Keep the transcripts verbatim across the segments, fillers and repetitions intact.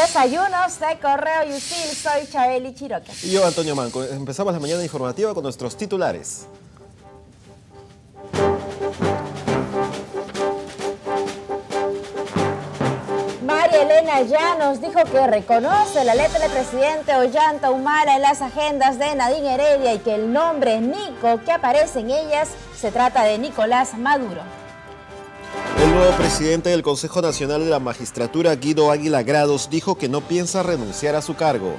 desayunos de Correo Yusil. Soy Chabeli Chiroca. Y yo, Antonio Manco. Empezamos la mañana informativa con nuestros titulares. María Elena Llanos dijo que reconoce la letra del presidente Ollanta Humala en las agendas de Nadine Heredia y que el nombre Nico que aparece en ellas se trata de Nicolás Maduro. El nuevo presidente del Consejo Nacional de la Magistratura, Guido Águila Grados, dijo que no piensa renunciar a su cargo.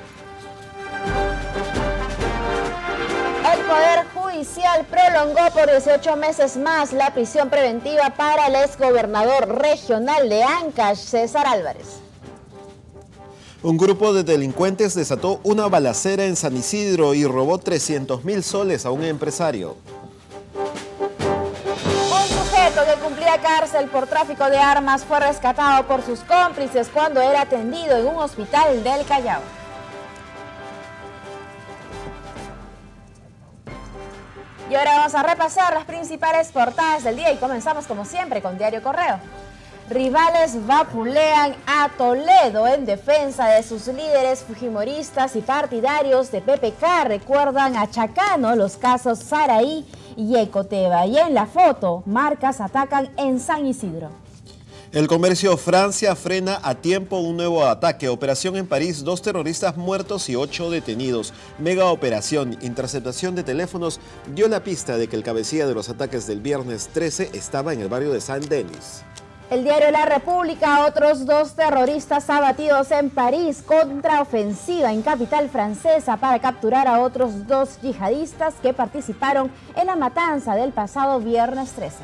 El Poder Judicial prolongó por dieciocho meses más la prisión preventiva para el exgobernador regional de Ancash, César Álvarez. Un grupo de delincuentes desató una balacera en San Isidro y robó trescientos mil soles a un empresario. Que cumplía cárcel por tráfico de armas fue rescatado por sus cómplices cuando era atendido en un hospital del Callao. Y ahora vamos a repasar las principales portadas del día y comenzamos como siempre con Diario Correo. Rivales vapulean a Toledo en defensa de sus líderes fujimoristas y partidarios de P P K. Recuerdan a Chacano los casos Saraí y Ecoteva. Y en la foto, marcas atacan en San Isidro. El Comercio, Francia frena a tiempo un nuevo ataque. Operación en París, dos terroristas muertos y ocho detenidos. Mega operación, interceptación de teléfonos, dio la pista de que el cabecilla de los ataques del viernes trece estaba en el barrio de San Denis. El diario La República, otros dos terroristas abatidos en París, contraofensiva en capital francesa para capturar a otros dos yihadistas que participaron en la matanza del pasado viernes trece.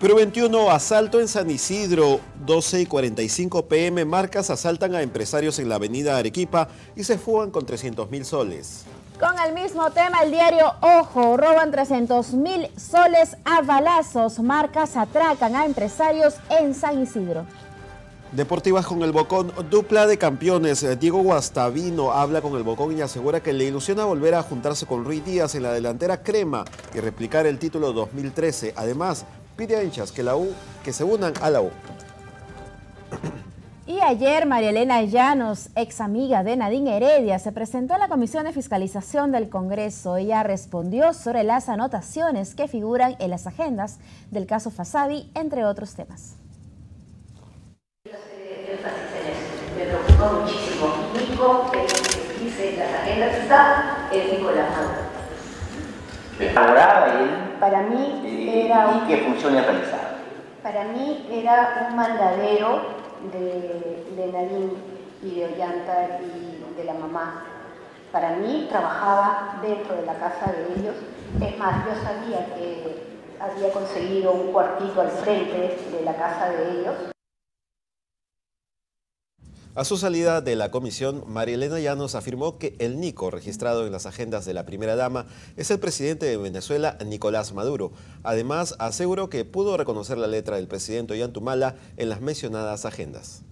Perú veintiuno, asalto en San Isidro, doce y cuarenta y cinco pm, marcas asaltan a empresarios en la avenida Arequipa y se fugan con trescientos mil soles. Con el mismo tema, el diario Ojo, roban trescientos mil soles a balazos, marcas atracan a empresarios en San Isidro. Deportivas con el Bocón, dupla de campeones, Diego Guastavino habla con el Bocón y asegura que le ilusiona volver a juntarse con Ruiz Díaz en la delantera crema y replicar el título dos mil trece. Además, pide a hinchas que, la U, que se unan a la U. Y ayer María Elena Llanos, ex amiga de Nadine Heredia, se presentó a la Comisión de Fiscalización del Congreso. Ella respondió sobre las anotaciones que figuran en las agendas del caso Fasabi, entre otros temas. Quiero hacer énfasis en eso. Me preocupó muchísimo. Nico, que dice en las agendas está, es Nicolás Maduro. ¿Valoraba él? Para mí eh, era... ¿Y qué funciones realizaba? Para mí era un mandadero De, de Nadine y de Ollanta y de la mamá. Para mí trabajaba dentro de la casa de ellos. Es más, yo sabía que había conseguido un cuartito al frente de la casa de ellos. A su salida de la comisión, María Elena Llanos afirmó que el Nico, registrado en las agendas de la primera dama, es el presidente de Venezuela, Nicolás Maduro. Además, aseguró que pudo reconocer la letra del presidente Ollanta Humala en las mencionadas agendas.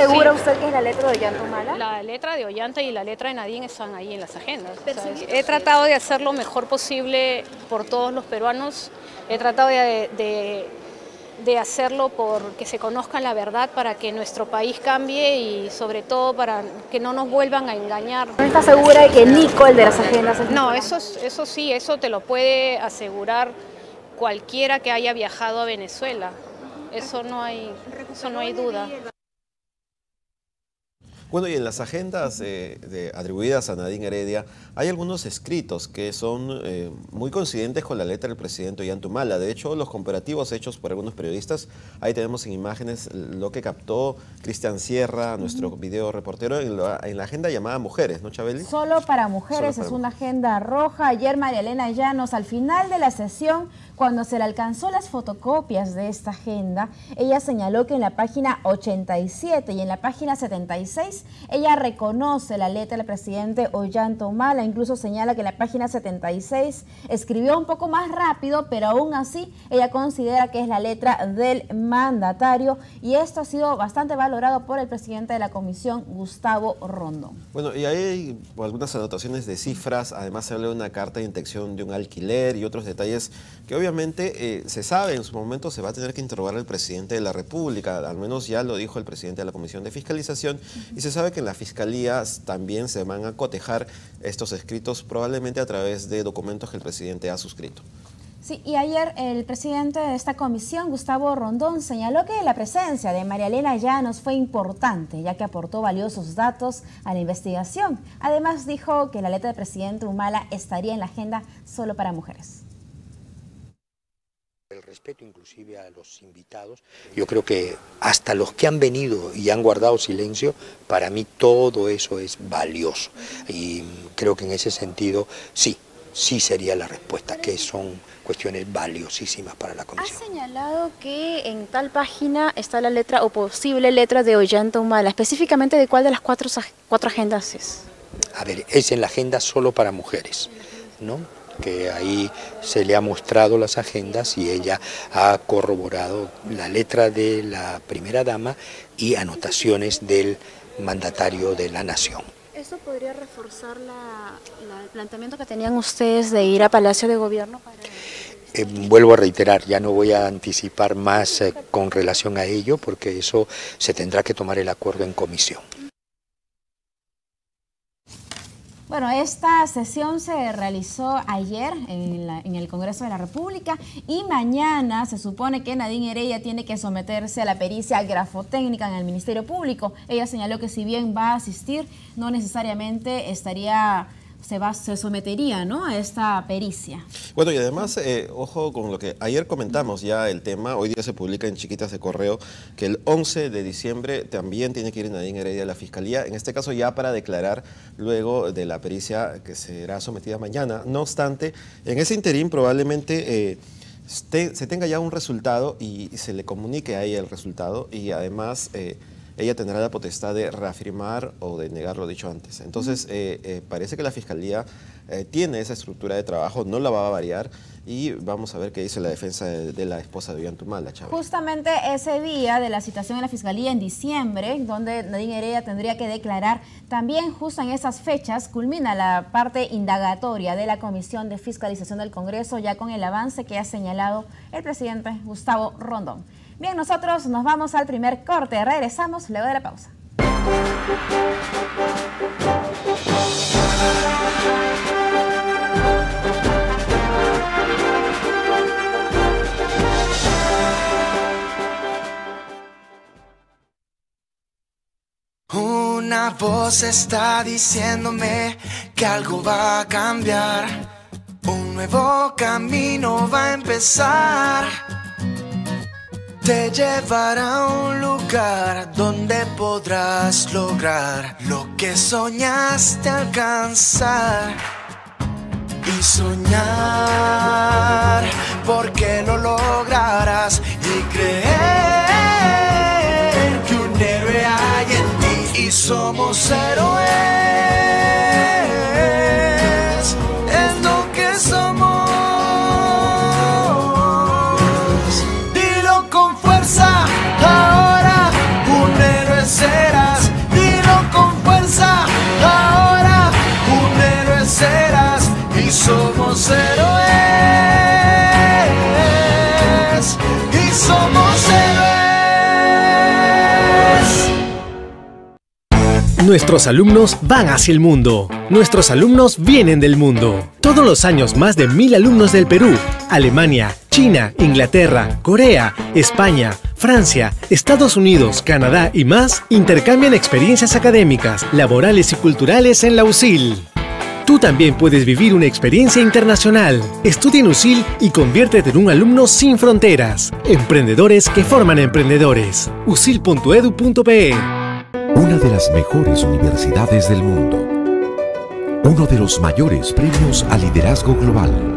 ¿Segura usted que es la letra de Ollanta Humala? La letra de Ollanta y la letra de Nadine están ahí en las agendas. He tratado de hacer lo mejor posible por todos los peruanos. He tratado de... de de hacerlo porque se conozca la verdad, para que nuestro país cambie y sobre todo para que no nos vuelvan a engañar. ¿No está segura de que Nico, el de las agendas, es No, eso, eso sí, eso te lo puede asegurar cualquiera que haya viajado a Venezuela. Eso no hay, eso no hay duda. Bueno, y en las agendas eh, de, atribuidas a Nadine Heredia hay algunos escritos que son eh, muy coincidentes con la letra del presidente Ollanta Humala. De hecho, los comparativos hechos por algunos periodistas, ahí tenemos en imágenes lo que captó Cristian Sierra, nuestro uh-huh. video reportero, en la, en la agenda llamada Mujeres, ¿no, Chabeli? Solo para mujeres. Solo para... es una agenda roja. Ayer María Elena Llanos, al final de la sesión, cuando se le alcanzó las fotocopias de esta agenda, ella señaló que en la página ochenta y siete y en la página setenta y seis Molins. Ella reconoce la letra del presidente Ollanta Humala, incluso señala que en la página setenta y seis escribió un poco más rápido, pero aún así ella considera que es la letra del mandatario, y esto ha sido bastante valorado por el presidente de la comisión, Gustavo Rondón. Bueno, y hay algunas anotaciones de cifras, además se habla de una carta de intención de un alquiler y otros detalles que obviamente eh, se sabe, en su momento se va a tener que interrogar al presidente de la República, al menos ya lo dijo el presidente de la Comisión de Fiscalización, y se sabe que en las fiscalías también se van a cotejar estos escritos, probablemente a través de documentos que el presidente ha suscrito. Sí, y ayer el presidente de esta comisión, Gustavo Rondón, señaló que la presencia de María Elena Llanos fue importante, ya que aportó valiosos datos a la investigación. Además dijo que la letra del presidente Humala estaría en la agenda solo para mujeres. El respeto inclusive a los invitados, yo creo que hasta los que han venido y han guardado silencio, para mí todo eso es valioso. Y creo que en ese sentido sí, sí sería la respuesta, que son cuestiones valiosísimas para la comisión. Ha señalado que en tal página está la letra o posible letra de Ollanta Humala, específicamente de cuál de las cuatro, cuatro agendas es. A ver, es en la agenda solo para mujeres, ¿no? Que ahí se le ha mostrado las agendas y ella ha corroborado la letra de la primera dama y anotaciones del mandatario de la nación. ¿Eso podría reforzar la, la, el planteamiento que tenían ustedes de ir a Palacio de Gobierno para...? Eh, vuelvo a reiterar, ya no voy a anticipar más eh, con relación a ello, porque eso se tendrá que tomar el acuerdo en comisión. Bueno, esta sesión se realizó ayer en, la, en el Congreso de la República, y mañana se supone que Nadine Heredia tiene que someterse a la pericia grafotécnica en el Ministerio Público. Ella señaló que si bien va a asistir, no necesariamente estaría... Se, va, se sometería, ¿no?, a esta pericia. Bueno, y además, eh, ojo con lo que ayer comentamos ya el tema, hoy día se publica en Chiquitas de Correo, que el once de diciembre también tiene que ir Nadine Heredia a la Fiscalía, en este caso ya para declarar luego de la pericia que será sometida mañana. No obstante, en ese interín probablemente... Eh, se tenga ya un resultado y se le comunique a ella el resultado, y además... Eh, ella tendrá la potestad de reafirmar o de negar lo dicho antes. Entonces, eh, eh, parece que la Fiscalía eh, tiene esa estructura de trabajo, no la va a variar, y vamos a ver qué dice la defensa de, de la esposa de Ollanta Humala, Chávez. Justamente ese día de la citación en la Fiscalía en diciembre, donde Nadine Heredia tendría que declarar, también justo en esas fechas culmina la parte indagatoria de la Comisión de Fiscalización del Congreso, ya con el avance que ha señalado el presidente Gustavo Rondón. Bien, nosotros nos vamos al primer corte, regresamos luego de la pausa. Una voz está diciéndome que algo va a cambiar, un nuevo camino va a empezar. Te llevará a un lugar donde podrás lograr lo que soñaste alcanzar. Y soñar, porque lo lograrás. Y creer que un héroe hay en ti. Y somos héroes, es lo que somos. Ahora un héroe serás, dilo con fuerza. Ahora un héroe serás, y somos héroes, y somos héroes. Nuestros alumnos van hacia el mundo. Nuestros alumnos vienen del mundo. Todos los años más de mil alumnos del Perú, Alemania, China, Inglaterra, Corea, España, Francia, Estados Unidos, Canadá y más intercambian experiencias académicas, laborales y culturales en la U S I L. Tú también puedes vivir una experiencia internacional. Estudia en U S I L y conviértete en un alumno sin fronteras. Emprendedores que forman emprendedores. U S I L punto edu punto pe. Una de las mejores universidades del mundo. Uno de los mayores premios a liderazgo global.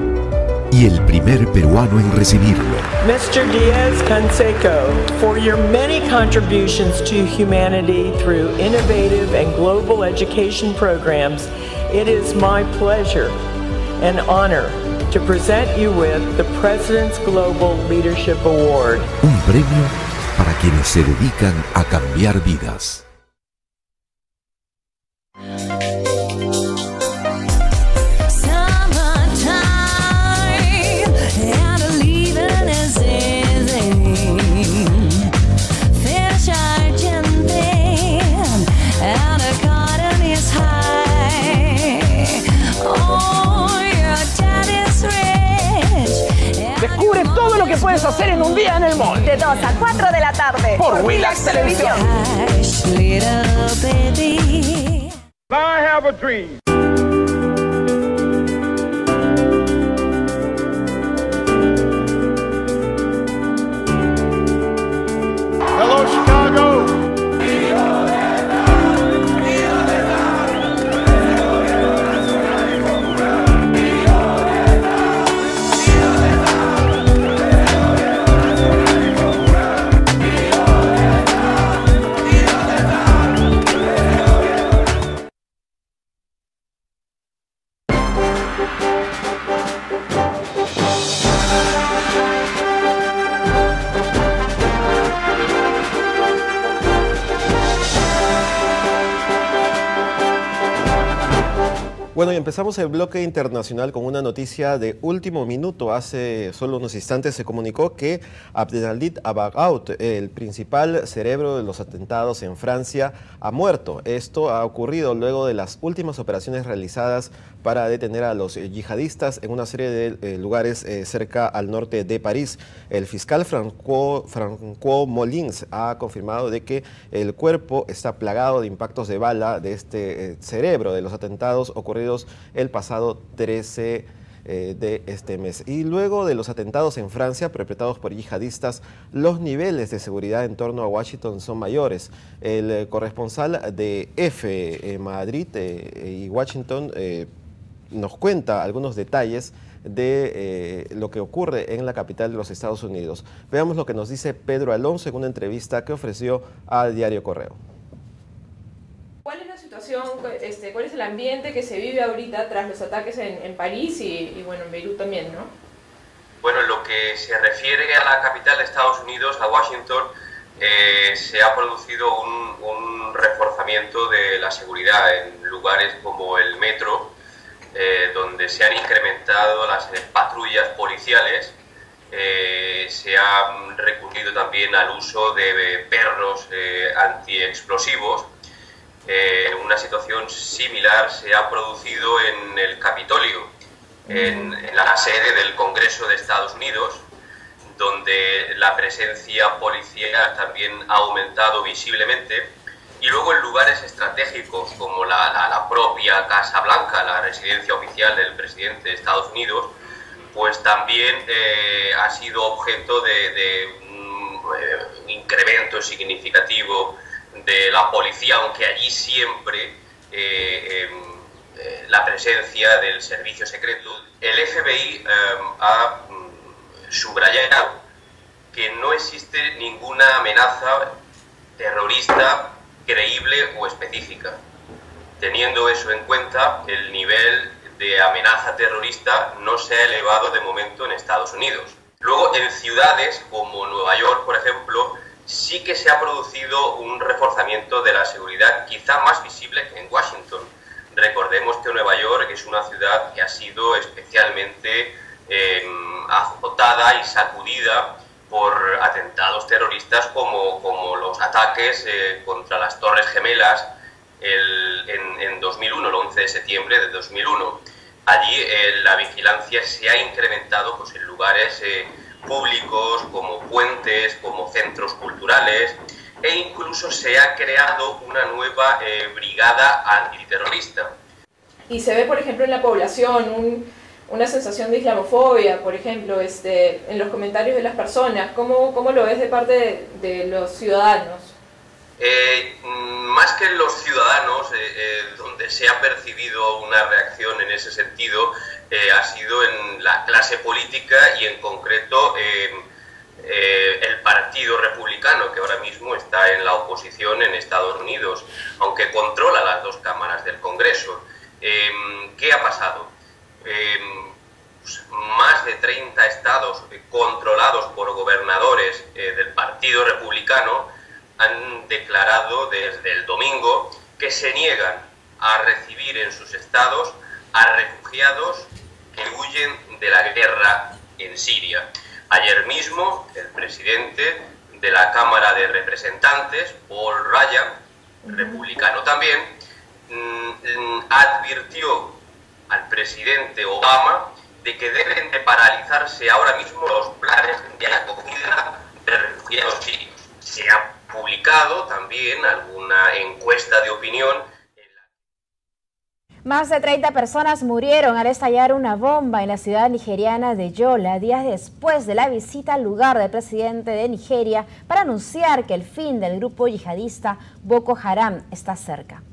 y el primer peruano en recibirlo. Mister Diaz-Canseco, for your many contributions to humanity through innovative and global education programs, it is my pleasure and honor to present you with the President's Global Leadership Award. Un premio para quienes se dedican a cambiar vidas. Descubre todo lo que puedes hacer en un día en el mall. De dos a cuatro de la tarde. Por Willax Televisión. I have a dream. Hello, Chicago. Bueno, y empezamos el bloque internacional con una noticia de último minuto. Hace solo unos instantes se comunicó que Abdelhamid Abaaoud, el principal cerebro de los atentados en Francia, ha muerto. Esto ha ocurrido luego de las últimas operaciones realizadas para detener a los yihadistas en una serie de lugares cerca al norte de París. El fiscal Francois Molins ha confirmado de que el cuerpo está plagado de impactos de bala de este cerebro de los atentados ocurridos el pasado trece eh, de este mes. Y luego de los atentados en Francia perpetrados por yihadistas, los niveles de seguridad en torno a Washington son mayores. El eh, corresponsal de E F E eh, Madrid eh, y Washington eh, nos cuenta algunos detalles de eh, lo que ocurre en la capital de los Estados Unidos. Veamos lo que nos dice Pedro Alonso en una entrevista que ofreció al diario Correo. ¿Cuál es la situación, este, cuál es el ambiente que se vive ahorita tras los ataques en, en París y, y bueno, en Beirut también, ¿no? Bueno, en lo que se refiere a la capital de Estados Unidos, a Washington, eh, se ha producido un, un reforzamiento de la seguridad en lugares como el metro, eh, donde se han incrementado las patrullas policiales, eh, se ha recurrido también al uso de perros eh, antiexplosivos. Eh, una situación similar se ha producido en el Capitolio, en, en la sede del Congreso de Estados Unidos, donde la presencia policial también ha aumentado visiblemente, y luego en lugares estratégicos como la, la, la propia Casa Blanca, la residencia oficial del presidente de Estados Unidos, pues también eh, ha sido objeto de, de un eh, incremento significativo de la policía, aunque allí siempre eh, eh, la presencia del servicio secreto. El F B I eh, ha subrayado que no existe ninguna amenaza terrorista creíble o específica. Teniendo eso en cuenta, el nivel de amenaza terrorista no se ha elevado de momento en Estados Unidos. Luego, en ciudades como Nueva York, por ejemplo, sí que se ha producido un reforzamiento de la seguridad, quizá más visible que en Washington. Recordemos que Nueva York es una ciudad que ha sido especialmente eh, azotada y sacudida por atentados terroristas como, como los ataques eh, contra las Torres Gemelas el, en, en dos mil uno, el once de septiembre de dos mil uno. Allí eh, la vigilancia se ha incrementado pues, en lugares Eh, públicos, como puentes, como centros culturales, e incluso se ha creado una nueva eh, brigada antiterrorista. Y se ve, por ejemplo, en la población un, una sensación de islamofobia, por ejemplo, este, en los comentarios de las personas. ¿Cómo, cómo lo ves de parte de, de los ciudadanos? Eh, más que en los ciudadanos, eh, eh, donde se ha percibido una reacción en ese sentido, eh, ha sido en la clase política y en concreto eh, eh, el Partido Republicano, que ahora mismo está en la oposición en Estados Unidos, aunque controla las dos cámaras del Congreso. Eh, ¿Qué ha pasado? Eh, pues más de treinta estados controlados por gobernadores eh, del Partido Republicano han declarado desde el domingo que se niegan a recibir en sus estados a refugiados que huyen de la guerra en Siria. Ayer mismo, el presidente de la Cámara de Representantes, Paul Ryan, republicano también, advirtió al presidente Obama de que deben de paralizarse ahora mismo los planes de acogida de refugiados sirios. Se ha publicado también alguna encuesta de opinión. Más de treinta personas murieron al estallar una bomba en la ciudad nigeriana de Yola, días después de la visita al lugar del presidente de Nigeria para anunciar que el fin del grupo yihadista Boko Haram está cerca.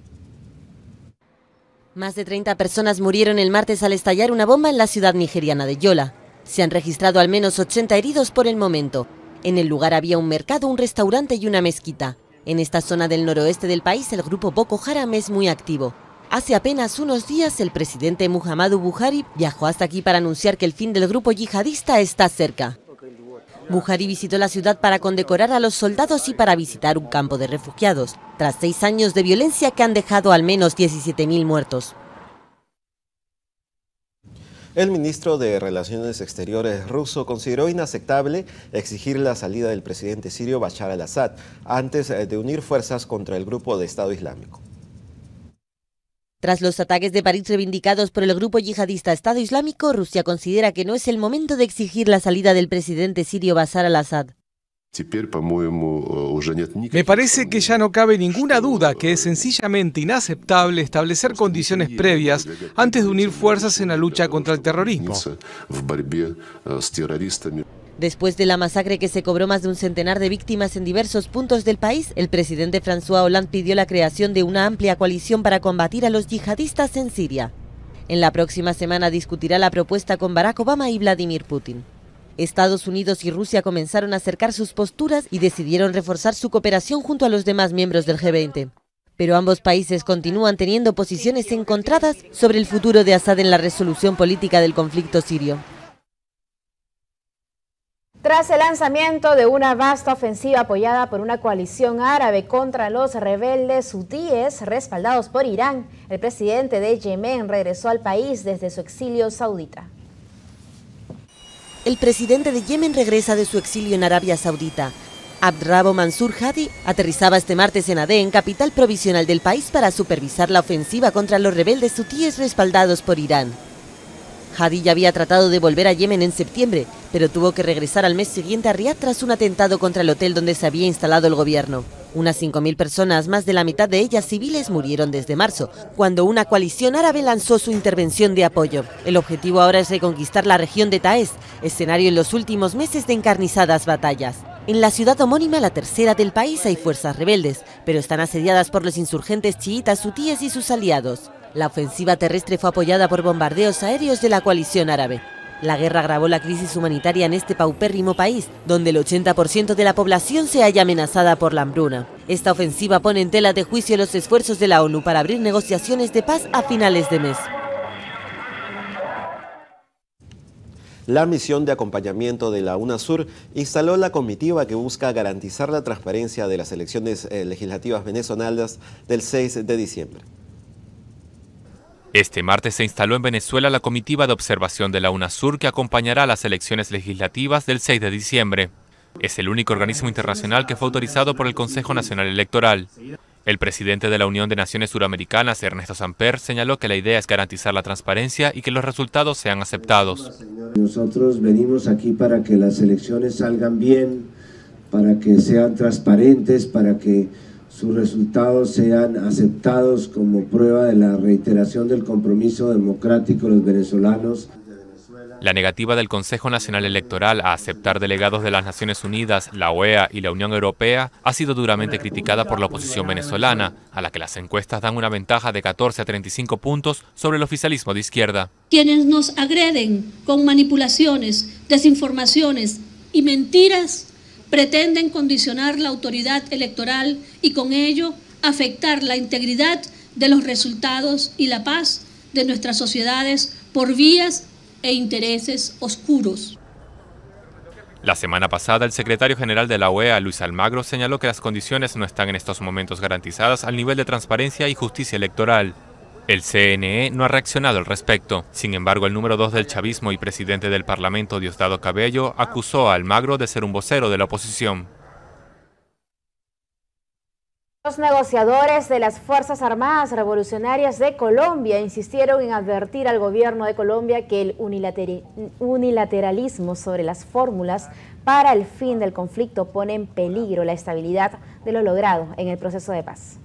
Más de treinta personas murieron el martes al estallar una bomba en la ciudad nigeriana de Yola. Se han registrado al menos ochenta heridos por el momento. En el lugar había un mercado, un restaurante y una mezquita. En esta zona del noroeste del país el grupo Boko Haram es muy activo. Hace apenas unos días el presidente Muhammadu Buhari viajó hasta aquí para anunciar que el fin del grupo yihadista está cerca. Buhari visitó la ciudad para condecorar a los soldados y para visitar un campo de refugiados, tras seis años de violencia que han dejado al menos diecisiete mil muertos. El ministro de Relaciones Exteriores ruso consideró inaceptable exigir la salida del presidente sirio Bashar al-Assad antes de unir fuerzas contra el grupo de Estado Islámico. Tras los ataques de París reivindicados por el grupo yihadista Estado Islámico, Rusia considera que no es el momento de exigir la salida del presidente sirio Bashar al-Assad. Me parece que ya no cabe ninguna duda que es sencillamente inaceptable establecer condiciones previas antes de unir fuerzas en la lucha contra el terrorismo. Después de la masacre que se cobró más de un centenar de víctimas en diversos puntos del país, el presidente François Hollande pidió la creación de una amplia coalición para combatir a los yihadistas en Siria. En la próxima semana discutirá la propuesta con Barack Obama y Vladimir Putin. Estados Unidos y Rusia comenzaron a acercar sus posturas y decidieron reforzar su cooperación junto a los demás miembros del G veinte. Pero ambos países continúan teniendo posiciones encontradas sobre el futuro de Assad en la resolución política del conflicto sirio. Tras el lanzamiento de una vasta ofensiva apoyada por una coalición árabe contra los rebeldes hutíes respaldados por Irán, el presidente de Yemen regresó al país desde su exilio saudita. El presidente de Yemen regresa de su exilio en Arabia Saudita. Abd Rabbo Mansur Hadi aterrizaba este martes en Adén, capital provisional del país, para supervisar la ofensiva contra los rebeldes hutíes respaldados por Irán. Hadi ya había tratado de volver a Yemen en septiembre, pero tuvo que regresar al mes siguiente a Riad tras un atentado contra el hotel donde se había instalado el gobierno. Unas cinco mil personas, más de la mitad de ellas civiles, murieron desde marzo, cuando una coalición árabe lanzó su intervención de apoyo. El objetivo ahora es reconquistar la región de Taez, escenario en los últimos meses de encarnizadas batallas. En la ciudad homónima, la tercera del país, hay fuerzas rebeldes, pero están asediadas por los insurgentes chiitas hutíes y sus aliados. La ofensiva terrestre fue apoyada por bombardeos aéreos de la coalición árabe. La guerra agravó la crisis humanitaria en este paupérrimo país, donde el ochenta por ciento de la población se halla amenazada por la hambruna. Esta ofensiva pone en tela de juicio los esfuerzos de la ONU para abrir negociaciones de paz a finales de mes. La misión de acompañamiento de la UNASUR instaló la comitiva que busca garantizar la transparencia de las elecciones legislativas venezolanas del seis de diciembre. Este martes se instaló en Venezuela la comitiva de observación de la UNASUR que acompañará a las elecciones legislativas del seis de diciembre. Es el único organismo internacional que fue autorizado por el Consejo Nacional Electoral. El presidente de la Unión de Naciones Suramericanas, Ernesto Samper, señaló que la idea es garantizar la transparencia y que los resultados sean aceptados. Nosotros venimos aquí para que las elecciones salgan bien, para que sean transparentes, para que sus resultados sean aceptados como prueba de la reiteración del compromiso democrático de los venezolanos. La negativa del Consejo Nacional Electoral a aceptar delegados de las Naciones Unidas, la O E A y la Unión Europea ha sido duramente criticada por la oposición venezolana, a la que las encuestas dan una ventaja de catorce a treinta y cinco puntos sobre el oficialismo de izquierda. Quienes nos agreden con manipulaciones, desinformaciones y mentiras pretenden condicionar la autoridad electoral y con ello afectar la integridad de los resultados y la paz de nuestras sociedades por vías e intereses oscuros. La semana pasada, el secretario general de la O E A, Luis Almagro, señaló que las condiciones no están en estos momentos garantizadas al nivel de transparencia y justicia electoral. El C N E no ha reaccionado al respecto. Sin embargo, el número dos del chavismo y presidente del Parlamento, Diosdado Cabello, acusó a Almagro de ser un vocero de la oposición. Los negociadores de las Fuerzas Armadas Revolucionarias de Colombia insistieron en advertir al gobierno de Colombia que el unilateralismo sobre las fórmulas para el fin del conflicto pone en peligro la estabilidad de lo logrado en el proceso de paz.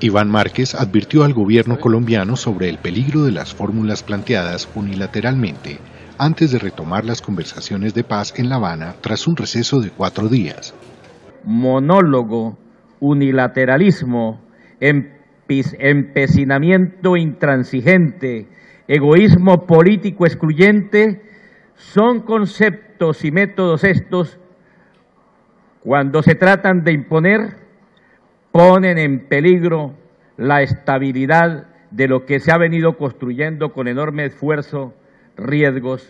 Iván Márquez advirtió al gobierno colombiano sobre el peligro de las fórmulas planteadas unilateralmente antes de retomar las conversaciones de paz en La Habana tras un receso de cuatro días. Monólogo, unilateralismo, empecinamiento intransigente, egoísmo político excluyente, son conceptos y métodos estos, cuando se tratan de imponer, ponen en peligro la estabilidad de lo que se ha venido construyendo con enorme esfuerzo, riesgos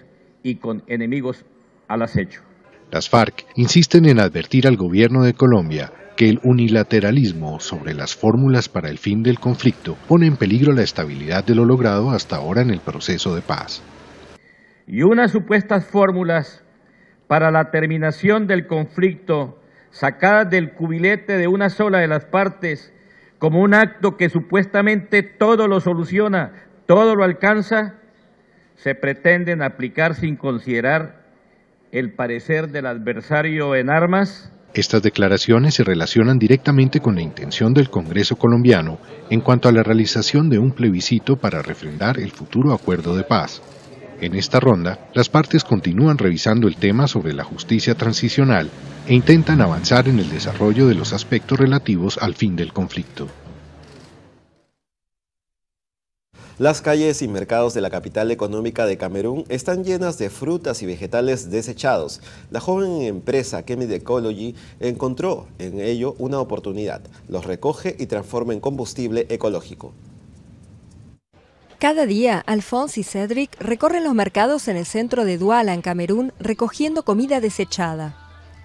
y con enemigos al acecho. Las FARC insisten en advertir al gobierno de Colombia que el unilateralismo sobre las fórmulas para el fin del conflicto pone en peligro la estabilidad de lo logrado hasta ahora en el proceso de paz. Y unas supuestas fórmulas para la terminación del conflicto sacadas del cubilete de una sola de las partes como un acto que supuestamente todo lo soluciona, todo lo alcanza, se pretenden aplicar sin considerar el parecer del adversario en armas. Estas declaraciones se relacionan directamente con la intención del Congreso colombiano en cuanto a la realización de un plebiscito para refrendar el futuro acuerdo de paz. En esta ronda, las partes continúan revisando el tema sobre la justicia transicional e intentan avanzar en el desarrollo de los aspectos relativos al fin del conflicto. Las calles y mercados de la capital económica de Camerún están llenas de frutas y vegetales desechados. La joven empresa Chemid Ecology encontró en ello una oportunidad. Los recoge y transforma en combustible ecológico. Cada día, Alphonse y Cédric recorren los mercados en el centro de Douala, en Camerún, recogiendo comida desechada.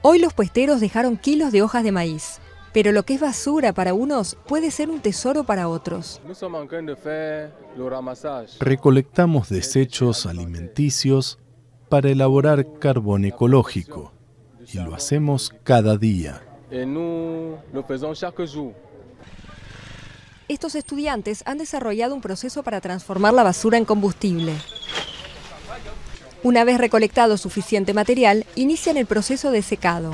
Hoy los puesteros dejaron kilos de hojas de maíz. Pero lo que es basura para unos puede ser un tesoro para otros. Recolectamos desechos alimenticios para elaborar carbón ecológico y lo hacemos cada día. Estos estudiantes han desarrollado un proceso para transformar la basura en combustible. Una vez recolectado suficiente material, inician el proceso de secado.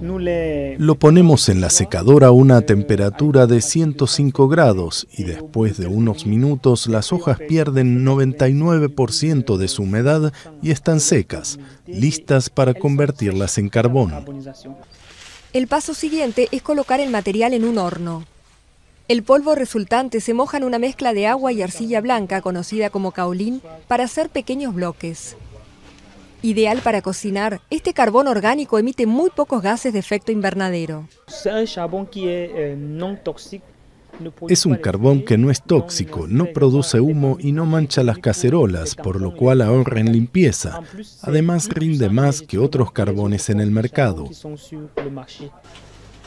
Lo ponemos en la secadora a una temperatura de ciento cinco grados y después de unos minutos las hojas pierden noventa y nueve por ciento de su humedad y están secas, listas para convertirlas en carbón. El paso siguiente es colocar el material en un horno. El polvo resultante se moja en una mezcla de agua y arcilla blanca, conocida como caolín, para hacer pequeños bloques. Ideal para cocinar, este carbón orgánico emite muy pocos gases de efecto invernadero. Es un carbón que no es tóxico, no produce humo y no mancha las cacerolas, por lo cual ahorra en limpieza. Además, rinde más que otros carbones en el mercado.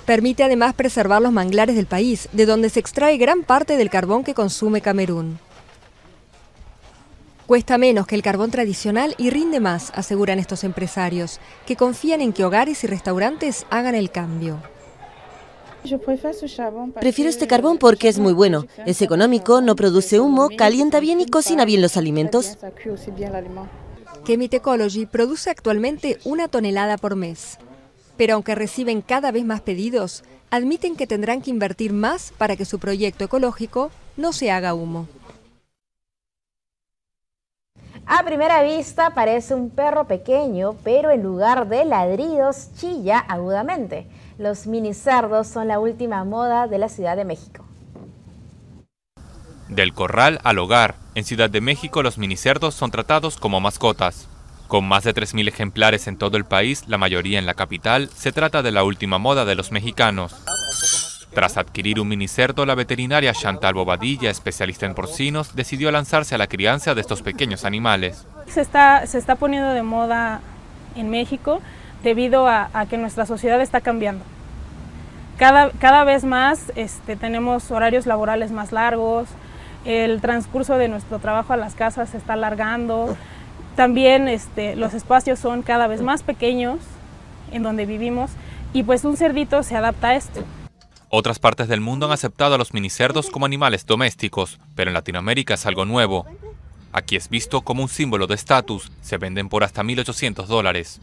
Permite además preservar los manglares del país, de donde se extrae gran parte del carbón que consume Camerún. Cuesta menos que el carbón tradicional y rinde más, aseguran estos empresarios, que confían en que hogares y restaurantes hagan el cambio. Prefiero este carbón porque es muy bueno, es económico, no produce humo, calienta bien y cocina bien los alimentos. Chemid Ecology produce actualmente una tonelada por mes. Pero aunque reciben cada vez más pedidos, admiten que tendrán que invertir más para que su proyecto ecológico no se haga humo. A primera vista parece un perro pequeño, pero en lugar de ladridos chilla agudamente. Los mini cerdos son la última moda de la Ciudad de México. Del corral al hogar, en Ciudad de México los mini cerdos son tratados como mascotas. Con más de tres mil ejemplares en todo el país, la mayoría en la capital, se trata de la última moda de los mexicanos. Tras adquirir un mini cerdo, la veterinaria Chantal Bobadilla, especialista en porcinos, decidió lanzarse a la crianza de estos pequeños animales. Se está, se está poniendo de moda en México debido a, a que nuestra sociedad está cambiando. Cada, cada vez más este, tenemos horarios laborales más largos, el transcurso de nuestro trabajo a las casas se está alargando, también este, los espacios son cada vez más pequeños en donde vivimos y pues un cerdito se adapta a esto. Otras partes del mundo han aceptado a los minicerdos como animales domésticos, pero en Latinoamérica es algo nuevo. Aquí es visto como un símbolo de estatus, se venden por hasta mil ochocientos dólares.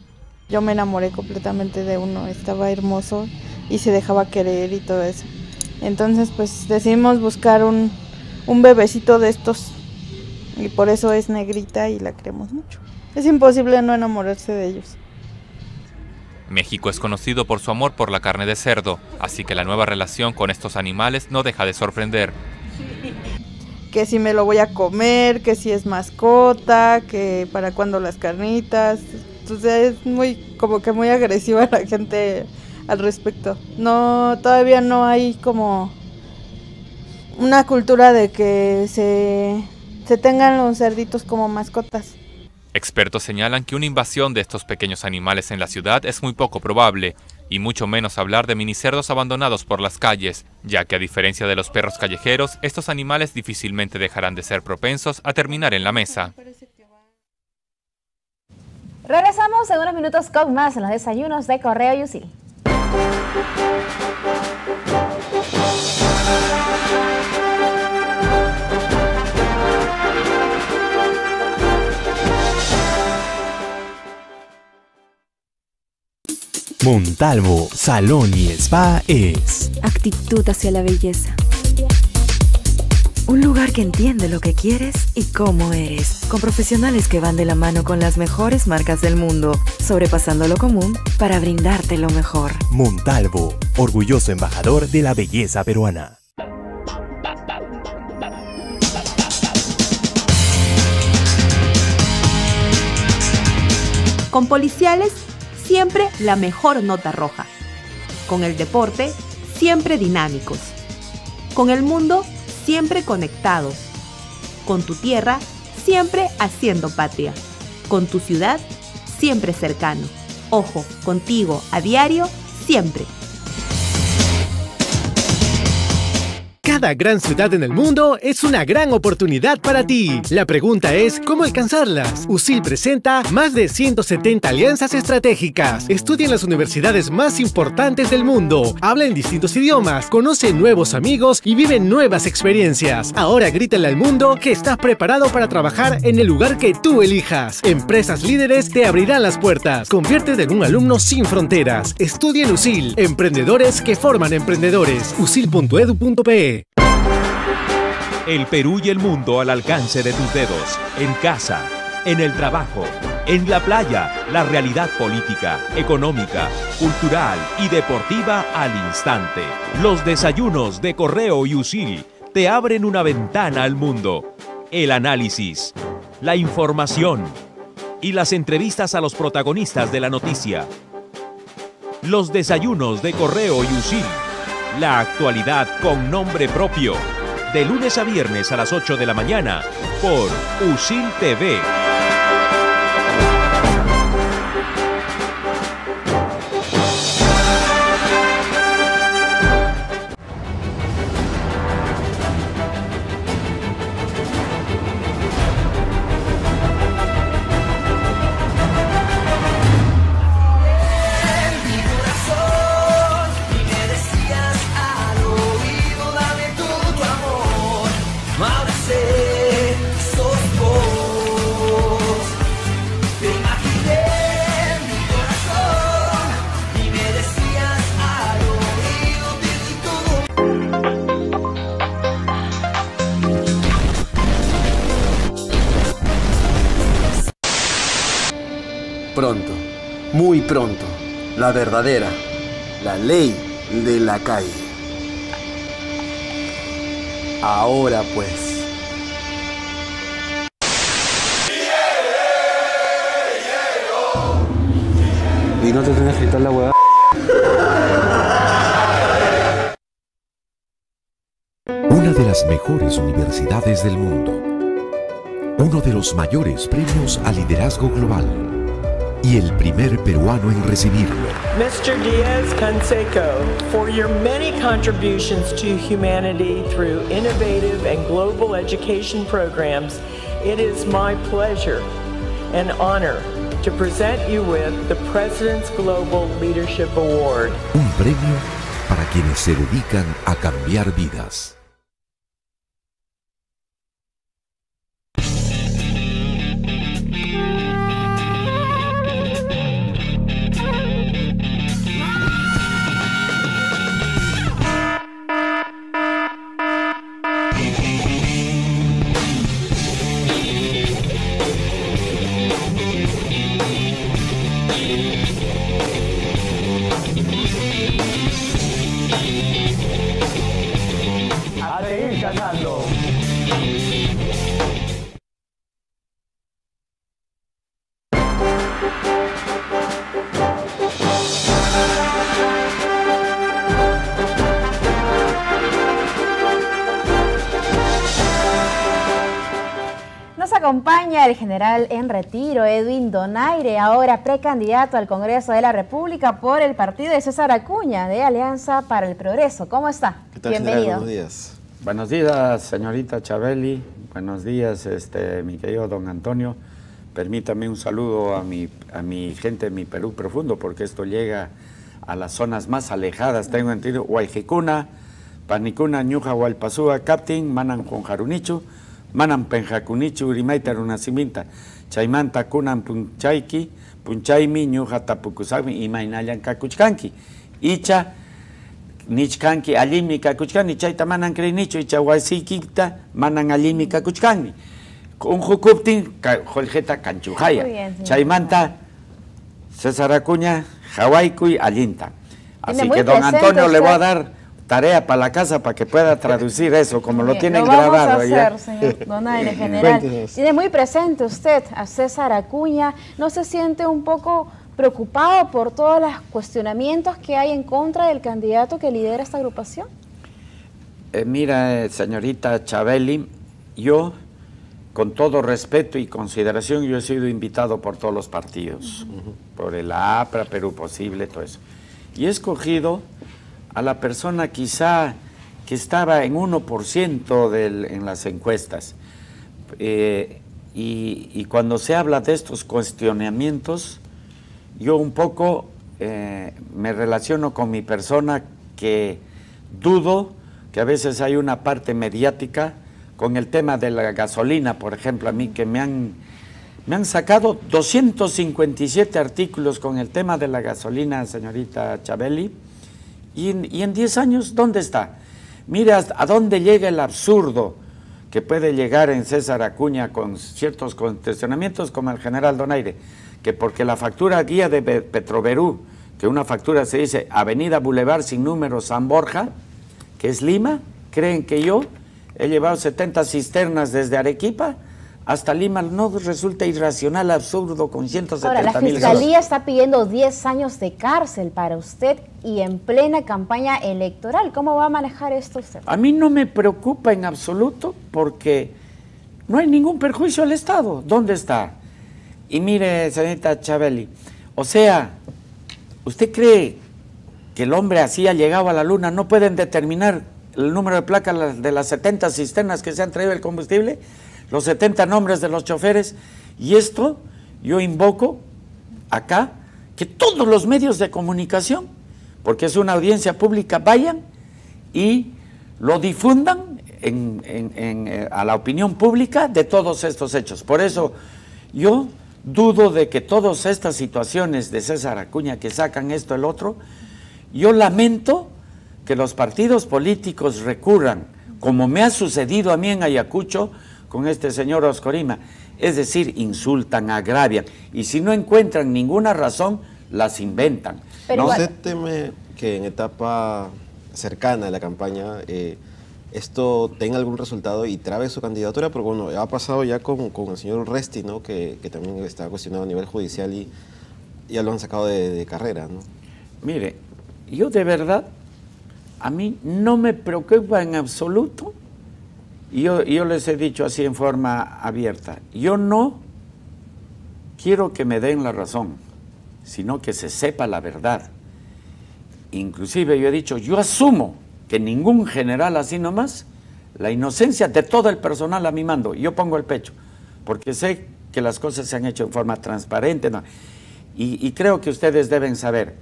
Yo me enamoré completamente de uno, estaba hermoso y se dejaba querer y todo eso. Entonces pues decidimos buscar un, un bebecito de estos y por eso es negrita y la queremos mucho. Es imposible no enamorarse de ellos. México es conocido por su amor por la carne de cerdo, así que la nueva relación con estos animales no deja de sorprender. Que si me lo voy a comer, que si es mascota, que para cuándo las carnitas. Entonces es muy, como que muy agresiva la gente al respecto. No, todavía no hay como una cultura de que se, se tengan los cerditos como mascotas. Expertos señalan que una invasión de estos pequeños animales en la ciudad es muy poco probable, y mucho menos hablar de minicerdos abandonados por las calles, ya que a diferencia de los perros callejeros, estos animales difícilmente dejarán de ser propensos a terminar en la mesa. Regresamos en unos minutos con más en los desayunos de Correo Yusil. Montalvo Salón y Spa es actitud hacia la belleza. Un lugar que entiende lo que quieres y cómo eres, con profesionales que van de la mano con las mejores marcas del mundo, sobrepasando lo común para brindarte lo mejor. Montalvo, orgulloso embajador de la belleza peruana. Con policiales, siempre la mejor nota roja. Con el deporte, siempre dinámicos. Con el mundo, siempre conectados. Con tu tierra, siempre haciendo patria. Con tu ciudad, siempre cercano. Ojo, contigo, a diario, siempre. Cada gran ciudad en el mundo es una gran oportunidad para ti. La pregunta es, ¿cómo alcanzarlas? USIL presenta más de ciento setenta alianzas estratégicas. Estudia en las universidades más importantes del mundo. Habla en distintos idiomas, conoce nuevos amigos y vive nuevas experiencias. Ahora grítale al mundo que estás preparado para trabajar en el lugar que tú elijas. Empresas líderes te abrirán las puertas. Conviértete en un alumno sin fronteras. Estudia en USIL. Emprendedores que forman emprendedores. U S I L punto edu punto pe. El Perú y el mundo al alcance de tus dedos, en casa, en el trabajo, en la playa, la realidad política, económica, cultural y deportiva al instante. Los desayunos de Correo Yusil te abren una ventana al mundo. El análisis, la información y las entrevistas a los protagonistas de la noticia. Los desayunos de Correo Yusil, la actualidad con nombre propio. De lunes a viernes a las ocho de la mañana por USIL T V. Muy pronto, la verdadera, la ley de la calle. Ahora pues. Y no te tenés que gritar la huevada. Una de las mejores universidades del mundo. Uno de los mayores premios a liderazgo global. Y el primer peruano en recibirlo. mister Diaz Canseco, for your many contributions to humanity through innovative and global education programs, it is my pleasure and honor to present you with the President's Global Leadership Award. Un premio para quienes se dedican a cambiar vidas. Acompaña el general en retiro, Edwin Donayre, ahora precandidato al Congreso de la República por el partido de César Acuña, de Alianza para el Progreso. ¿Cómo está? ¿Qué tal, bienvenido, general? Buenos días. Buenos días, señorita Chabeli. Buenos días, este, mi querido don Antonio. Permítame un saludo a mi, a mi gente de mi Perú profundo, porque esto llega a las zonas más alejadas, tengo entendido. Huayjicuna, Panicuna, Ñuja, Hualpasúa, Captín, Mananjonjarunichu, Manan penjacunichu urimaita runaciminta, chaimanta kunan punchaiki, punchaimi ñuja tapukusami y mainayan kakuchkanki. Icha, nichkanki, alimi kakuchkani, chaita manan krenichu, icha huasikita, manan alimi kakuchkani. Un jukuptin, joljeta kanchujaya. Chaimanta, César Acuña, Hawaikui, alinta. Así que don Antonio le voy a dar tarea para la casa para que pueda traducir eso, como bien, lo tienen lo vamos grabado. A hacer, señor Donayre, general. Tiene muy presente usted a César Acuña. ¿No se siente un poco preocupado por todos los cuestionamientos que hay en contra del candidato que lidera esta agrupación? Eh, mira, señorita Chabeli, yo, con todo respeto y consideración, yo he sido invitado por todos los partidos, uh-huh. por el APRA, Perú Posible, todo eso. Y he escogido a la persona quizá que estaba en uno por ciento del, en las encuestas. Eh, y, y cuando se habla de estos cuestionamientos, yo un poco eh, me relaciono con mi persona, que dudo que a veces hay una parte mediática con el tema de la gasolina, por ejemplo, a mí que me han, me han sacado doscientos cincuenta y siete artículos con el tema de la gasolina, señorita Chabeli. Y en, y en diez años, ¿dónde está? Mira a dónde llega el absurdo que puede llegar en César Acuña con ciertos concesionamientos como el general Donayre, que porque la factura guía de Petroperú, que una factura se dice Avenida Boulevard sin número San Borja, que es Lima, creen que yo he llevado setenta cisternas desde Arequipa hasta Lima. No resulta irracional, absurdo, con ciento setenta mil. Ahora, la Fiscalía está pidiendo diez años de cárcel para usted y en plena campaña electoral. ¿Cómo va a manejar esto usted? A mí no me preocupa en absoluto porque no hay ningún perjuicio al Estado. ¿Dónde está? Y mire, señorita Chabeli, o sea, ¿usted cree que el hombre así ha llegado a la luna? ¿No pueden determinar el número de placa de las setenta cisternas que se han traído el combustible? Los setenta nombres de los choferes. Y esto yo invoco acá que todos los medios de comunicación, porque es una audiencia pública, vayan y lo difundan en, en, en, a la opinión pública de todos estos hechos. Por eso yo dudo de que todas estas situaciones de César Acuña que sacan esto, el otro, yo lamento que los partidos políticos recurran, como me ha sucedido a mí en Ayacucho, con este señor Oscorima, es decir, insultan, agravian, y si no encuentran ninguna razón, las inventan. Pero no igual... se teme que en etapa cercana de la campaña eh, esto tenga algún resultado y trabe su candidatura, porque bueno, ha pasado ya con, con el señor Resti, ¿no? que, que también está cuestionado a nivel judicial y ya lo han sacado de, de carrera, ¿no? Mire, yo de verdad, a mí no me preocupa en absoluto, y yo, yo les he dicho así en forma abierta, yo no quiero que me den la razón, sino que se sepa la verdad. Inclusive yo he dicho, yo asumo que ningún general así nomás, la inocencia de todo el personal a mi mando, yo pongo el pecho, porque sé que las cosas se han hecho en forma transparente, ¿no? y, y creo que ustedes deben saber,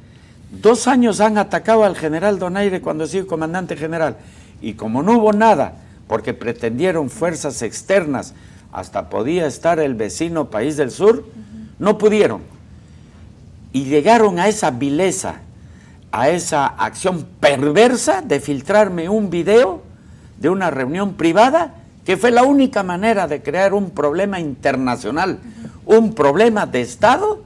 dos años han atacado al general Donayre cuando ha sido comandante general, y como no hubo nada, porque pretendieron fuerzas externas, hasta podía estar el vecino país del sur, no pudieron, y llegaron a esa vileza, a esa acción perversa de filtrarme un video de una reunión privada, que fue la única manera de crear un problema internacional, un problema de Estado,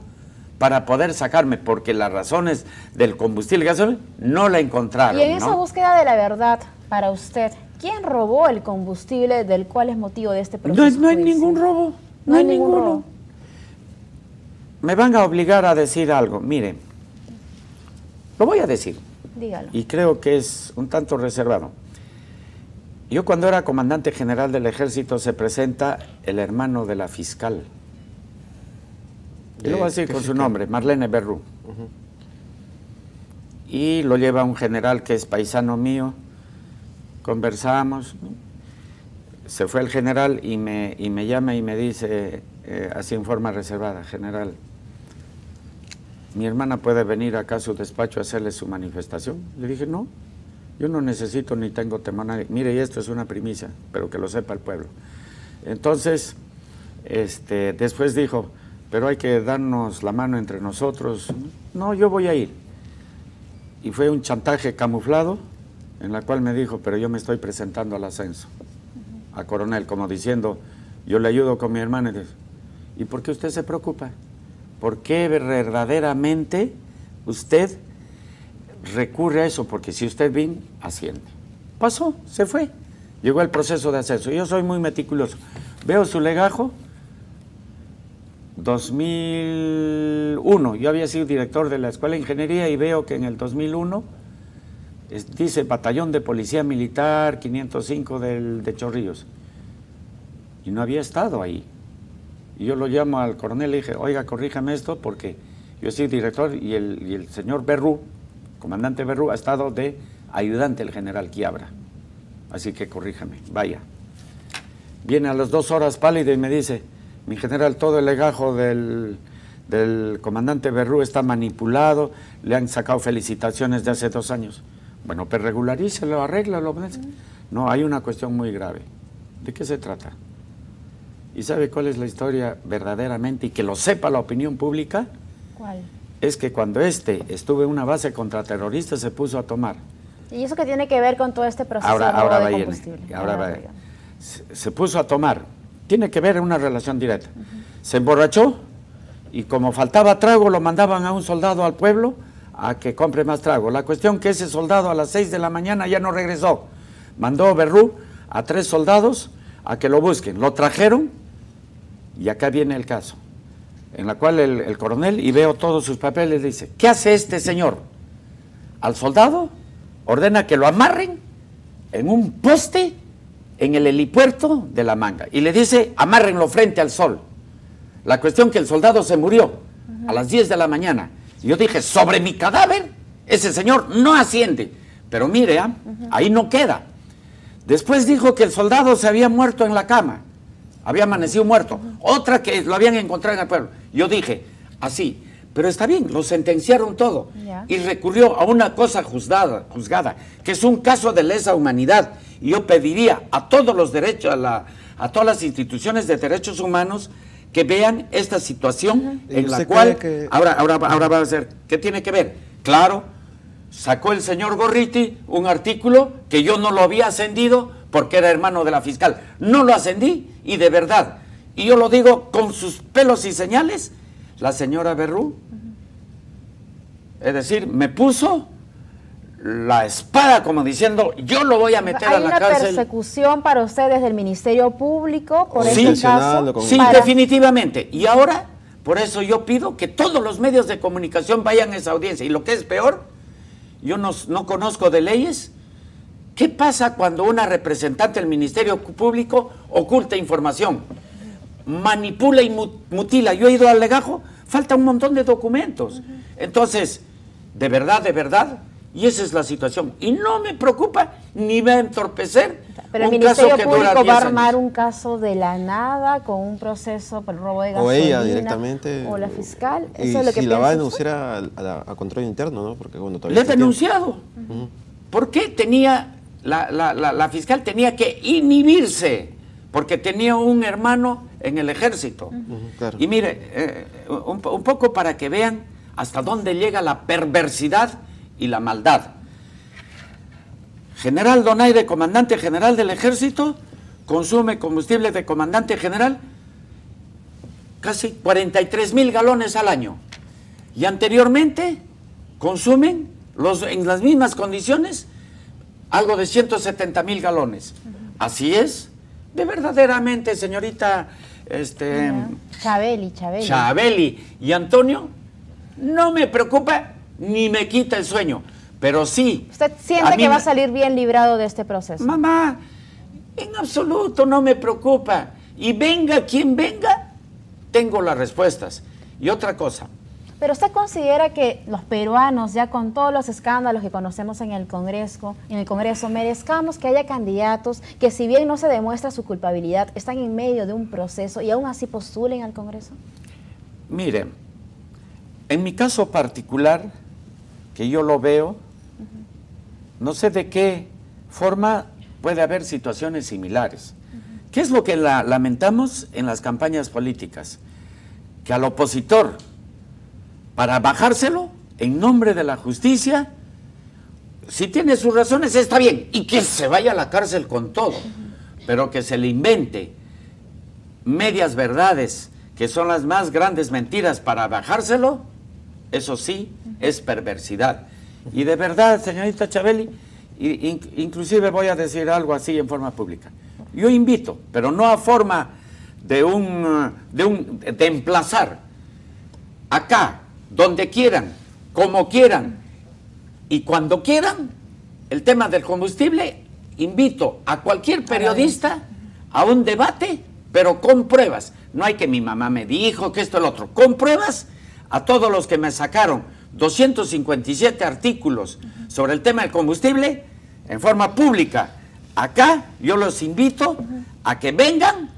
para poder sacarme, porque las razones del combustible gasolina no la encontraron. Y en esa ¿no? búsqueda de la verdad, para usted, ¿quién robó el combustible del cual es motivo de este proceso? No, no hay ningún robo, no, no hay, hay ninguno. Robo. Me van a obligar a decir algo, miren, lo voy a decir. Dígalo. Y creo que es un tanto reservado. Yo cuando era comandante general del ejército se presenta el hermano de la fiscal. Yo lo voy a decir con fiscal? su nombre, Marlene Berrú. Uh-huh. Y lo lleva un general que es paisano mío. Conversamos. Se fue el general y me, y me llama y me dice, eh, así en forma reservada, general, ¿mi hermana puede venir acá a su despacho a hacerle su manifestación? Le dije, no, yo no necesito ni tengo temor a nadie. Mire, y esto es una primicia, pero que lo sepa el pueblo. Entonces, este, después dijo, pero hay que darnos la mano entre nosotros. No, yo voy a ir. Y fue un chantaje camuflado, en la cual me dijo, pero yo me estoy presentando al ascenso, a coronel, como diciendo, yo le ayudo con mi hermana. ¿Y por qué usted se preocupa? ¿Por qué verdaderamente usted recurre a eso? Porque si usted bien asciende. Pasó, se fue. Llegó el proceso de ascenso. Yo soy muy meticuloso. Veo su legajo. dos mil uno. Yo había sido director de la Escuela de Ingeniería y veo que en el dos mil uno es, dice Batallón de Policía Militar quinientos cinco del, de Chorrillos. Y no había estado ahí. Y yo lo llamo al coronel y le dije, oiga, corríjame esto porque yo soy director y el, y el señor Berrú, comandante Berrú, ha estado de ayudante el general Quiabra. Así que corríjame, vaya. Viene a las dos horas pálido y me dice, mi general, todo el legajo del, del comandante Berrú está manipulado, le han sacado felicitaciones de hace dos años. Bueno, pues regularícelo, arréglalo. No, hay una cuestión muy grave. ¿De qué se trata? ¿Y sabe cuál es la historia verdaderamente y que lo sepa la opinión pública? ¿Cuál? Es que cuando este estuvo en una base contraterrorista se puso a tomar. ¿Y eso qué tiene que ver con todo este proceso ahora, nuevo ahora de va combustible? Irene, ahora va se, se puso a tomar. Tiene que ver una relación directa. Uh-huh. Se emborrachó y como faltaba trago lo mandaban a un soldado al pueblo a que compre más trago. La cuestión que ese soldado a las seis de la mañana ya no regresó. Mandó Berrú a tres soldados a que lo busquen. Lo trajeron. Y acá viene el caso, en la cual el, el coronel, y veo todos sus papeles, dice, ¿qué hace este señor? Al soldado ordena que lo amarren en un poste en el helipuerto de La Manga. Y le dice, amárrenlo frente al sol. La cuestión que el soldado se murió a las diez de la mañana. Y yo dije, sobre mi cadáver, ese señor no asciende. Pero mire, ¿eh? Uh-huh. Ahí no queda. Después dijo que el soldado se había muerto en la cama. Había amanecido muerto, otra que lo habían encontrado en el pueblo. Yo dije, así, pero está bien, lo sentenciaron todo. Yeah. Y recurrió a una cosa juzgada, juzgada, que es un caso de lesa humanidad. Y yo pediría a todos los derechos, a, la, a todas las instituciones de derechos humanos que vean esta situación uh-huh. en la cual, que... ahora, ahora, ahora va a ser, ¿qué tiene que ver? Claro, sacó el señor Gorriti un artículo que yo no lo había ascendido, porque era hermano de la fiscal. No lo ascendí y de verdad, y yo lo digo con sus pelos y señales, la señora Berrú uh-huh. Es decir, me puso la espada como diciendo, yo lo voy a meter a la cárcel. ¿Hay una persecución para usted desde el Ministerio Público por este caso? Sí, definitivamente. Y ahora, por eso yo pido que todos los medios de comunicación vayan a esa audiencia. Y lo que es peor, yo no, no conozco de leyes. ¿Qué pasa cuando una representante del Ministerio Público oculta información? Manipula y mutila. Yo he ido al legajo, falta un montón de documentos. Entonces, de verdad, de verdad... Y esa es la situación. Y no me preocupa ni va a entorpecer. Pero el Ministerio Público va a armar un caso de la nada con un proceso por el robo de gasolina. O ella directamente. O la fiscal. Eso es lo que piensa. Y la va a denunciar a, a, a control interno, ¿no? Porque bueno, todavía. Le he denunciado. Uh-huh. ¿Por qué tenía la, la, la, la fiscal tenía que inhibirse? Porque tenía un hermano en el ejército. Uh-huh, claro. Y mire, eh, un, un poco para que vean hasta dónde llega la perversidad y la maldad. General Donayre, comandante general del ejército, consume combustible de comandante general casi cuarenta y tres mil galones al año. Y anteriormente consumen los, en las mismas condiciones algo de ciento setenta mil galones. Uh-huh. Así es, de verdaderamente, señorita este, uh-huh. Chabeli, Chabeli. Chabeli y Antonio, no me preocupa ni me quita el sueño, pero sí. ¿Usted siente que va a salir bien librado de este proceso? Mamá, en absoluto no me preocupa. Y venga quien venga, tengo las respuestas. Y otra cosa. ¿Pero usted considera que los peruanos, ya con todos los escándalos que conocemos en el Congreso, en el Congreso, merezcamos que haya candidatos que, si bien no se demuestra su culpabilidad, están en medio de un proceso y aún así postulen al Congreso? Mire, en mi caso particular, que yo lo veo, no sé de qué forma puede haber situaciones similares. Uh-huh. ¿Qué es lo que la, lamentamos en las campañas políticas? Que al opositor, para bajárselo, en nombre de la justicia, si tiene sus razones está bien, y que se vaya a la cárcel con todo, uh-huh. pero que se le invente medias verdades, que son las más grandes mentiras para bajárselo, eso sí es perversidad. Y de verdad, señorita Chabeli, inclusive voy a decir algo así en forma pública. Yo invito, pero no a forma de un, de un de emplazar, acá, donde quieran, como quieran y cuando quieran, el tema del combustible, invito a cualquier periodista a un debate, pero con pruebas. No hay que mi mamá me dijo que esto el otro. Con pruebas a todos los que me sacaron doscientos cincuenta y siete artículos uh-huh. sobre el tema del combustible en forma pública. Acá yo los invito uh-huh. a que vengan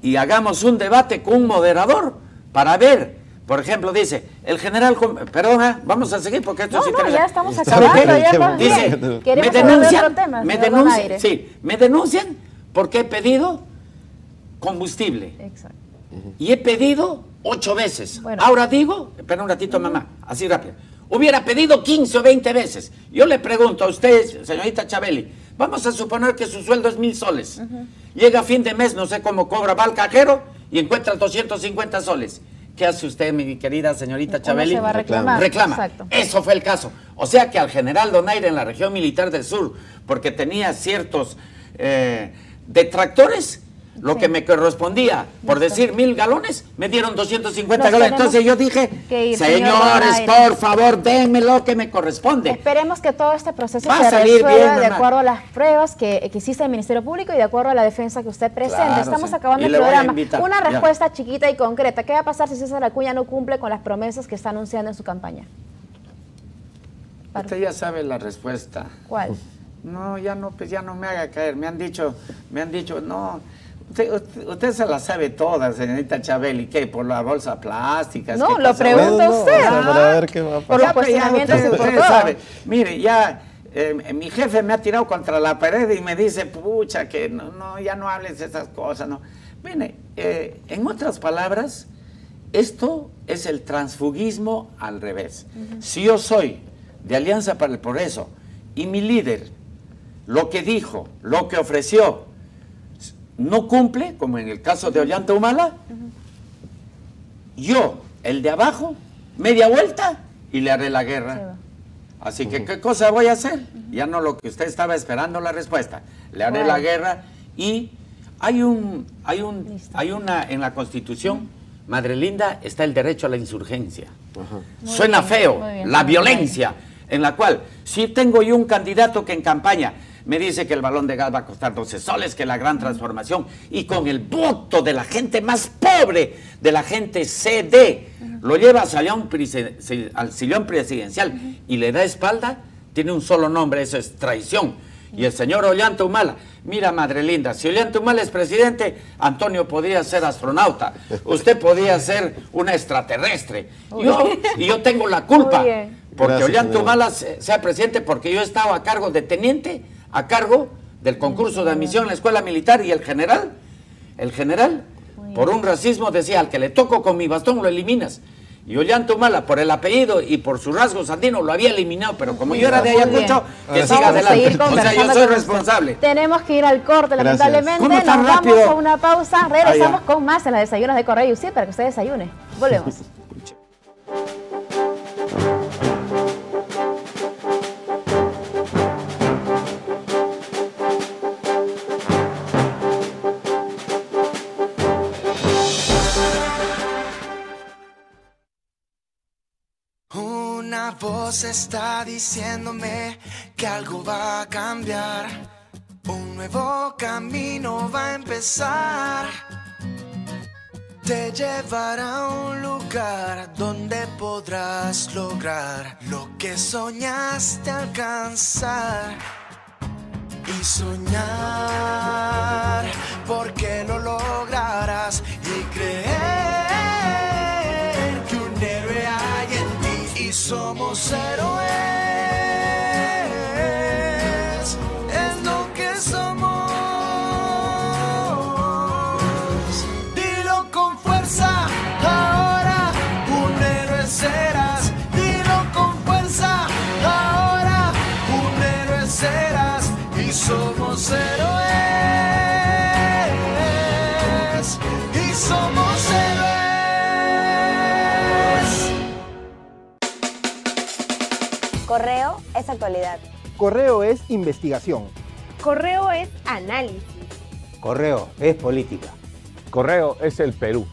y hagamos un debate con un moderador para ver. Por ejemplo, dice, el general... Perdona, vamos a seguir porque esto no, sí... No, ya estamos acabando, ya estamos dice, me denuncian, tema, me, denuncian sí, me denuncian porque he pedido combustible. Exacto. Y he pedido ocho veces. Bueno. Ahora digo, espera un ratito, mamá, así rápido. Hubiera pedido quince o veinte veces. Yo le pregunto a usted, señorita Chabeli, vamos a suponer que su sueldo es mil soles. Uh-huh. Llega a fin de mes, no sé cómo cobra, va al cajero y encuentra doscientos cincuenta soles. ¿Qué hace usted, mi querida señorita Chabeli? Se va a reclamar. Reclama. Exacto. Eso fue el caso. O sea que al general Donayre en la región militar del sur, porque tenía ciertos eh, detractores, lo sí. que me correspondía, por Listo. decir mil galones, me dieron doscientos cincuenta Nos galones. Entonces yo dije, ir, señores, señor por favor, denme lo que me corresponde. Esperemos que todo este proceso va se salir resuelva bien, de acuerdo a las pruebas que, que existe en el Ministerio Público y de acuerdo a la defensa que usted presenta. Claro, Estamos sí. acabando y el programa. Una respuesta ya. chiquita y concreta. ¿Qué va a pasar si César Acuña no cumple con las promesas que está anunciando en su campaña? Usted ya sabe la respuesta. ¿Cuál? No, ya no, pues ya no me haga caer. Me han dicho, me han dicho, no... Usted, usted, usted se la sabe toda, señorita Chabeli, ¿qué? ¿Por la bolsa plástica? No, lo pregunta usted. No, no, a ver qué va a pasar. Por los cuestionamientos usted, usted sabe. Mire, ya eh, mi jefe me ha tirado contra la pared y me dice, pucha, que no, no ya no hables de esas cosas. No. Mire, eh, en otras palabras, esto es el transfugismo al revés. Uh-huh. Si yo soy de Alianza para el Progreso y mi líder, lo que dijo, lo que ofreció, no cumple, como en el caso de Ollanta Humala, uh-huh. yo, el de abajo, media vuelta y le haré la guerra. Así que, ¿qué cosa voy a hacer? Ya no lo que usted estaba esperando la respuesta. Le haré la guerra. Y hay un, hay un, hay una, en la Constitución, Madrelinda, está el derecho a la insurgencia. Suena feo, la violencia, en la cual, si tengo yo un candidato que en campaña me dice que el balón de gas va a costar doce soles, que la gran transformación, y con el voto de la gente más pobre, de la gente C D, lo lleva al sillón presidencial y le da espalda, tiene un solo nombre, eso es traición. Y el señor Ollanta Humala, mira, Madrelinda, si Ollanta Humala es presidente, Antonio podría ser astronauta, usted podría ser una extraterrestre, yo, y yo tengo la culpa, porque Ollanta Humala sea presidente, porque yo estaba a cargo de teniente, a cargo del concurso de admisión en la escuela militar, y el general, el general, por un racismo decía, al que le toco con mi bastón lo eliminas. Y Ollanta Humala, por el apellido y por sus rasgos andinos, lo había eliminado, pero como yo era de Ayacucho, que siga adelante. O sea, yo soy responsable. Tenemos que ir al corte, lamentablemente. Nos vamos a una pausa, regresamos con más en las desayunas de Correo U C I para que usted desayune. Volvemos. Voz está diciéndome que algo va a cambiar, un nuevo camino va a empezar, te llevará a un lugar donde podrás lograr lo que soñaste alcanzar, y soñar porque lo lograrás, y creer que un héroe hay en ti. Somos héroes, es lo que somos. Dilo con fuerza, ahora un héroe serás. Dilo con fuerza, ahora un héroe serás. Y somos héroes, y somos héroes. Correo es actualidad. Correo es investigación. Correo es análisis. Correo es política. Correo es el Perú.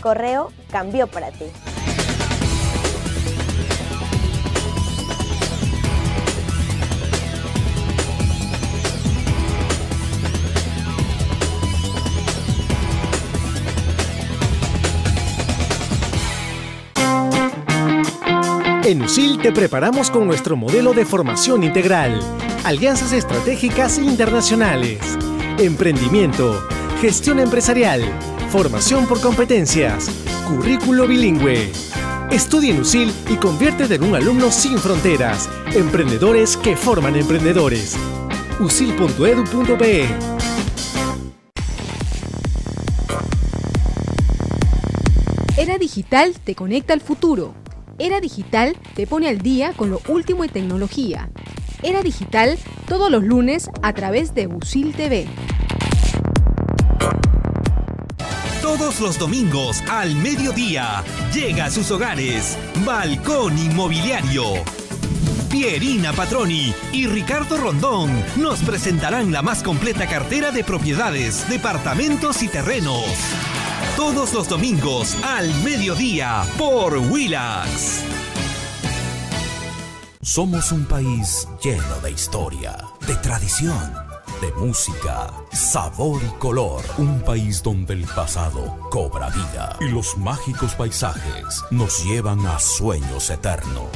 Correo cambió para ti. En U S I L te preparamos con nuestro modelo de formación integral, alianzas estratégicas internacionales, emprendimiento, gestión empresarial, formación por competencias, currículo bilingüe. Estudia en U S I L y conviértete en un alumno sin fronteras, emprendedores que forman emprendedores. U S I L punto edu punto pe. Era Digital te conecta al futuro. Era Digital te pone al día con lo último en tecnología. Era Digital todos los lunes a través de U S I L T V. Todos los domingos al mediodía llega a sus hogares Balcón Inmobiliario. Pierina Patroni y Ricardo Rondón nos presentarán la más completa cartera de propiedades, departamentos y terrenos. Todos los domingos al mediodía por Willax. Somos un país lleno de historia, de tradición, de música, sabor y color. Un país donde el pasado cobra vida y los mágicos paisajes nos llevan a sueños eternos.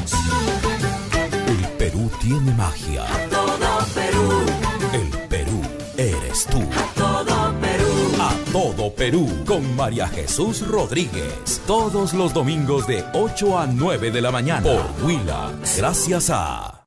El Perú tiene magia. A todo Perú. El Perú eres tú. A todo Perú. A todo Perú, con María Jesús Rodríguez. Todos los domingos de ocho a nueve de la mañana. Por Willax. Gracias a...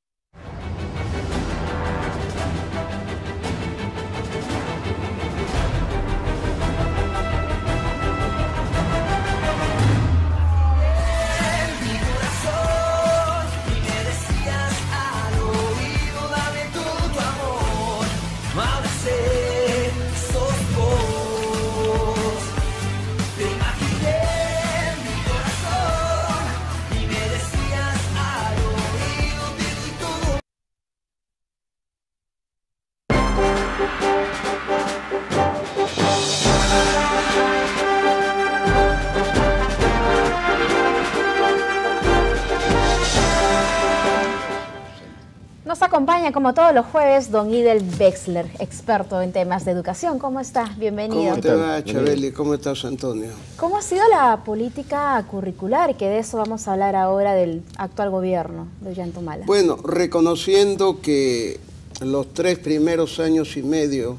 Nos acompaña, como todos los jueves, don Idel Wexler, experto en temas de educación. ¿Cómo estás? Bienvenido. ¿Cómo te va, Chabeli? ¿Cómo estás, Antonio? ¿Cómo ha sido la política curricular? Que de eso vamos a hablar ahora del actual gobierno de Ollanta Humala. Bueno, reconociendo que los tres primeros años y medio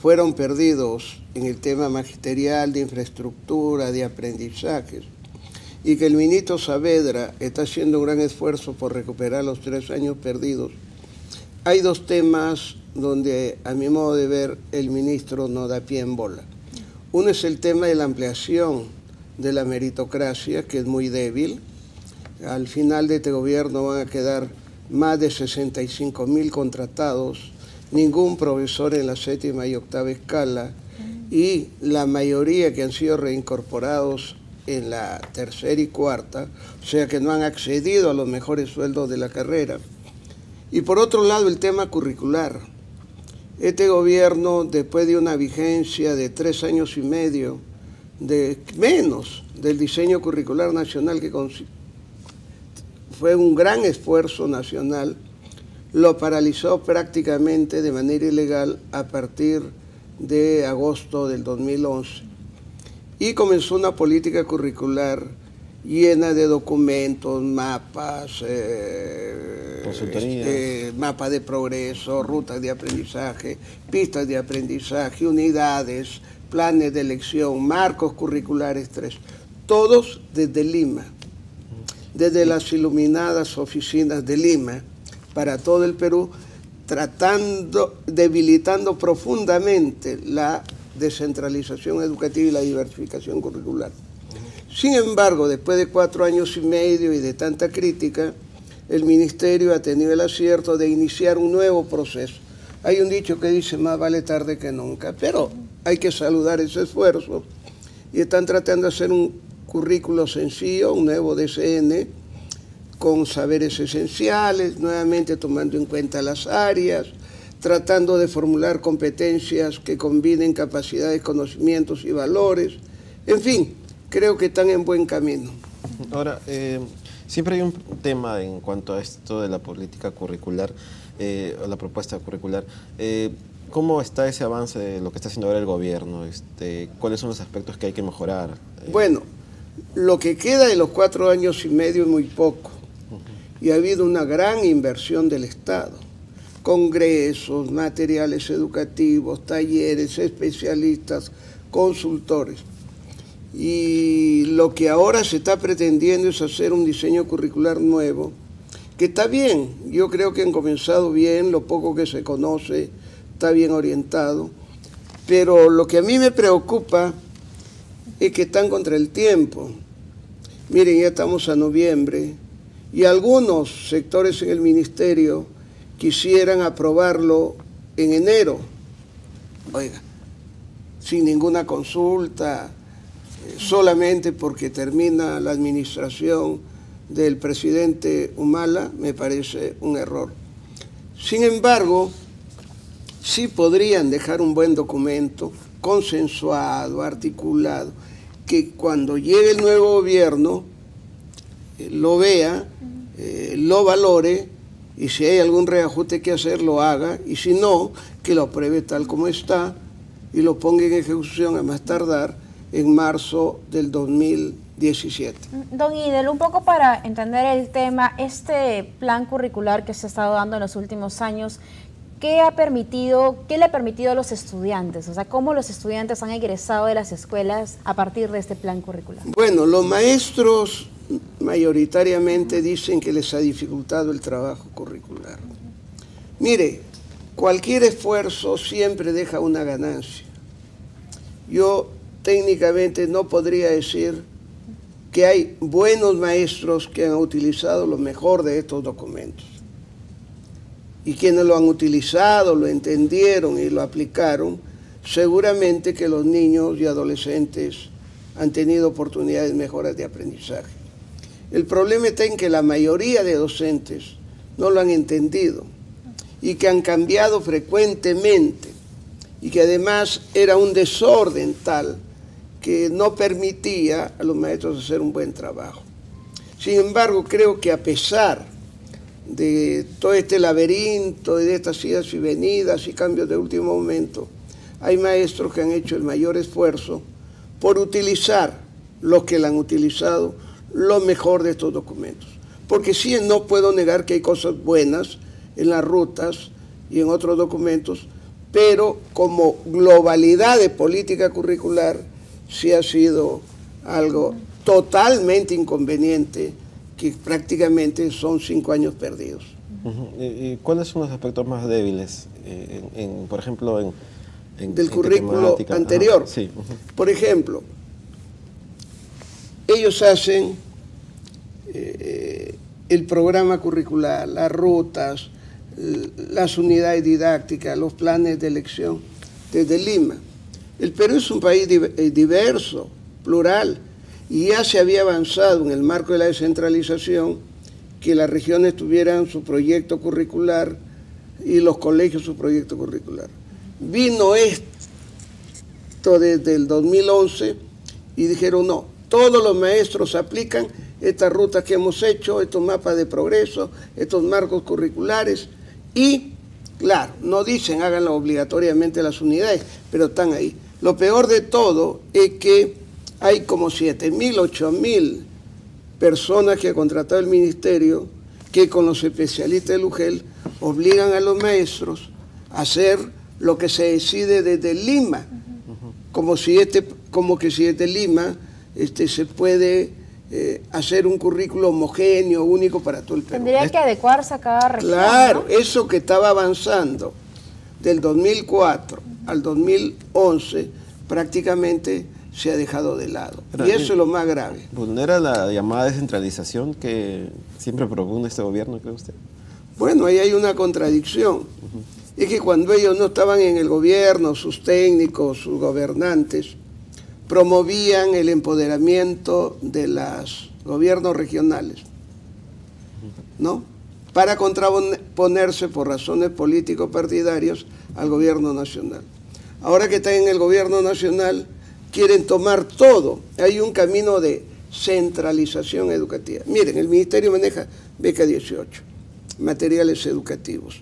fueron perdidos en el tema magisterial, de infraestructura, de aprendizajes, y que el ministro Saavedra está haciendo un gran esfuerzo por recuperar los tres años perdidos, hay dos temas donde, a mi modo de ver, el ministro no da pie en bola. Uno es el tema de la ampliación de la meritocracia, que es muy débil. Al final de este gobierno van a quedar más de sesenta y cinco mil contratados, ningún profesor en la séptima y octava escala, y la mayoría que han sido reincorporados en la tercera y cuarta, o sea que no han accedido a los mejores sueldos de la carrera. Y por otro lado, el tema curricular. Este gobierno, después de una vigencia de tres años y medio, de menos del diseño curricular nacional, que fue un gran esfuerzo nacional, lo paralizó prácticamente de manera ilegal a partir de agosto del dos mil once. Y comenzó una política curricular llena de documentos, mapas, eh, este, mapas de progreso, rutas de aprendizaje, pistas de aprendizaje, unidades, planes de elección, marcos curriculares tres, todos desde Lima, desde las iluminadas oficinas de Lima, para todo el Perú, tratando, debilitando profundamente la descentralización educativa y la diversificación curricular. Sin embargo, después de cuatro años y medio y de tanta crítica, el ministerio ha tenido el acierto de iniciar un nuevo proceso. Hay un dicho que dice, más vale tarde que nunca, pero hay que saludar ese esfuerzo. Y están tratando de hacer un currículo sencillo, un nuevo D C N, con saberes esenciales, nuevamente tomando en cuenta las áreas, tratando de formular competencias que combinen capacidades, conocimientos y valores. En fin, creo que están en buen camino. Ahora, eh, siempre hay un tema en cuanto a esto de la política curricular, eh, la propuesta curricular. Eh, ¿Cómo está ese avance de lo que está haciendo ahora el gobierno? Este, ¿Cuáles son los aspectos que hay que mejorar? Eh, bueno, lo que queda de los cuatro años y medio es muy poco. Y ha habido una gran inversión del Estado. Congresos, materiales educativos, talleres, especialistas, consultores. Y lo que ahora se está pretendiendo es hacer un diseño curricular nuevo, que está bien. Yo creo que han comenzado bien, lo poco que se conoce está bien orientado. Pero lo que a mí me preocupa es que están contra el tiempo. Miren, ya estamos a noviembre y algunos sectores en el ministerio quisieran aprobarlo en enero, oiga, sin ninguna consulta, solamente porque termina la administración del presidente Humala, me parece un error. Sin embargo, sí podrían dejar un buen documento, consensuado, articulado, que cuando llegue el nuevo gobierno lo vea, eh, lo valore, y si hay algún reajuste que hacer, lo haga, y si no, que lo apruebe tal como está y lo ponga en ejecución a más tardar en marzo del dos mil diecisiete. Don Idel, un poco para entender el tema, este plan curricular que se ha estado dando en los últimos años, ¿qué ha permitido, qué le ha permitido a los estudiantes? O sea, ¿cómo los estudiantes han egresado de las escuelas a partir de este plan curricular? Bueno, los maestros mayoritariamente dicen que les ha dificultado el trabajo curricular. Mire, cualquier esfuerzo siempre deja una ganancia. Yo técnicamente no podría decir que hay buenos maestros que han utilizado lo mejor de estos documentos. Y quienes lo han utilizado, lo entendieron y lo aplicaron, seguramente que los niños y adolescentes han tenido oportunidades mejoras de aprendizaje. El problema está en que la mayoría de docentes no lo han entendido y que han cambiado frecuentemente y que además era un desorden tal que no permitía a los maestros hacer un buen trabajo. Sin embargo, creo que a pesar de todo este laberinto y de estas idas y venidas y cambios de último momento, hay maestros que han hecho el mayor esfuerzo por utilizar, los que la han utilizado, lo mejor de estos documentos. Porque sí, no puedo negar que hay cosas buenas en las rutas y en otros documentos, pero como globalidad de política curricular sí ha sido algo totalmente inconveniente, que prácticamente son cinco años perdidos. ¿Y cuáles son los aspectos más débiles, en, en, por ejemplo, en, en del en currículo anterior? Ajá, sí. Por ejemplo, ellos hacen eh, el programa curricular, las rutas, las unidades didácticas, los planes de elección desde Lima. El Perú es un país diverso, plural, y ya se había avanzado en el marco de la descentralización que las regiones tuvieran su proyecto curricular y los colegios su proyecto curricular. Vino esto desde el dos mil once y dijeron no, todos los maestros aplican estas rutas que hemos hecho, estos mapas de progreso, estos marcos curriculares y, claro, no dicen háganlo obligatoriamente las unidades, pero están ahí. Lo peor de todo es que hay como siete mil, ocho mil personas que ha contratado el Ministerio que con los especialistas del U G E L obligan a los maestros a hacer lo que se decide desde Lima, como, si este, como que si desde Lima este, se puede eh, hacer un currículo homogéneo, único para todo el Perú. Tendría que adecuarse a cada región. Claro, ¿no? Eso que estaba avanzando del dos mil cuatro al dos mil once prácticamente se ha dejado de lado. Pero, y eso es lo más grave. ¿Vulnera la llamada descentralización que siempre propone este gobierno, cree usted? Bueno, ahí hay una contradicción. Uh-huh. Es que cuando ellos no estaban en el gobierno, sus técnicos, sus gobernantes, promovían el empoderamiento de los gobiernos regionales, ¿no? Para contraponerse por razones político-partidarias al gobierno nacional. Ahora que están en el gobierno nacional, quieren tomar todo. Hay un camino de centralización educativa. Miren, el Ministerio maneja beca dieciocho, materiales educativos,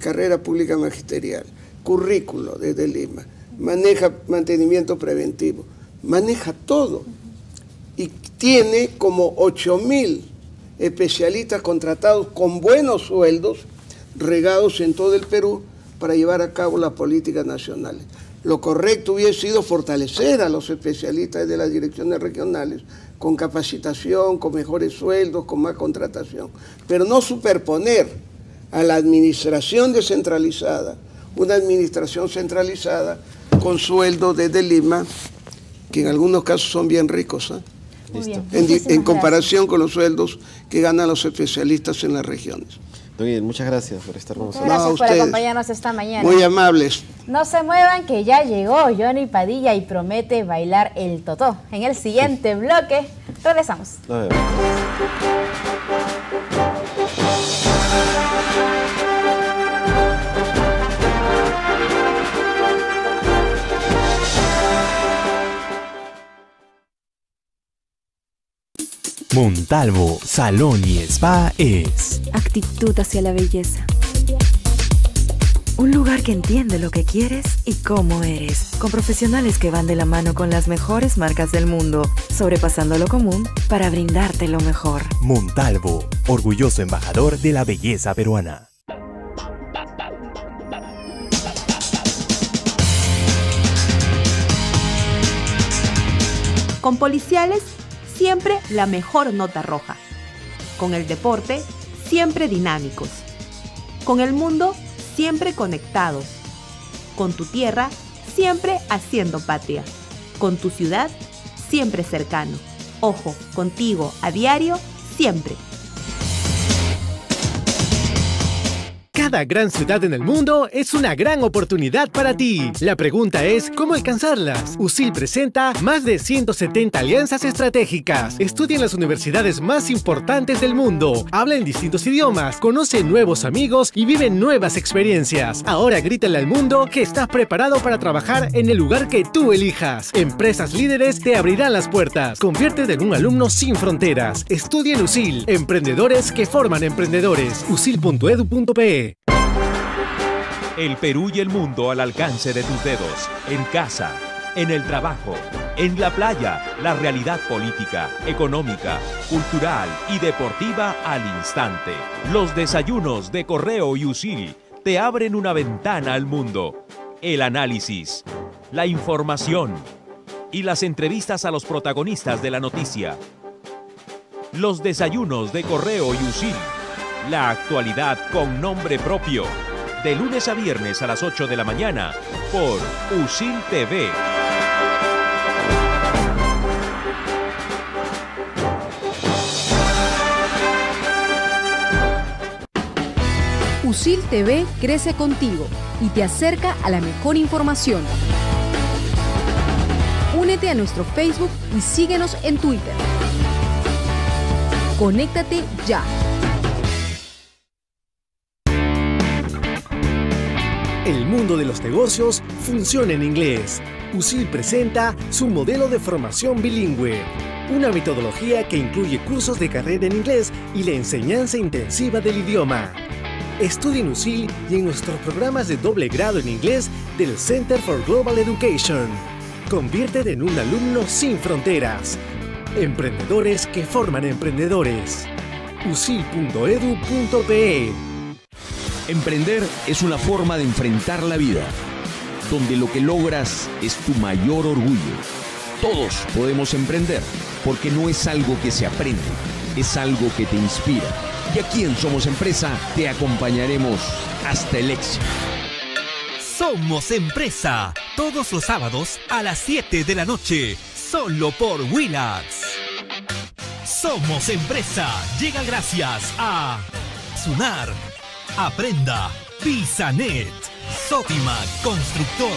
carrera pública magisterial, currículo desde Lima, maneja mantenimiento preventivo, maneja todo. Y tiene como ocho mil especialistas contratados con buenos sueldos, regados en todo el Perú, para llevar a cabo las políticas nacionales. Lo correcto hubiese sido fortalecer a los especialistas de las direcciones regionales con capacitación, con mejores sueldos, con más contratación, pero no superponer a la administración descentralizada, una administración centralizada con sueldos desde Lima, que en algunos casos son bien ricos, ¿eh? Listo. En, en comparación con los sueldos que ganan los especialistas en las regiones. Bien, muchas gracias por estar con nosotros. Gracias por acompañarnos esta mañana. Muy amables. No se muevan, que ya llegó Johnny Padilla y promete bailar el totó. En el siguiente bloque regresamos. Nos vemos. Montalvo Salón y Spa es actitud hacia la belleza. Un lugar que entiende lo que quieres y cómo eres, con profesionales que van de la mano con las mejores marcas del mundo, sobrepasando lo común para brindarte lo mejor. Montalvo, orgulloso embajador de la belleza peruana. Con policiales, siempre la mejor nota roja. Con el deporte, siempre dinámicos. Con el mundo, siempre conectados. Con tu tierra, siempre haciendo patria. Con tu ciudad, siempre cercano. Ojo, contigo, a diario, siempre. Cada gran ciudad en el mundo es una gran oportunidad para ti. La pregunta es, ¿cómo alcanzarlas? USIL presenta más de ciento setenta alianzas estratégicas. Estudia en las universidades más importantes del mundo. Habla en distintos idiomas, conoce nuevos amigos y vive nuevas experiencias. Ahora grítale al mundo que estás preparado para trabajar en el lugar que tú elijas. Empresas líderes te abrirán las puertas. Conviértete en un alumno sin fronteras. Estudia en USIL. Emprendedores que forman emprendedores. usil punto edu punto pe. El Perú y el mundo al alcance de tus dedos. En casa, en el trabajo, en la playa. La realidad política, económica, cultural y deportiva al instante. Los desayunos de Correo y USIL te abren una ventana al mundo. El análisis, la información y las entrevistas a los protagonistas de la noticia. Los desayunos de Correo y USIL. La actualidad con nombre propio. De lunes a viernes a las ocho de la mañana por USIL T V. USIL T V crece contigo y te acerca a la mejor información. Únete a nuestro Facebook y síguenos en Twitter. Conéctate ya. El mundo de los negocios funciona en inglés. USIL presenta su modelo de formación bilingüe, una metodología que incluye cursos de carrera en inglés y la enseñanza intensiva del idioma. Estudia en USIL y en nuestros programas de doble grado en inglés del Center for Global Education. Conviértete en un alumno sin fronteras. Emprendedores que forman emprendedores. usil punto edu punto pe. Emprender es una forma de enfrentar la vida, donde lo que logras es tu mayor orgullo. Todos podemos emprender, porque no es algo que se aprende, es algo que te inspira. Y aquí en Somos Empresa te acompañaremos hasta el éxito. Somos Empresa, todos los sábados a las siete de la noche, solo por Willax. Somos Empresa llega gracias a Sunar, Aprenda, Pisanet, Sotimac Constructor.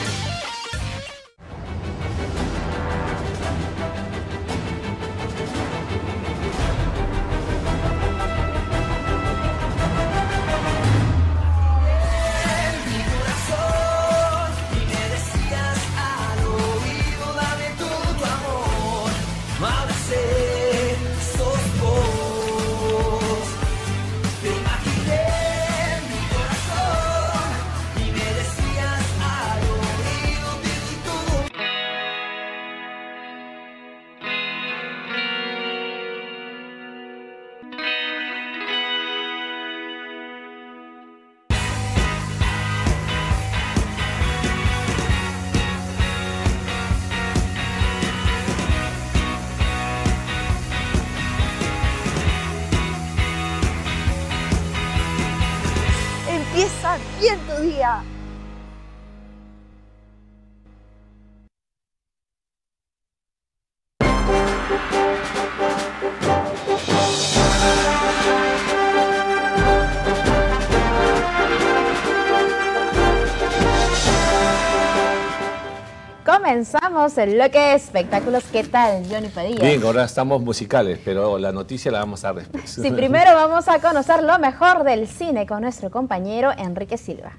Comenzamos el bloque de espectáculos. ¿Qué tal, Johnny Padilla? Bien, ahora estamos musicales, pero la noticia la vamos a dar después. Sí, primero vamos a conocer lo mejor del cine con nuestro compañero Enrique Silva.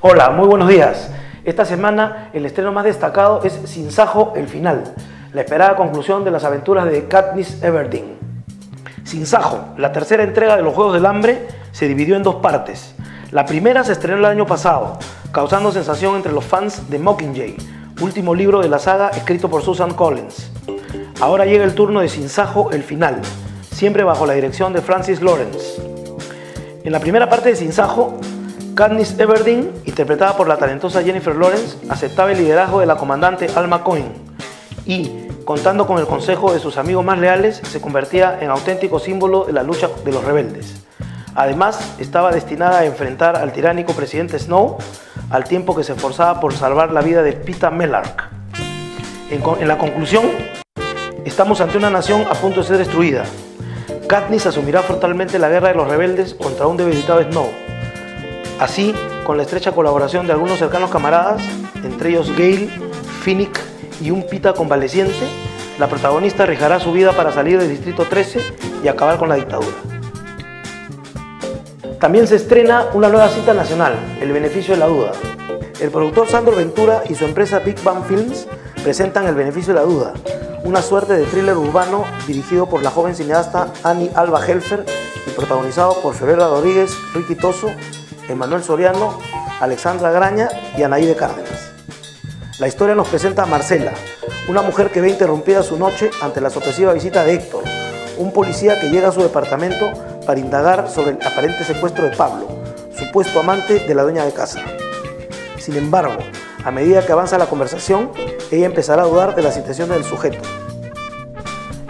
Hola, muy buenos días. Esta semana el estreno más destacado es Sin Sajo, el final, la esperada conclusión de las aventuras de Katniss Everdeen. Sin Sajo, la tercera entrega de los Juegos del Hambre, se dividió en dos partes. La primera se estrenó el año pasado, causando sensación entre los fans de Mockingjay, último libro de la saga escrito por Susan Collins. Ahora llega el turno de Sin Sajo, el final, siempre bajo la dirección de Francis Lawrence. En la primera parte de Sin Sajo, Katniss Everdeen, interpretada por la talentosa Jennifer Lawrence, aceptaba el liderazgo de la comandante Alma Cohen y, contando con el consejo de sus amigos más leales, se convertía en auténtico símbolo de la lucha de los rebeldes. Además, estaba destinada a enfrentar al tiránico presidente Snow, al tiempo que se esforzaba por salvar la vida de Pita Mellark. En, en la conclusión, Estamos ante una nación a punto de ser destruida. Katniss asumirá frontalmente la guerra de los rebeldes contra un debilitado Snow. Así, con la estrecha colaboración de algunos cercanos camaradas, entre ellos Gale, Finnick y un pita convaleciente, la protagonista arriesgará su vida para salir del Distrito trece y acabar con la dictadura. También se estrena una nueva cinta nacional, El beneficio de la duda. El productor Sandro Ventura y su empresa Big Bang Films presentan El beneficio de la duda, una suerte de thriller urbano dirigido por la joven cineasta Annie Alba Helfer y protagonizado por Feberra Rodríguez, Ricky Toso, Emanuel Soriano, Alexandra Graña y Anaíde Cárdenas. La historia nos presenta a Marcela, una mujer que ve interrumpida su noche ante la sorpresiva visita de Héctor, un policía que llega a su departamento para indagar sobre el aparente secuestro de Pablo, supuesto amante de la dueña de casa. Sin embargo, a medida que avanza la conversación, ella empezará a dudar de las intenciones del sujeto.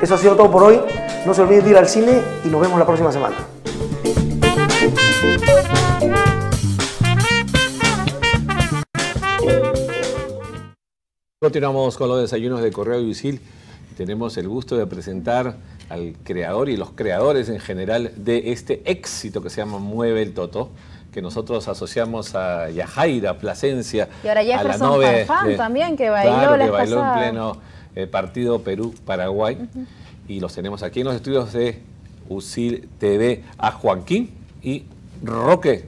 Eso ha sido todo por hoy. No se olviden de ir al cine y nos vemos la próxima semana. Continuamos con los desayunos de Correo y Visil. Tenemos el gusto de presentar al creador y los creadores en general de este éxito que se llama Mueve el Toto, que nosotros asociamos a Yahaira Plasencia. Y ahora Jefferson Farfán eh, también, que bailó claro, la que bailó pasada. En pleno eh, partido Perú-Paraguay. Uh-huh. Y los tenemos aquí en los estudios de U S I L T V a Juan Quin y Roque.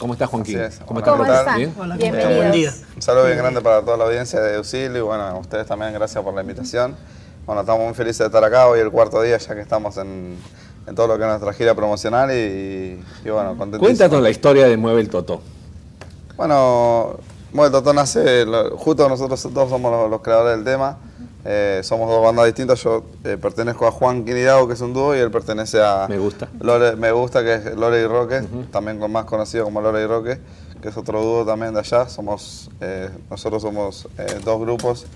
¿Cómo estás, Juan Quin? Es. ¿Cómo, ¿Cómo estás? ¿Bien? Hola, bienvenidos. Buen día. Un saludo bien grande para toda la audiencia de U S I L y bueno, a ustedes también, gracias por la invitación. Bueno, estamos muy felices de estar acá hoy el cuarto día, ya que estamos en... en todo lo que es nuestra gira promocional y, y bueno, contentísimo. Cuéntanos la historia de Mueve el Totó. Bueno, Mueve el Totó nace, lo, justo nosotros todos somos los, los creadores del tema, eh, somos dos bandas distintas, yo eh, pertenezco a Juan Quin y Roque, que es un dúo, y él pertenece a... Me Gusta. Lore, me Gusta, que es Lore y Roque, uh-huh. también con, más conocido como Lore y Roque, que es otro dúo también de allá, somos, eh, nosotros somos eh, dos grupos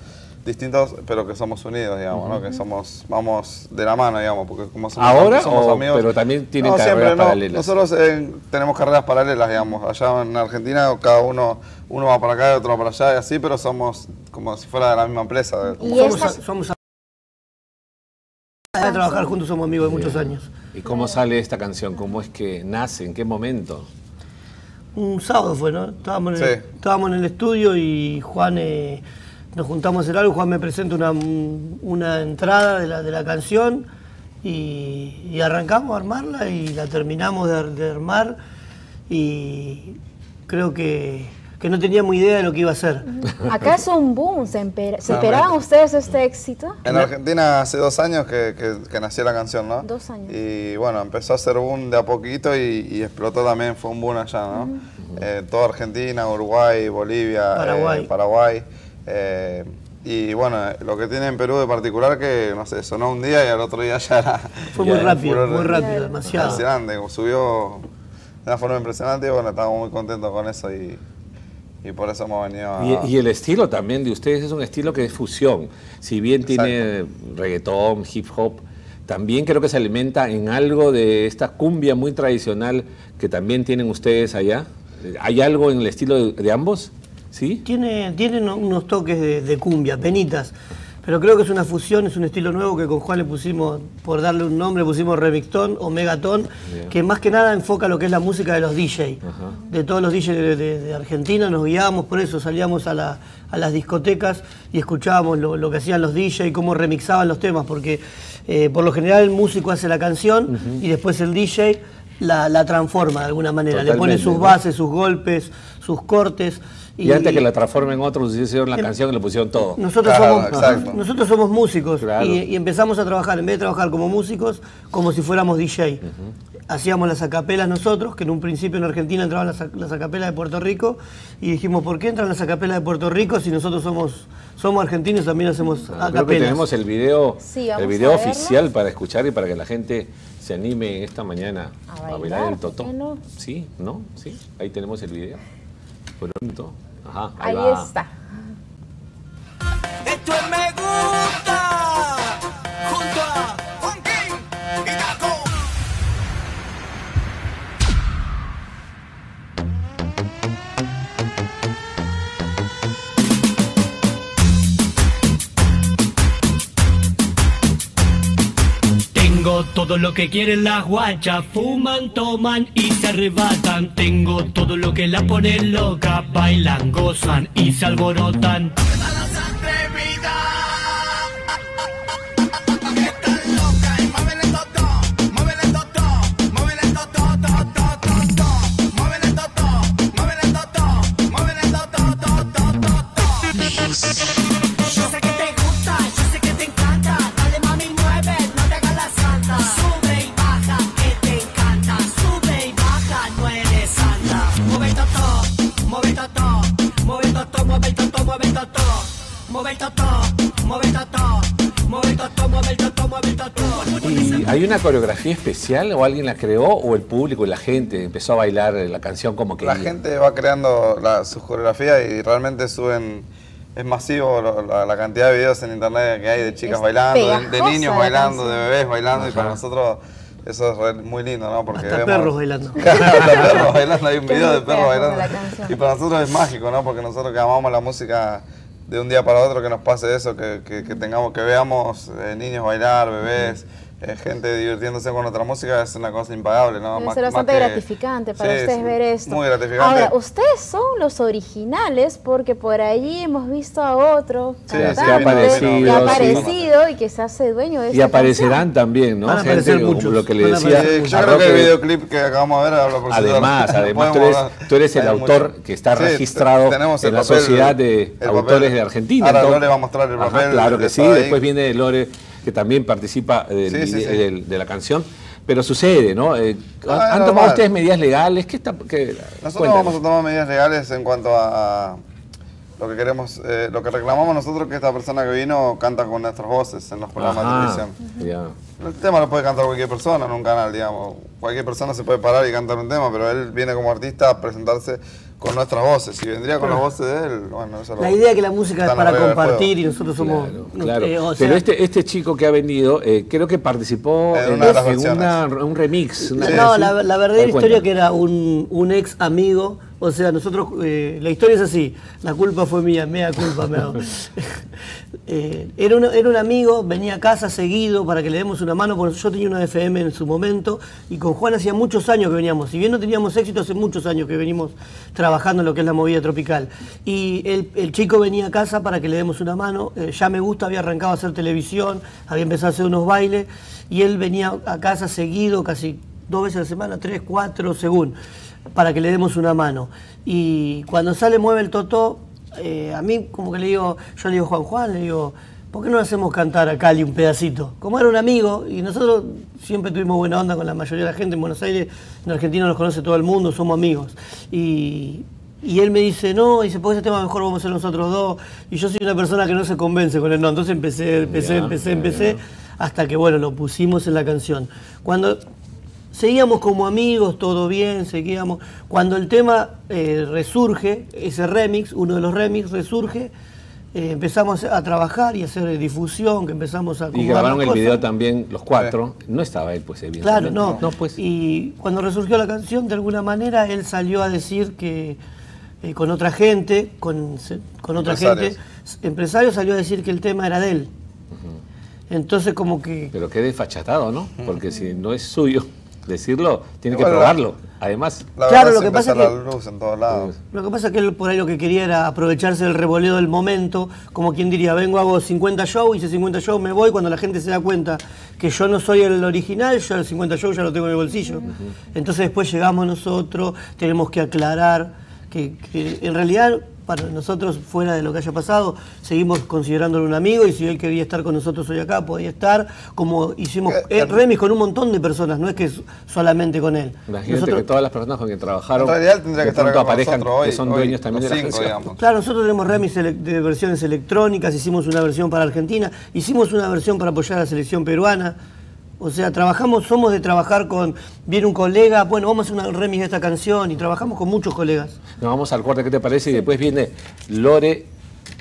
distintos, pero que somos unidos, digamos, uh-huh. ¿no? Que somos, vamos de la mano, digamos, porque como somos, ¿ahora somos o, amigos... Pero también tienen no, carreras siempre, no, paralelas. Nosotros eh, tenemos carreras paralelas, digamos, allá en Argentina cada uno, uno va para acá y otro va para allá y así, pero somos como si fuera de la misma empresa. ¿Y somos, esta... somos, somos a trabajar juntos, somos amigos de muchos años. ¿Y cómo sale esta canción? ¿Cómo es que nace? ¿En qué momento? Un sábado fue, ¿no? Estábamos en el, sí. estábamos en el estudio y Juan... Eh, nos juntamos a hacer algo, Juan me presenta una, una entrada de la, de la canción y, y arrancamos a armarla y la terminamos de, de armar y creo que, que no teníamos idea de lo que iba a hacer. Acá es un boom, ¿se, emper, ¿se esperaban ustedes este éxito? En Argentina hace dos años que, que, que nació la canción, ¿no? Dos años. Y bueno, empezó a ser boom de a poquito y, y explotó también, fue un boom allá, ¿no? Uh-huh. eh, toda Argentina, Uruguay, Bolivia, Paraguay. Eh, Paraguay. Eh, y bueno, lo que tiene en Perú de particular que, no sé, sonó un día y al otro día ya era... Fue muy rápido, muy rápido, demasiado. Impresionante, subió de una forma impresionante y bueno, estábamos muy contentos con eso y, y por eso hemos venido a... Y, y el estilo también de ustedes es un estilo que es fusión, si bien exacto. tiene reggaetón, hip hop, también creo que se alimenta en algo de esta cumbia muy tradicional que también tienen ustedes allá. ¿Hay algo en el estilo de, de ambos? ¿Sí? Tiene, tienen unos toques de, de cumbia, penitas, pero creo que es una fusión, es un estilo nuevo que con Juan le pusimos, por darle un nombre, pusimos Remixton o Megatón, yeah. que más que nada enfoca lo que es la música de los D J, ajá. de todos los D J de, de, de Argentina, nos guiábamos por eso, salíamos a, la, a las discotecas y escuchábamos lo, lo que hacían los D J, cómo remixaban los temas, porque eh, por lo general el músico hace la canción uh-huh. y después el D J la, la transforma de alguna manera, totalmente, le pone sus bases, sus golpes, sus cortes. Y, y antes que la transformen en otro, hicieron la canción y le pusieron todo. Nosotros, claro, somos, nosotros somos músicos claro. y, y empezamos a trabajar, en vez de trabajar como músicos, como si fuéramos D J. Uh-huh. Hacíamos las acapelas nosotros, que en un principio en Argentina entraban las, las acapelas de Puerto Rico, y dijimos, ¿por qué entran las acapelas de Puerto Rico si nosotros somos, somos argentinos también hacemos ah, acapelas? Creo que tenemos el video, sí, el video oficial para escuchar y para que la gente se anime esta mañana a bailar, a bailar el totó. No? Sí, ¿no? Sí, ahí tenemos el video. Pronto. Ajá, ahí, ahí está. Esto es Me Gusta, junto a Juan Quin y Roque. Tengo todo lo que quieren las guachas, fuman, toman y se arrebatan. Tengo todo lo que las pone loca, bailan, gozan y se alborotan. ¿Hay una coreografía especial o alguien la creó o el público y la gente empezó a bailar la canción como que? La gente va creando la, sus coreografías y realmente suben, es masivo lo, la, la cantidad de videos en internet que hay de chicas es bailando, de, de niños bailando, de bebés bailando. Ajá. Y para nosotros eso es re, muy lindo, ¿no? Porque hasta vemos, perros bailando. Hasta perros bailando, hay un video de perros bailando. Y para nosotros es mágico, ¿no? Porque nosotros que amamos la música, de un día para otro que nos pase eso, que, que, que tengamos, que veamos eh, niños bailar, bebés, eh, gente divirtiéndose con nuestra música, es una cosa impagable, ¿no? Debe ser bastante gratificante para sí, ustedes ver esto. Muy gratificante. Ahora, ustedes son los originales porque por allí hemos visto a otro sí, cantante, sí, aparecido, que ha aparecido sí. y que se hace dueño de esta Y aparecerán canción. También, ¿no? Van a aparecer gente, muchos. Lo que le decía, sí, yo creo que el videoclip que acabamos de ver habla por Además, además tú eres, tú eres el autor mucho. Que está sí, registrado en papel, la Sociedad de Autores de Argentina. Ahora entonces, Lore va a mostrar el papel. Ajá, claro que, que sí, después ahí. Viene Lore, que también participa del, sí, sí, de, sí. De, de la canción. Pero sucede, ¿no? Eh, no ¿Han tomado normal. Ustedes medidas legales? ¿Qué está, qué? Nosotros Cuéntanos. Vamos a tomar medidas legales en cuanto a lo que queremos, eh, lo que reclamamos nosotros, que esta persona que vino canta con nuestras voces en los programas Ajá. de televisión. Yeah. El tema lo puede cantar cualquier persona en un canal, digamos. Cualquier persona se puede parar y cantar un tema, pero él viene como artista a presentarse con nuestras voces. Si vendría con bueno. las voces de él, bueno, eso la lo, idea es que la música es para compartir y nosotros somos... Claro, claro. Eh, o sea, pero este, este chico que ha venido, eh, creo que participó en, una en, en una, un remix. Una, sí, no, sí. La, la verdadera historia cuenta. Que era un, un ex amigo. O sea, nosotros, eh, la historia es así, la culpa fue mía, mea culpa, mea. eh, era, un, era un amigo, venía a casa seguido para que le demos una mano, porque yo tenía una F M en su momento, y con Juan hacía muchos años que veníamos, si bien no teníamos éxito, hace muchos años que venimos trabajando en lo que es la movida tropical. Y el, el chico venía a casa para que le demos una mano, eh, ya me gusta, había arrancado a hacer televisión, había empezado a hacer unos bailes, y él venía a casa seguido, casi dos veces a la semana, tres, cuatro, según... para que le demos una mano. Y cuando sale Mueve el Totó, eh, a mí como que le digo, yo le digo Juan Juan, le digo, ¿por qué no hacemos cantar a Cali un pedacito? Como era un amigo, y nosotros siempre tuvimos buena onda con la mayoría de la gente en Buenos Aires, en Argentina nos conoce todo el mundo, somos amigos. Y, y él me dice, no, y dice, porque ese tema mejor vamos a hacer nosotros dos, y yo soy una persona que no se convence con él, no, entonces empecé, empecé, yeah, empecé, yeah, empecé, yeah. hasta que bueno, lo pusimos en la canción. Cuando... Seguíamos como amigos, todo bien, seguíamos. Cuando el tema eh, resurge, ese remix, uno de los remix resurge, eh, empezamos a trabajar y a hacer difusión, que empezamos a... Y grabaron el cosas. Video también, los cuatro. Sí. No estaba él, pues, evidentemente. Claro, no. no pues. Y cuando resurgió la canción, de alguna manera, él salió a decir que eh, con otra gente, con, con otra empresarios. gente, empresario salió a decir que el tema era de él. Uh-huh. Entonces como que... Pero qué desfachatado, ¿no? Porque uh-huh. si no es suyo... Decirlo, tiene que bueno, probarlo. Además, la claro, lo que pasa es que, luz en todos lados. Lo que pasa es que él por ahí lo que quería era aprovecharse del revoleo del momento, como quien diría, vengo, hago cincuenta shows, hice cincuenta shows, me voy, cuando la gente se da cuenta que yo no soy el original, yo el cincuenta shows ya lo tengo en el bolsillo. Uh-huh. Entonces después llegamos nosotros, tenemos que aclarar que, que en realidad... Para nosotros, fuera de lo que haya pasado, seguimos considerándolo un amigo y si él quería estar con nosotros hoy acá, podía estar, como hicimos eh, remis con un montón de personas, no es que solamente con él. Imagínate nosotros, que todas las personas con quien trabajaron, en realidad tendría que estar aparezcan hoy, que son hoy, dueños también de la cinco, digamos. Claro, nosotros tenemos remis de versiones electrónicas, hicimos una versión para Argentina, hicimos una versión para apoyar a la selección peruana. O sea, trabajamos, somos de trabajar con... Viene un colega, bueno, vamos a hacer un remix de esta canción y trabajamos con muchos colegas. Nos vamos al corte, ¿qué te parece? Sí. Y después viene Lore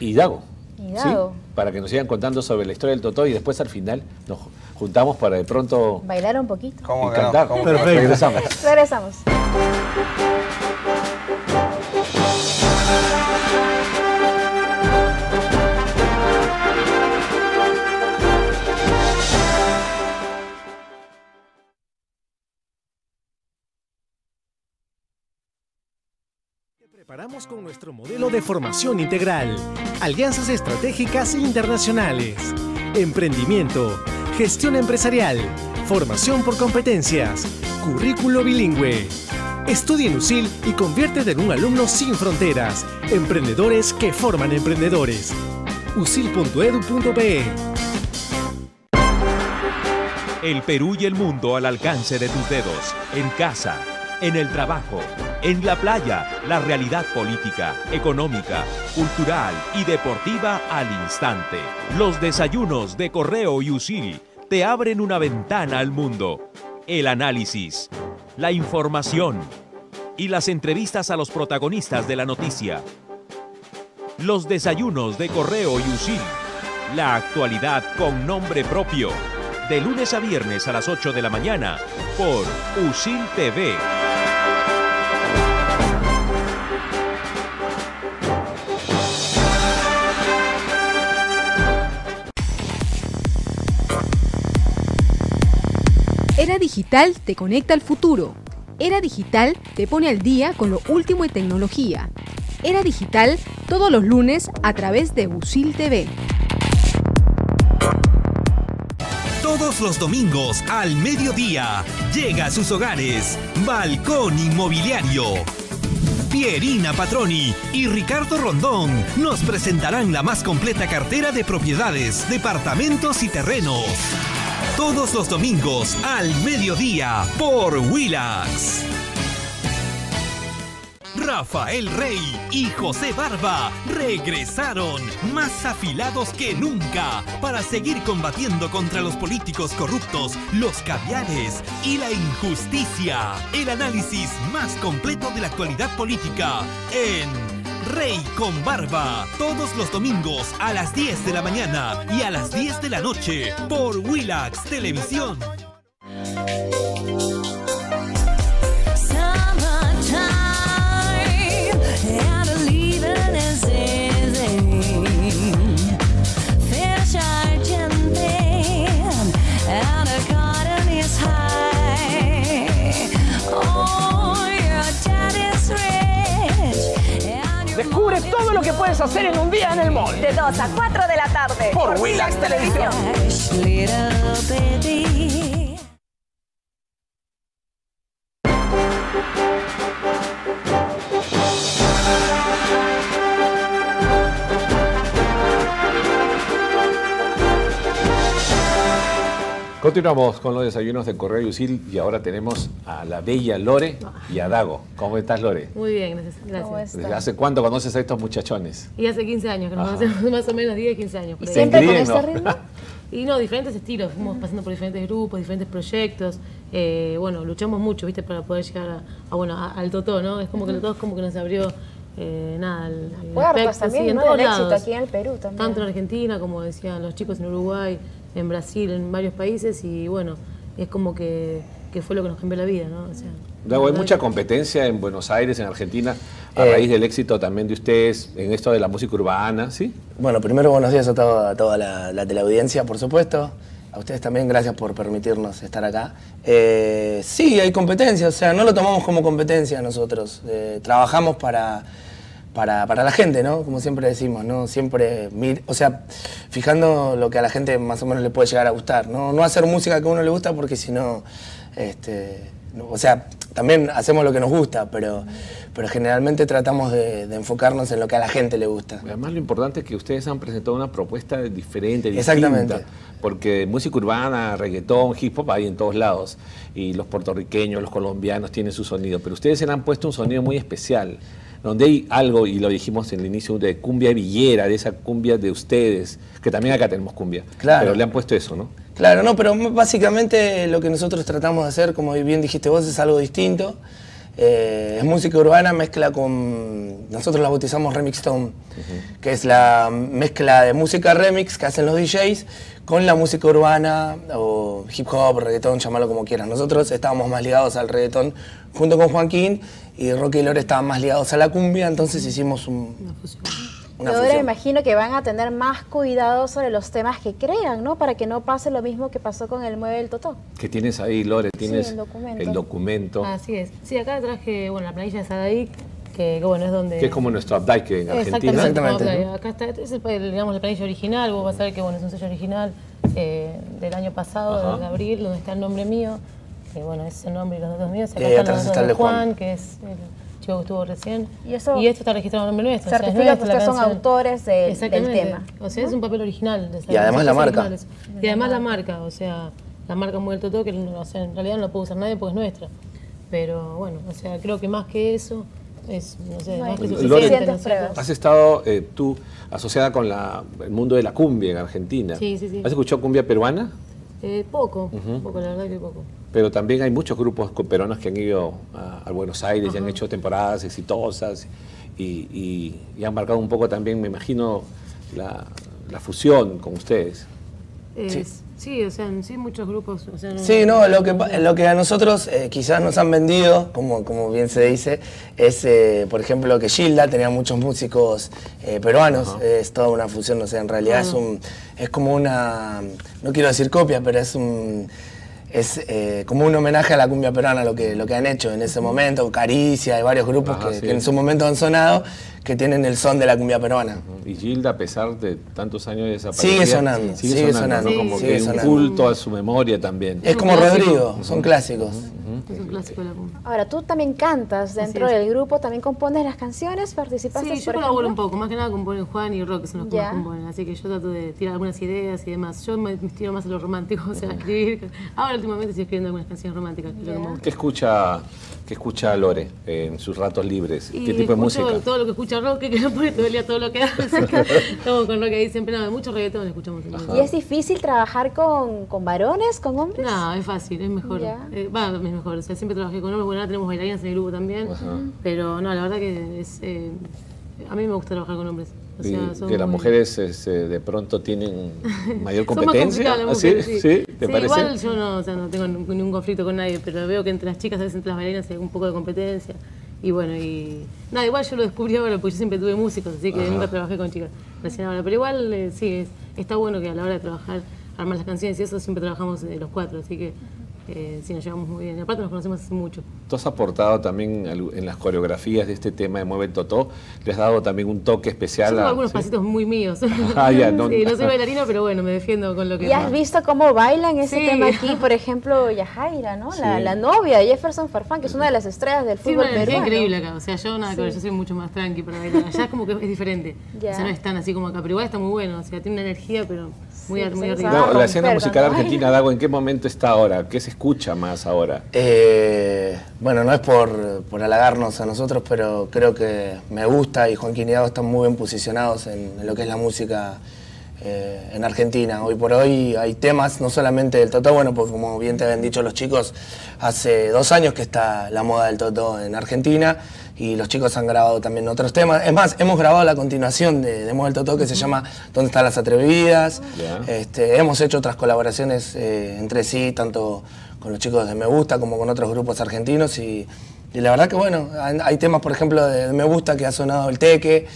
y Dago. Y Dago. ¿Sí? Para que nos sigan contando sobre la historia del Totó y después al final nos juntamos para de pronto... Bailar un poquito. ¿Cómo y cantar. No, ¿cómo Perfecto. No. Regresamos. Regresamos. Preparamos con nuestro modelo de formación integral, alianzas estratégicas internacionales, emprendimiento, gestión empresarial, formación por competencias, currículo bilingüe. Estudia en U S I L y conviértete en un alumno sin fronteras, emprendedores que forman emprendedores. U S I L punto edu punto pe. El Perú y el mundo al alcance de tus dedos, en casa, en el trabajo, en la playa, la realidad política, económica, cultural y deportiva al instante. Los desayunos de Correo y U S I L te abren una ventana al mundo. El análisis, la información y las entrevistas a los protagonistas de la noticia. Los desayunos de Correo y U S I L, la actualidad con nombre propio. De lunes a viernes a las ocho de la mañana por U S I L T V. Era Digital te conecta al futuro. Era Digital te pone al día con lo último en tecnología. Era Digital todos los lunes a través de U S I L T V. Todos los domingos al mediodía llega a sus hogares Balcón Inmobiliario. Pierina Patroni y Ricardo Rondón nos presentarán la más completa cartera de propiedades, departamentos y terrenos. Todos los domingos al mediodía por Willax. Rafael Rey y José Barba regresaron más afilados que nunca para seguir combatiendo contra los políticos corruptos, los caviares y la injusticia. El análisis más completo de la actualidad política en Rey con Barba, todos los domingos a las diez de la mañana y a las diez de la noche por Willax Televisión. Descubre todo lo que puedes hacer en un día en el mall. De dos a cuatro de la tarde. Por, por Willax Televisión. Continuamos con los desayunos de Correo y U S I L y ahora tenemos a la bella Lore y a Dago. ¿Cómo estás, Lore? Muy bien, gracias. gracias. ¿Desde hace cuánto conoces a estos muchachones? Y hace quince años, que nos hacemos más o menos diez, quince años. ¿Y siempre con este ritmo? Y no, diferentes estilos, fuimos pasando por diferentes grupos, diferentes proyectos. Eh, bueno, luchamos mucho, ¿viste? Para poder llegar a, a, bueno, a, al Totó, ¿no? Es como que todo es como que nos abrió... Eh, nada, el, el Puertos aspecto, también, sí, en ¿no? todos el éxito lados. Aquí en el Perú también. Tanto en Argentina, como decían los chicos, en Uruguay, en Brasil, en varios países, y bueno, es como que, que fue lo que nos cambió la vida, ¿no? O sea, Dago, hay mucha competencia en Buenos Aires, en Argentina, a eh, raíz del éxito también de ustedes en esto de la música urbana, ¿sí? Bueno, primero buenos días a toda, a toda la, la teleaudiencia, por supuesto. A ustedes también, gracias por permitirnos estar acá. Eh, sí, hay competencia, o sea, no lo tomamos como competencia nosotros. Eh, trabajamos para, para, para la gente, ¿no? Como siempre decimos, ¿no? Siempre, mir o sea, fijando lo que a la gente más o menos le puede llegar a gustar, ¿no? No hacer música que a uno le gusta porque si no, este... O sea, también hacemos lo que nos gusta, pero, pero generalmente tratamos de, de enfocarnos en lo que a la gente le gusta. Además, lo importante es que ustedes han presentado una propuesta diferente, distinta. Exactamente. Porque música urbana, reggaetón, hip hop hay en todos lados. Y los puertorriqueños, los colombianos tienen su sonido. Pero ustedes se han puesto un sonido muy especial, donde hay algo, y lo dijimos en el inicio, de cumbia villera, de esa cumbia de ustedes, que también acá tenemos cumbia. Claro. Pero le han puesto eso, ¿no? Claro, no, pero básicamente lo que nosotros tratamos de hacer, como bien dijiste vos, es algo distinto. Eh, es música urbana, mezcla con... Nosotros la bautizamos Remix Tone, uh-huh. que es la mezcla de música remix que hacen los D Js con la música urbana o hip hop, reggaetón, llámalo como quieras. Nosotros estábamos más ligados al reggaetón junto con Juan Quin y Roque y Lore estaban más ligados a la cumbia, entonces hicimos un... Una fusión. Una ahora me imagino que van a tener más cuidado sobre los temas que crean, ¿no? Para que no pase lo mismo que pasó con el Mueve del Totó. ¿Qué tienes ahí, Lore? Tienes sí, el, documento. el documento. Así es. Sí, acá traje, bueno, la planilla de Sadaic, que, que bueno, es donde... Que es como nuestro Abdaique en Argentina. Exactamente. Exactamente. No, acá está, es el, digamos, el planillo original, vos vas a ver que bueno, es un sello original eh, del año pasado, de abril, donde está el nombre mío, que bueno, es el nombre y los datos míos. Acá eh, están los datos de Juan, Juan, que es... El, que estuvo recién. Y, eso y esto está registrado en nombre nuestro. Certifica que ustedes son autores de, del tema. O sea, ¿no? Es un papel original. De y además la marca. Originales. Y además la marca, o sea, la marca Mueve el Totó, que o sea, en realidad no la puede usar nadie porque es nuestra. Pero bueno, o sea, creo que más que eso, es, no sé, no, más que suficiente. Lore, has estado eh, tú asociada con la, el mundo de la cumbia en Argentina. Sí, sí, sí. ¿Has escuchado cumbia peruana? Eh, poco, uh-huh. poco, la verdad que poco. Pero también hay muchos grupos peruanos que han ido a, a Buenos Aires, ajá, y han hecho temporadas exitosas y, y, y han marcado un poco también, me imagino, la, la fusión con ustedes. Eh, sí. sí, o sea, sí, muchos grupos. O sea, no, sí, no, lo que, lo que a nosotros eh, quizás nos han vendido, como, como bien se dice, es, eh, por ejemplo, que Gilda tenía muchos músicos eh, peruanos, uh-huh. es toda una fusión, no sé, en realidad uh-huh. es, un, es como una, no quiero decir copia, pero es un... Es eh, como un homenaje a la cumbia peruana, lo que, lo que han hecho en ese momento, Caricia y varios grupos ajá, que, sí. que en su momento han sonado, que tienen el son de la cumbia peruana. Y Gilda, a pesar de tantos años de desaparecida, sigue sonando, sigue, sigue sonando, sonando, ¿no? Como sigue que sonando. Un culto a su memoria también. Es como Rodrigo, uh-huh. son clásicos. Uh-huh. Es un clásico de la cumbia. Ahora, tú también cantas dentro del grupo, también compones las canciones, participas. Sí, yo colaboro un poco, más que nada componen Juan y Roque, son los que yeah. más componen, así que yo trato de tirar algunas ideas y demás. Yo me tiro más a lo romántico, o sea, a escribir. Ahora últimamente estoy escribiendo algunas canciones románticas. Que yeah. lo que me gusta. ¿Qué escucha, qué escucha Lore eh, en sus ratos libres? Y ¿qué tipo de música? Todo lo que escucha Roque, que no puede todo, todo lo que hace. Estamos con Roque ahí siempre, nada, mucho reggaetón escuchamos. Ajá. ¿Y es difícil trabajar con, con varones, con hombres? No, es fácil, es mejor. Yeah. Eh, va, es mejor, o sea, siempre trabajé con hombres, bueno, ahora tenemos bailarinas en el grupo también. Ajá. Pero no, la verdad que es, eh, a mí me gusta trabajar con hombres. O sea, que las muy... mujeres es, de pronto tienen mayor competencia. Son más complicadas las mujeres, ¿sí? ¿Sí? ¿Te sí, parece? Igual yo no, o sea, no tengo ningún conflicto con nadie, pero veo que entre las chicas, a veces entre las bailarinas hay un poco de competencia. Y bueno, y nada, igual yo lo descubrí ahora porque yo siempre tuve músicos, así que ajá. nunca trabajé con chicas recién ahora. Pero igual eh, sí, es, está bueno que a la hora de trabajar, armar las canciones y eso, siempre trabajamos eh, los cuatro, así que eh, sí, nos llevamos muy bien. Y aparte nos conocemos hace mucho. Tú has aportado también en las coreografías de este tema de Mueve el Totó, le has dado también un toque especial. Yo tengo a, algunos ¿sí? pasitos muy míos. Ah, ya, no, sí, no soy bailarina, pero bueno, me defiendo con lo que... ¿Y has visto cómo bailan ese sí. tema aquí? Por ejemplo, Yahaira, ¿no? Sí. La, la novia de Jefferson Farfán, que es una de las estrellas del fútbol sí, peruano. Es increíble acá, o sea, yo, nada, sí. yo soy mucho más tranqui para bailar. Allá es como que es diferente, yeah. o sea, no es tan así como acá, pero igual está muy bueno, o sea, tiene una energía, pero... Muy, sí, muy arriba. No, la escena musical argentina, Dago, ¿en qué momento está ahora? ¿Qué se escucha más ahora? Eh, bueno, no es por, por halagarnos a nosotros, pero creo que me gusta y Juan Quin y Roque están muy bien posicionados en, en lo que es la música eh, en Argentina. Hoy por hoy hay temas, no solamente del Totó, bueno, porque como bien te habían dicho los chicos, hace dos años que está la moda del Totó en Argentina y los chicos han grabado también otros temas. Es más, hemos grabado la continuación de, de Mueve el Totó, que se llama ¿Dónde están las atrevidas? Yeah. Este, hemos hecho otras colaboraciones eh, entre sí, tanto con los chicos de Me Gusta como con otros grupos argentinos. Y, y la verdad que, bueno, hay, hay temas, por ejemplo, de, de Me Gusta, que ha sonado el Teque,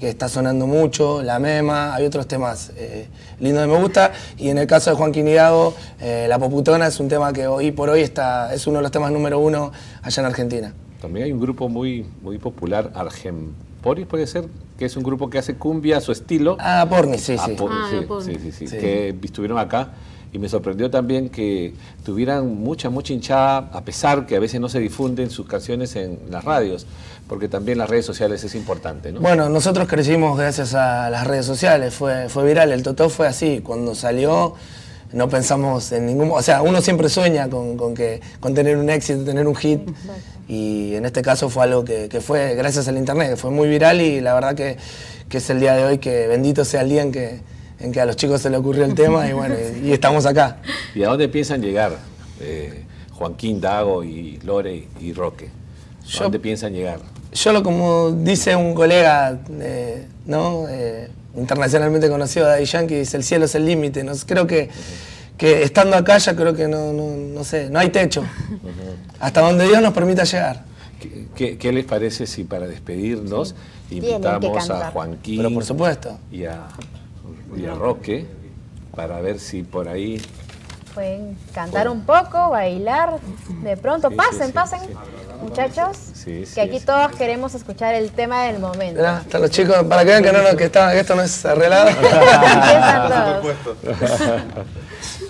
que está sonando mucho, la Mema, hay otros temas eh, lindos de Me Gusta. Y en el caso de Juan Quin y Roque, eh, La Poputona es un tema que hoy por hoy está, es uno de los temas número uno allá en Argentina. También hay un grupo muy, muy popular, Argenporis, puede ser, que es un grupo que hace cumbia a su estilo. Ah, Porni, sí, sí. Porni, ah, sí, Porni. Sí, sí, sí, sí. Que estuvieron acá y me sorprendió también que tuvieran mucha, mucha hinchada, a pesar que a veces no se difunden sus canciones en las radios, porque también las redes sociales es importante, ¿no? Bueno, nosotros crecimos gracias a las redes sociales, fue, fue viral, el Totó fue así, cuando salió... No pensamos en ningún... O sea, uno siempre sueña con, con, que, con tener un éxito, tener un hit. Exacto. Y en este caso fue algo que, que fue gracias al internet, que fue muy viral y la verdad que, que es el día de hoy que bendito sea el día en que, en que a los chicos se les ocurrió el tema y bueno, y, y estamos acá. ¿Y a dónde piensan llegar eh, Juan Quin, Dago y Lore y Roque? ¿A yo, dónde piensan llegar? Yo, lo como dice un colega, eh, ¿no? Eh, internacionalmente conocido, Daddy Yankee, dice el cielo es el límite. No, creo que, que estando acá ya creo que no, no, no sé, no hay techo. Hasta donde Dios nos permita llegar. ¿Qué, qué, qué les parece si para despedirnos sí. invitamos a Juan Quin, pero por supuesto, y a, y a Roque para ver si por ahí pueden cantar un poco, bailar, de pronto, sí, pasen, sí, pasen, sí, muchachos, sí, sí, que aquí sí, todos sí. queremos escuchar el tema del momento. Ya, hasta los chicos, para que vean que, no, no, que, está, que esto no es arreglado. Aquí están todos.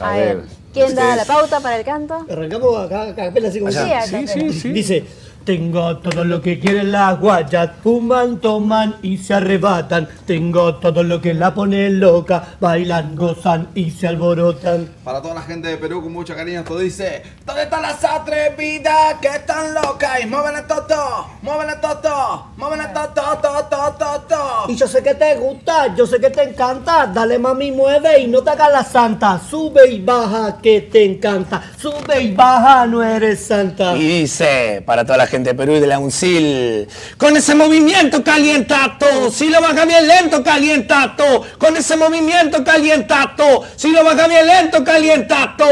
A ver, ¿quién da la pauta para el canto? Arrancamos acá, acá, así como allá. Sí, sí, sí. Dice... Tengo todo lo que quieren las guayas, fuman, toman y se arrebatan. Tengo todo lo que la pone loca, bailan, gozan y se alborotan. Para toda la gente de Perú, con mucho cariño, esto dice: ¿Dónde están las atrevidas que están locas? Y mueven el toto, mueven el toto, mueven el toto, toto, toto, toto. Y yo sé que te gusta, yo sé que te encanta. Dale, mami, mueve y no te hagas la santa. Sube y baja que te encanta. Sube y baja, no eres santa. Y dice, para toda la gente de Perú y de la UNSIL: con ese movimiento calientato, si lo baja bien lento calientato, con ese movimiento calientato, si lo baja bien lento calientato,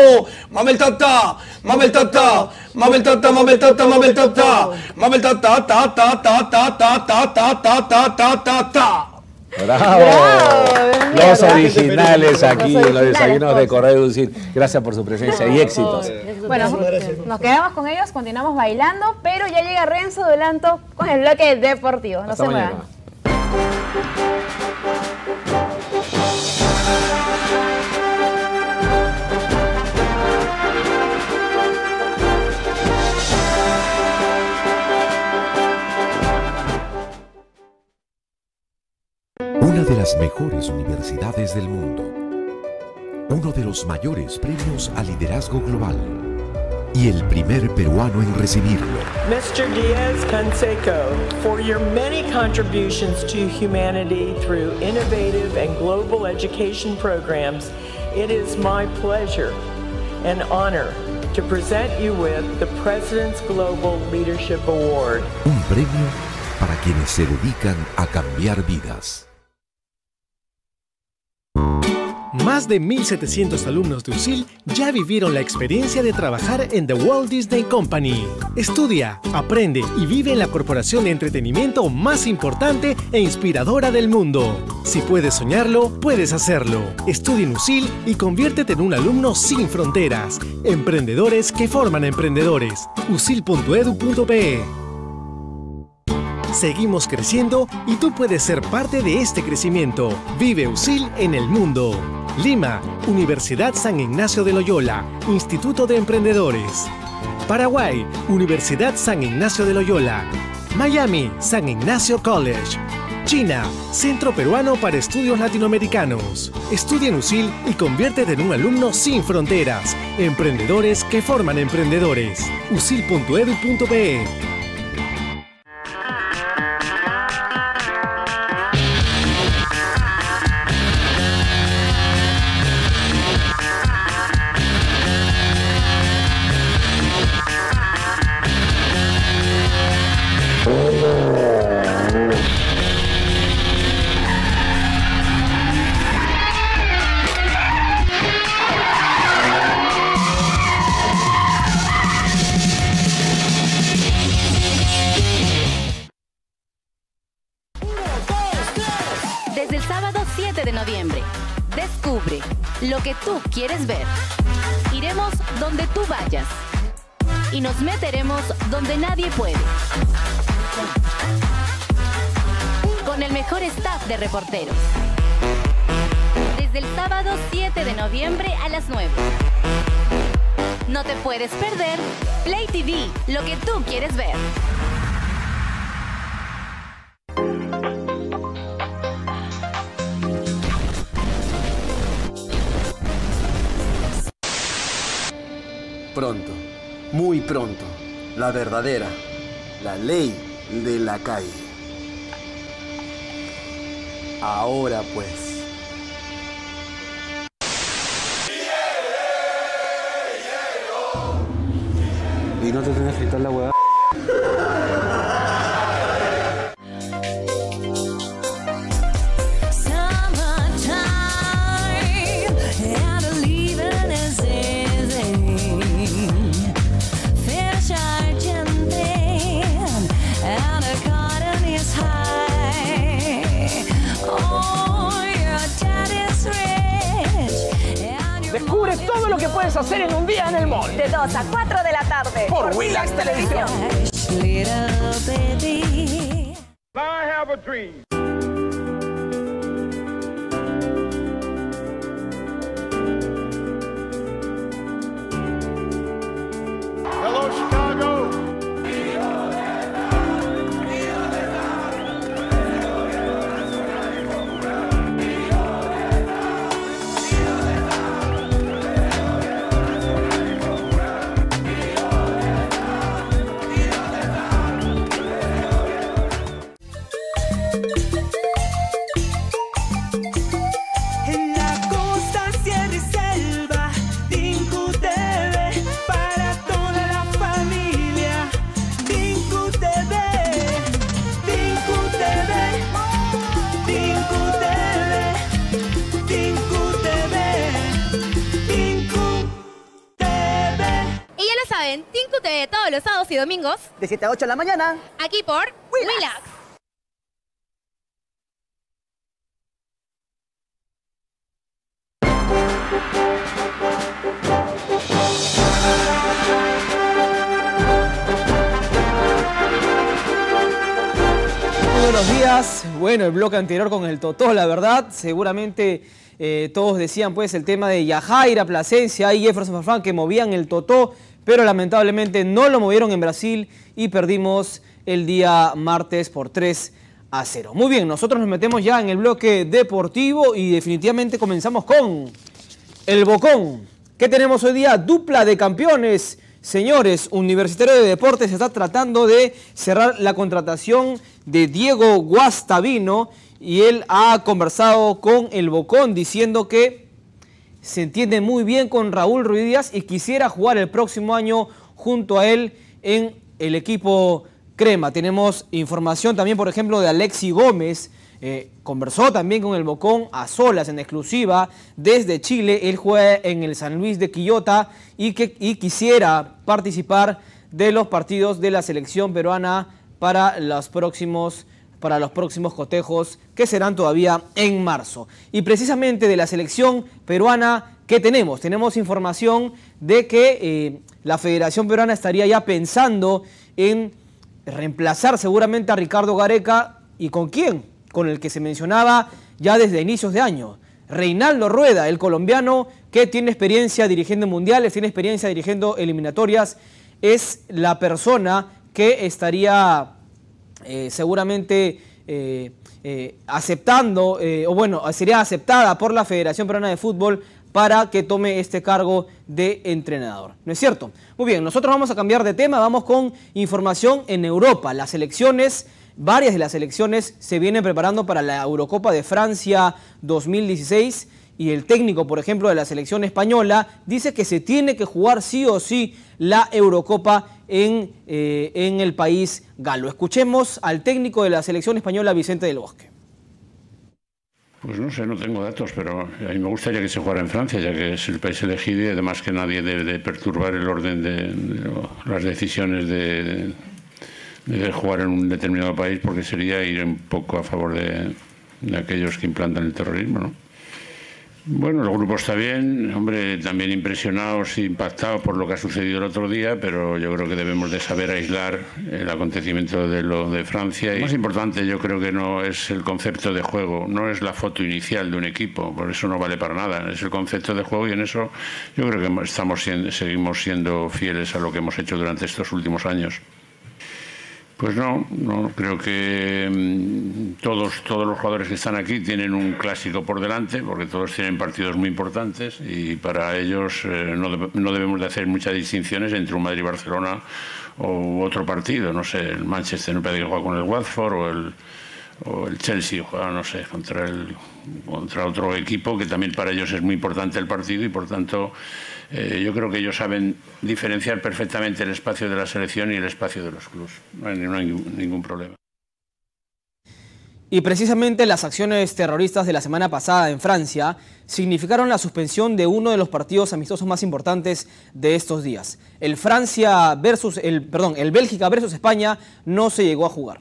mueve el toto, mueve el toto, mueve el toto, mueve el toto, mueve el toto, mueve el toto, ta ta ta ta ta ta ta ta ta ta. Bravo. Bravo, los originales aquí, los desayunos de Correo Dulcín. Gracias por su presencia y éxitos. Bueno, nos quedamos con ellos, continuamos bailando, pero ya llega Renzo Dolanto con el bloque deportivo. No Hasta se muevan. Una de las mejores universidades del mundo, uno de los mayores premios a liderazgo global y el primer peruano en recibirlo. Mister Diaz Canseco, for your many contributions to humanity through innovative and global education programs, it is my pleasure and honor to present you with the President's Global Leadership Award. Un premio para quienes se dedican a cambiar vidas. Más de mil setecientos alumnos de UNSIL ya vivieron la experiencia de trabajar en The Walt Disney Company. Estudia, aprende y vive en la corporación de entretenimiento más importante e inspiradora del mundo. Si puedes soñarlo, puedes hacerlo. Estudia en UNSIL y conviértete en un alumno sin fronteras. Emprendedores que forman a emprendedores. U S I L punto edu punto pe. Seguimos creciendo y tú puedes ser parte de este crecimiento. Vive UNSIL en el mundo. Lima, Universidad San Ignacio de Loyola, Instituto de Emprendedores. Paraguay, Universidad San Ignacio de Loyola. Miami, San Ignacio College. China, Centro Peruano para Estudios Latinoamericanos. Estudia en UNSIL y conviértete en un alumno sin fronteras. Emprendedores que forman emprendedores. U S I L punto edu punto pe. Lo que tú quieres ver. Iremos donde tú vayas. Y nos meteremos donde nadie puede. Con el mejor staff de reporteros. Desde el sábado siete de noviembre a las nueve. No te puedes perder Play T V, lo que tú quieres ver. Pronto, muy pronto, la verdadera, la ley de la calle. Ahora pues. Y no te tenés que quitar la huevada. en un día en el mall. De dos a cuatro de la tarde. Por, por Willax Televisión. I have a dream. Hello, Chicago. Todos los sábados y domingos de siete a ocho de la mañana, aquí por Willax. Muy buenos días. Bueno, el bloque anterior con el Totó, la verdad, seguramente eh, todos decían pues el tema de Yahaira Plasencia y Jefferson Farfán que movían el Totó, pero lamentablemente no lo movieron en Brasil y perdimos el día martes por tres a cero. Muy bien, nosotros nos metemos ya en el bloque deportivo y definitivamente comenzamos con el Bocón. ¿Qué tenemos hoy día? Dupla de campeones. Señores, Universitario de Deportes está tratando de cerrar la contratación de Diego Guastavino y él ha conversado con el Bocón diciendo que se entiende muy bien con Raúl Ruiz Díaz y quisiera jugar el próximo año junto a él en el equipo crema. Tenemos información también, por ejemplo, de Alexi Gómez. Eh, conversó también con el Bocón a solas, en exclusiva, desde Chile. Él juega en el San Luis de Quillota y, que, y quisiera participar de los partidos de la selección peruana para los próximos para los próximos cotejos que serán todavía en marzo. Y precisamente de la selección peruana, ¿qué tenemos? Tenemos información de que eh, la Federación Peruana estaría ya pensando en reemplazar seguramente a Ricardo Gareca. ¿Y con quién? Con el que se mencionaba ya desde inicios de año. Reinaldo Rueda, el colombiano que tiene experiencia dirigiendo mundiales, tiene experiencia dirigiendo eliminatorias, es la persona que estaría Eh, seguramente eh, eh, aceptando, eh, o bueno, sería aceptada por la Federación Peruana de Fútbol para que tome este cargo de entrenador. ¿No es cierto? Muy bien, nosotros vamos a cambiar de tema, vamos con información en Europa. Las selecciones, varias de las selecciones se vienen preparando para la Eurocopa de Francia dos mil dieciséis y el técnico, por ejemplo, de la selección española dice que se tiene que jugar sí o sí la Eurocopa En, eh, en el país galo. Escuchemos al técnico de la selección española, Vicente del Bosque. Pues no sé, no tengo datos, pero a mí me gustaría que se jugara en Francia, ya que es el país elegido y además que nadie debe de perturbar el orden de, de las decisiones de, de jugar en un determinado país, porque sería ir un poco a favor de, de aquellos que implantan el terrorismo, ¿no? Bueno, el grupo está bien, hombre, también impresionados e impactados por lo que ha sucedido el otro día, pero yo creo que debemos de saber aislar el acontecimiento de lo de Francia. Y lo más importante yo creo que no es el concepto de juego, no es la foto inicial de un equipo, por eso no vale para nada, es el concepto de juego y en eso yo creo que estamos siendo, seguimos siendo fieles a lo que hemos hecho durante estos últimos años. Pues no, no, creo que mmm, todos, todos los jugadores que están aquí tienen un clásico por delante, porque todos tienen partidos muy importantes y para ellos eh, no, no debemos de hacer muchas distinciones entre un Madrid-Barcelona o otro partido. No sé, el Manchester United que juega con el Watford o el, o el Chelsea juega, no sé, contra, el, contra otro equipo que también para ellos es muy importante el partido y por tanto Eh, yo creo que ellos saben diferenciar perfectamente el espacio de la selección y el espacio de los clubes. No hay, no hay ningún problema. Y precisamente las acciones terroristas de la semana pasada en Francia significaron la suspensión de uno de los partidos amistosos más importantes de estos días. El Francia versus el, perdón, el Bélgica versus España no se llegó a jugar.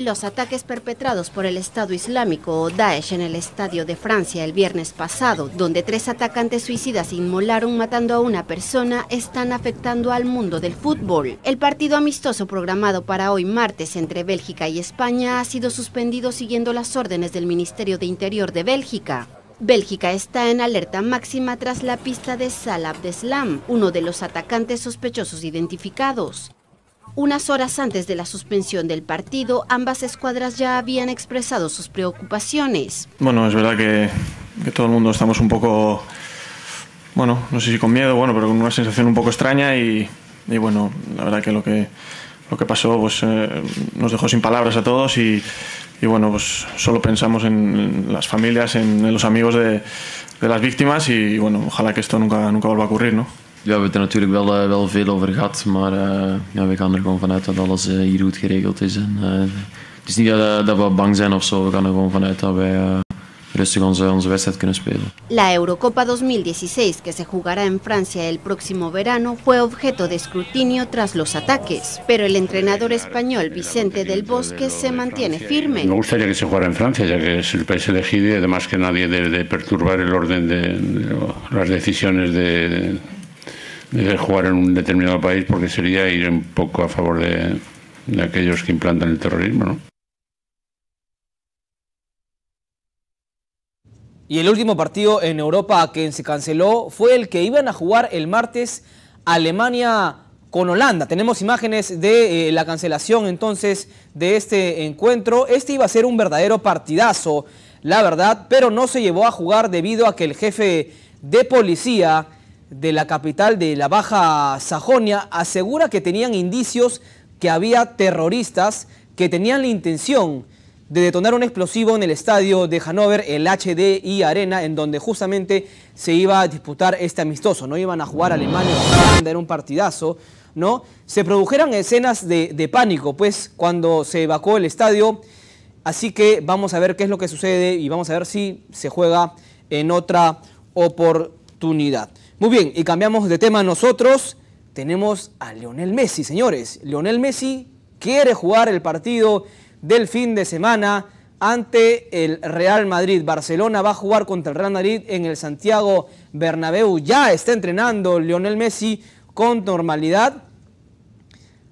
Los ataques perpetrados por el Estado Islámico o Daesh en el estadio de Francia el viernes pasado, donde tres atacantes suicidas inmolaron matando a una persona, están afectando al mundo del fútbol. El partido amistoso programado para hoy martes entre Bélgica y España ha sido suspendido siguiendo las órdenes del Ministerio de Interior de Bélgica. Bélgica está en alerta máxima tras la pista de Salah Abdeslam, uno de los atacantes sospechosos identificados. Unas horas antes de la suspensión del partido, ambas escuadras ya habían expresado sus preocupaciones. Bueno, es verdad que, que todo el mundo estamos un poco, bueno, no sé si con miedo, bueno, pero con una sensación un poco extraña y, y bueno, la verdad que lo que, lo que pasó pues, eh, nos dejó sin palabras a todos y, y bueno, pues solo pensamos en las familias, en, en los amigos de, de las víctimas y bueno, ojalá que esto nunca, nunca vuelva a ocurrir, ¿no? Ja, we hebben het er natuurlijk wel, uh, wel veel over gehad, maar uh, ja, we gaan er gewoon vanuit dat alles uh, hier goed geregeld is. En, uh, het is niet dat, dat we bang zijn of zo, we gaan er gewoon vanuit dat wij uh, rustig onze, onze wedstrijd kunnen spelen. La Eurocopa dos mil dieciséis, que se jugará en Francia el próximo verano, fue objeto de escrutinio tras los ataques. Pero el entrenador español Vicente del Bosque se mantiene firme. Me gustaría que se jugara en Francia, ya que es el país elegido y además que nadie debe perturbar el orden de, de las decisiones de... de de jugar en un determinado país porque sería ir un poco a favor de, de aquellos que implantan el terrorismo, ¿no? Y el último partido en Europa que se canceló fue el que iban a jugar el martes Alemania con Holanda. Tenemos imágenes de eh, la cancelación entonces de este encuentro. Este iba a ser un verdadero partidazo, la verdad, pero no se llevó a jugar debido a que el jefe de policía de la capital de la Baja Sajonia asegura que tenían indicios que había terroristas que tenían la intención de detonar un explosivo en el estadio de Hannover, el H D I Arena, en donde justamente se iba a disputar este amistoso. No iban a jugar Alemania, era un partidazo, ¿no? Se produjeron escenas de, de pánico, pues, cuando se evacuó el estadio. Así que vamos a ver qué es lo que sucede y vamos a ver si se juega en otra oportunidad. Muy bien, y cambiamos de tema nosotros, tenemos a Lionel Messi, señores. Lionel Messi quiere jugar el partido del fin de semana ante el Real Madrid. Barcelona va a jugar contra el Real Madrid en el Santiago Bernabéu. Ya está entrenando Lionel Messi con normalidad.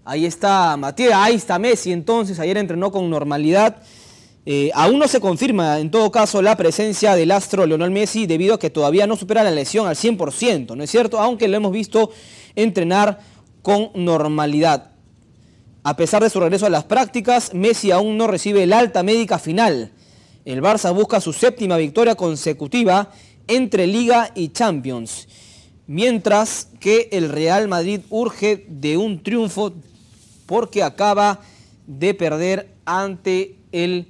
Ahí está Matías, ahí está Messi, entonces ayer entrenó con normalidad. Eh, aún no se confirma, en todo caso, la presencia del astro Lionel Messi debido a que todavía no supera la lesión al cien por ciento, ¿no es cierto? Aunque lo hemos visto entrenar con normalidad. A pesar de su regreso a las prácticas, Messi aún no recibe el alta médica final. El Barça busca su séptima victoria consecutiva entre Liga y Champions, mientras que el Real Madrid urge de un triunfo porque acaba de perder ante el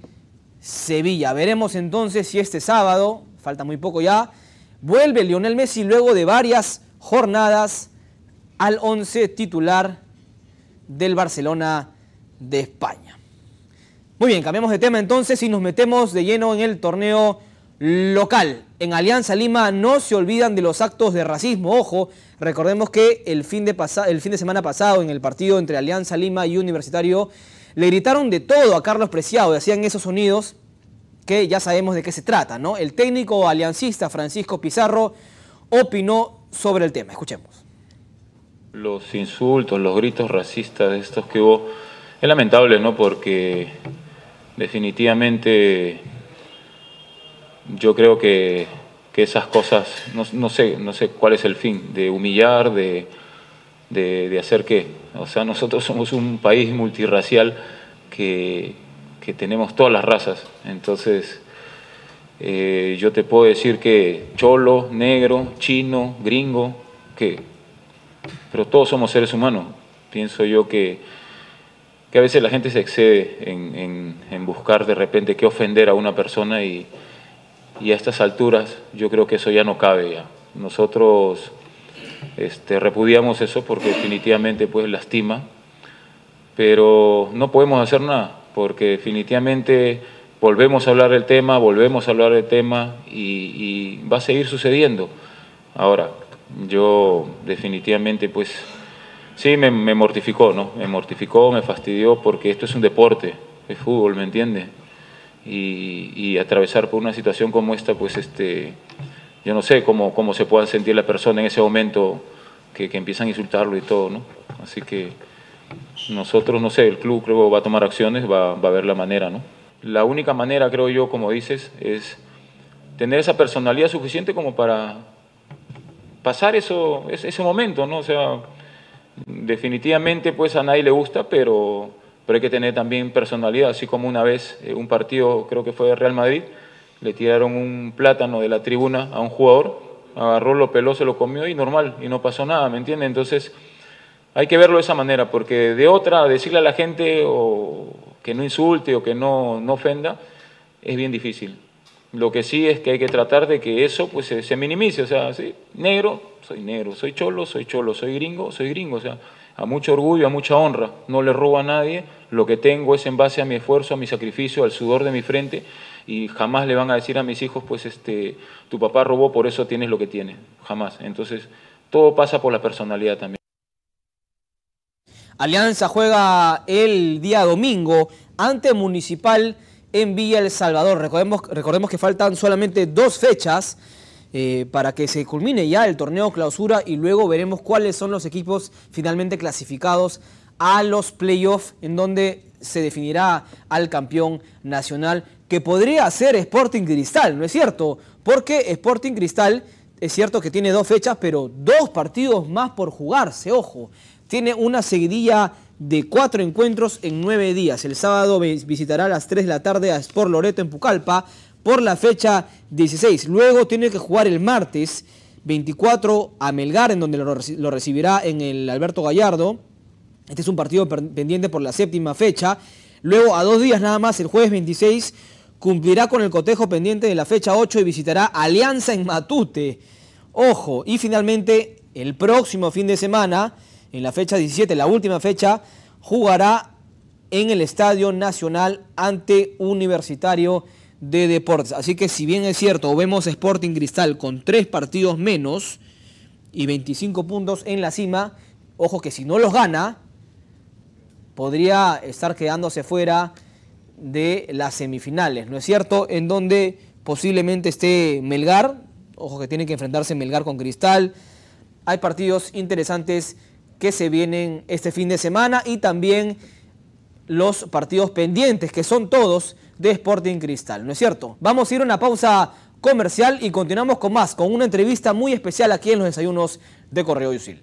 Sevilla. Veremos entonces si este sábado, falta muy poco ya, vuelve Lionel Messi luego de varias jornadas al once titular del Barcelona de España. Muy bien, cambiamos de tema entonces y nos metemos de lleno en el torneo local. En Alianza Lima no se olvidan de los actos de racismo. Ojo, recordemos que el fin de, el fin de semana pasado en el partido entre Alianza Lima y Universitario le gritaron de todo a Carlos Preciado y hacían esos sonidos que ya sabemos de qué se trata, ¿no? El técnico aliancista Francisco Pizarro opinó sobre el tema. Escuchemos. Los insultos, los gritos racistas de estos que hubo, es lamentable, ¿no? Porque definitivamente yo creo que, que esas cosas, no, no sé, no sé cuál es el fin, de humillar, de... De, de hacer qué. O sea, nosotros somos un país multirracial que, que tenemos todas las razas. Entonces, eh, yo te puedo decir que cholo, negro, chino, gringo, que, pero todos somos seres humanos. Pienso yo que, que a veces la gente se excede en, en, en buscar de repente qué ofender a una persona y, y a estas alturas yo creo que eso ya no cabe ya. Nosotros... Este, repudiamos eso porque definitivamente pues lastima, pero no podemos hacer nada porque definitivamente volvemos a hablar del tema, volvemos a hablar del tema y, y va a seguir sucediendo. Ahora, yo definitivamente pues sí me, me mortificó, ¿no? Me mortificó, me fastidió porque esto es un deporte, es fútbol, ¿me entiende? Y, y atravesar por una situación como esta, pues este, yo no sé cómo, cómo se pueda sentir la persona en ese momento que, que empiezan a insultarlo y todo, ¿no? Así que nosotros, no sé, el club creo va a tomar acciones, va, va a ver la manera, ¿no? La única manera, creo yo, como dices, es tener esa personalidad suficiente como para pasar eso, ese momento, ¿no? O sea, definitivamente pues a nadie le gusta, pero, pero hay que tener también personalidad, así como una vez eh, un partido, creo que fue de Real Madrid, le tiraron un plátano de la tribuna a un jugador, agarró, lo peló, se lo comió y normal, y no pasó nada, ¿me entiendes? Entonces hay que verlo de esa manera, porque de otra, decirle a la gente o que no insulte o que no, no ofenda, es bien difícil. Lo que sí es que hay que tratar de que eso pues se, se minimice, o sea, ¿sí? Negro, soy negro, soy cholo, soy cholo, soy gringo, soy gringo, o sea, a mucho orgullo, a mucha honra, no le robo a nadie, lo que tengo es en base a mi esfuerzo, a mi sacrificio, al sudor de mi frente, y jamás le van a decir a mis hijos, pues este, tu papá robó, por eso tienes lo que tienes, jamás. Entonces, todo pasa por la personalidad también. Alianza juega el día domingo ante Municipal en Villa El Salvador. Recordemos, recordemos que faltan solamente dos fechas eh, para que se culmine ya el torneo clausura y luego veremos cuáles son los equipos finalmente clasificados a los playoffs, en donde se definirá al campeón nacional, que podría ser Sporting Cristal, ¿no es cierto? Porque Sporting Cristal es cierto que tiene dos fechas, pero dos partidos más por jugarse, ojo. Tiene una seguidilla de cuatro encuentros en nueve días. El sábado visitará a las tres de la tarde a Sport Loreto en Pucallpa por la fecha dieciséis. Luego tiene que jugar el martes veinticuatro a Melgar, en donde lo recibirá en el Alberto Gallardo. Este es un partido pendiente por la séptima fecha. Luego, a dos días nada más, el jueves veintiséis, cumplirá con el cotejo pendiente de la fecha ocho y visitará Alianza en Matute. Ojo, y finalmente, el próximo fin de semana, en la fecha diecisiete, la última fecha, jugará en el Estadio Nacional ante Universitario de Deportes. Así que si bien es cierto, vemos Sporting Cristal con tres partidos menos y veinticinco puntos en la cima, ojo que si no los gana, podría estar quedándose fuera de las semifinales, ¿no es cierto? En donde posiblemente esté Melgar, ojo que tiene que enfrentarse Melgar con Cristal. Hay partidos interesantes que se vienen este fin de semana y también los partidos pendientes, que son todos de Sporting Cristal, ¿no es cierto? Vamos a ir a una pausa comercial y continuamos con más, con una entrevista muy especial aquí en los desayunos de Correo Yusil.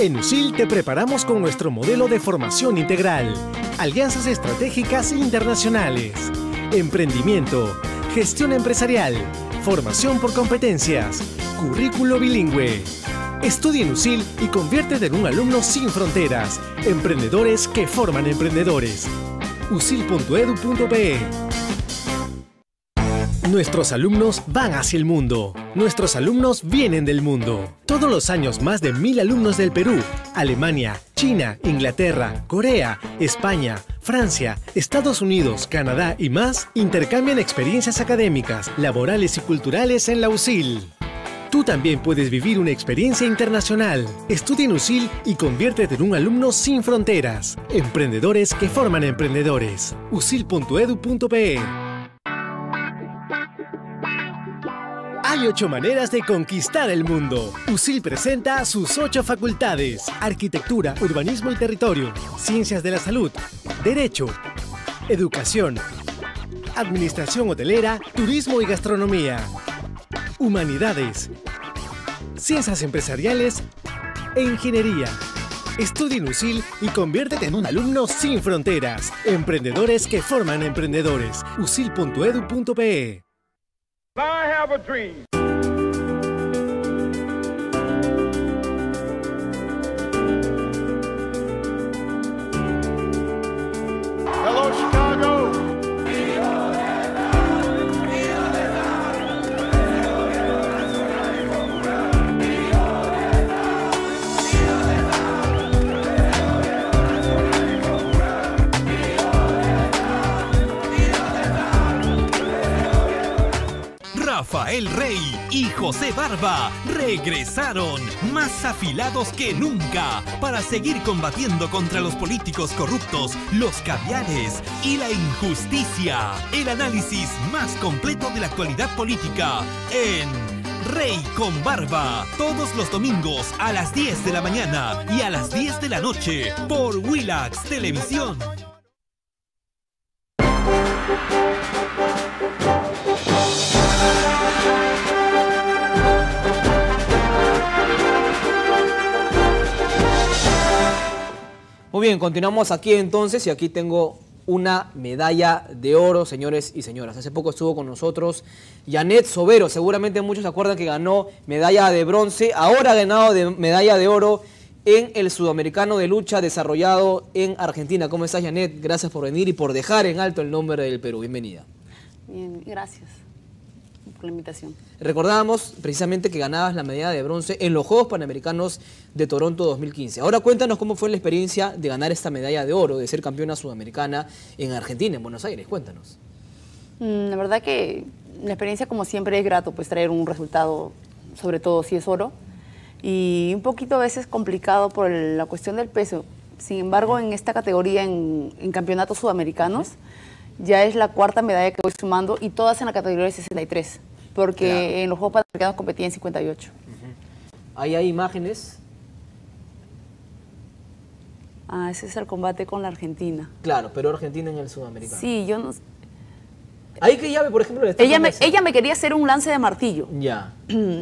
En U S I L te preparamos con nuestro modelo de formación integral, alianzas estratégicas internacionales, emprendimiento, gestión empresarial, formación por competencias, currículo bilingüe. Estudia en U S I L y conviértete en un alumno sin fronteras, emprendedores que forman emprendedores. U S I L punto edu punto pe. Nuestros alumnos van hacia el mundo. Nuestros alumnos vienen del mundo. Todos los años más de mil alumnos del Perú, Alemania, China, Inglaterra, Corea, España, Francia, Estados Unidos, Canadá y más intercambian experiencias académicas, laborales y culturales en la U S I L. Tú también puedes vivir una experiencia internacional. Estudia en U S I L y conviértete en un alumno sin fronteras. Emprendedores que forman emprendedores. U S I L punto edu punto pe. Hay ocho maneras de conquistar el mundo. U S I L presenta sus ocho facultades: Arquitectura, Urbanismo y Territorio, Ciencias de la Salud, Derecho, Educación, Administración Hotelera, Turismo y Gastronomía, Humanidades, Ciencias Empresariales e Ingeniería. Estudia en U S I L y conviértete en un alumno sin fronteras. Emprendedores que forman emprendedores. U S I L punto edu punto pe. I have a dream. Hello, Chicago. Rafael Rey y José Barba regresaron más afilados que nunca para seguir combatiendo contra los políticos corruptos, los caviares y la injusticia. El análisis más completo de la actualidad política en Rey con Barba, todos los domingos a las diez de la mañana y a las diez de la noche por Willax Televisión. Muy bien, continuamos aquí entonces y aquí tengo una medalla de oro, señores y señoras. Hace poco estuvo con nosotros Yanet Sovero. Seguramente muchos se acuerdan que ganó medalla de bronce. Ahora ha ganado de medalla de oro en el Sudamericano de Lucha desarrollado en Argentina. ¿Cómo estás, Yanet? Gracias por venir y por dejar en alto el nombre del Perú. Bienvenida. Bien, gracias por la invitación. Recordábamos precisamente que ganabas la medalla de bronce en los Juegos Panamericanos de Toronto dos mil quince. Ahora cuéntanos cómo fue la experiencia de ganar esta medalla de oro, de ser campeona sudamericana en Argentina, en Buenos Aires. Cuéntanos. La verdad que la experiencia, como siempre, es grato, pues traer un resultado, sobre todo si es oro, y un poquito a veces complicado por la cuestión del peso. Sin embargo, en esta categoría, en, en campeonatos sudamericanos, ya es la cuarta medalla que voy sumando y todas en la categoría de sesenta y tres, porque claro, en los Juegos Panamericanos competía en cincuenta y ocho. Uh-huh. Ahí hay imágenes. Ah, ese es el combate con la Argentina. Claro, pero Argentina en el Sudamericano. Sí, yo no... Ahí que llave, por ejemplo... Ella me, ella me quería hacer un lance de martillo. Ya.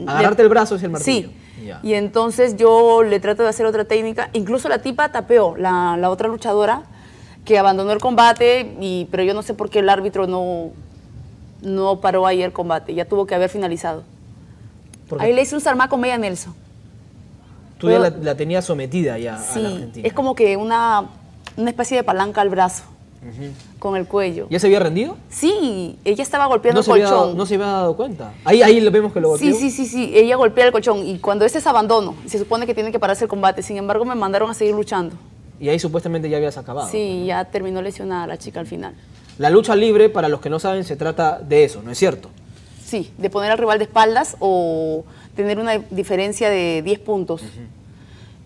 Agarrarte el brazo es el martillo. Sí. Ya. Y entonces yo le trato de hacer otra técnica. Incluso la tipa tapeó, la, la otra luchadora, que abandonó el combate, y, pero yo no sé por qué el árbitro no, no paró ahí el combate. Ya tuvo que haber finalizado. Ahí le hice un sarmaco media Nelson. Tú pero, ya la, la tenías sometida ya, sí, a la Argentina. Es como que una, una especie de palanca al brazo. Uh-huh. Con el cuello. ¿Ya se había rendido? Sí, ella estaba golpeando el colchón. No se había dado cuenta. Ahí, ahí vemos que lo golpeó. Sí, sí, sí, sí, ella golpea el colchón y cuando ese es abandono, se supone que tiene que pararse el combate. Sin embargo, me mandaron a seguir luchando. Y ahí supuestamente ya habías acabado. Sí, ya terminó lesionada la chica al final. La lucha libre, para los que no saben, se trata de eso, ¿no es cierto? Sí, de poner al rival de espaldas o tener una diferencia de diez puntos. Uh-huh.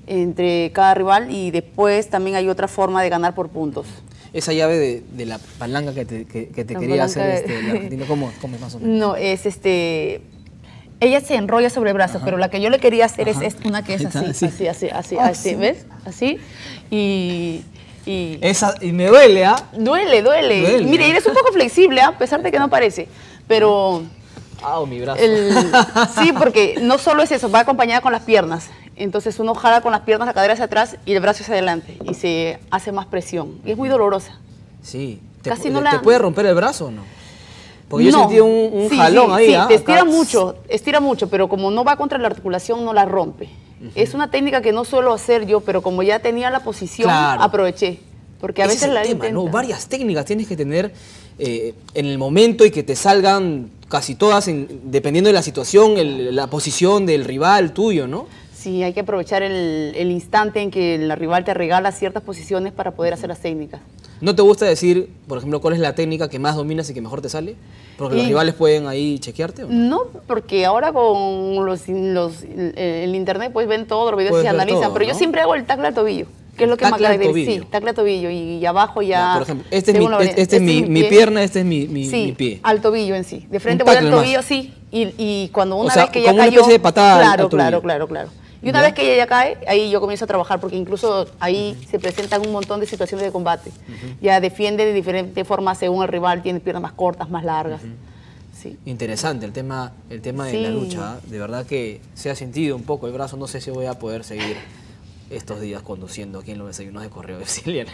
Entre cada rival, y después también hay otra forma de ganar por puntos. Esa llave de, de la palanca que te, que, que te quería hacer este, la Argentina, ¿cómo, cómo es más o menos? No, es este... Ella se enrolla sobre el brazo, ajá, pero la que yo le quería hacer es, es una que es así, así, así, así, así, ah, así, sí, ¿ves? Así, y... y, esa, y me duele, ¿ah? ¿eh? Duele, duele, duele. Mire, eres un poco flexible, ¿eh? A pesar de que no parece, pero... Ah, mi brazo. El, sí, porque no solo es eso, va acompañada con las piernas. Entonces uno jala con las piernas, la cadera hacia atrás y el brazo hacia adelante, y se hace más presión. Y es muy dolorosa. Sí. ¿Te, Casi no ¿te la... puede romper el brazo o no? Porque no, yo sentí un, un sí, jalón sí, ahí. Sí, ¿eh? te estira Acá. mucho, estira mucho, pero como no va contra la articulación, no la rompe. Uh-huh. Es una técnica que no suelo hacer yo, pero como ya tenía la posición, claro, aproveché. Porque a Ese veces es el la tema, ¿no? Varias técnicas tienes que tener eh, en el momento y que te salgan casi todas, en, dependiendo de la situación, el, la posición del rival tuyo, ¿no? Sí, hay que aprovechar el, el instante en que la rival te regala ciertas posiciones para poder hacer las técnicas. ¿No te gusta decir, por ejemplo, cuál es la técnica que más dominas y que mejor te sale? Porque eh, los rivales pueden ahí chequearte, ¿o no? No, porque ahora con los, los, el, el internet pues ven todos los videos Puedes y se analizan, todo, pero ¿no? yo siempre hago el tacle al tobillo, que es lo que más caracteriza. Sí, tacle al tobillo y, y abajo ya... ya por ejemplo, este es mi, este este este mi, mi pierna, este es mi, mi, sí, mi pie. al tobillo en sí. De frente voy al tobillo, más. sí, y, y cuando una o sea, vez que ya cayó... una especie de patada claro, al claro, claro, claro. Y una ¿Ya? vez que ella ya cae, ahí yo comienzo a trabajar, porque incluso ahí uh-huh. se presentan un montón de situaciones de combate. Uh-huh. Ya defiende de diferentes formas según el rival, tiene piernas más cortas, más largas. Uh-huh. Sí. Interesante el tema, el tema sí. de la lucha. De verdad que se ha sentido un poco el brazo. No sé si voy a poder seguir estos días conduciendo aquí en los desayunos de Correo de Silvia.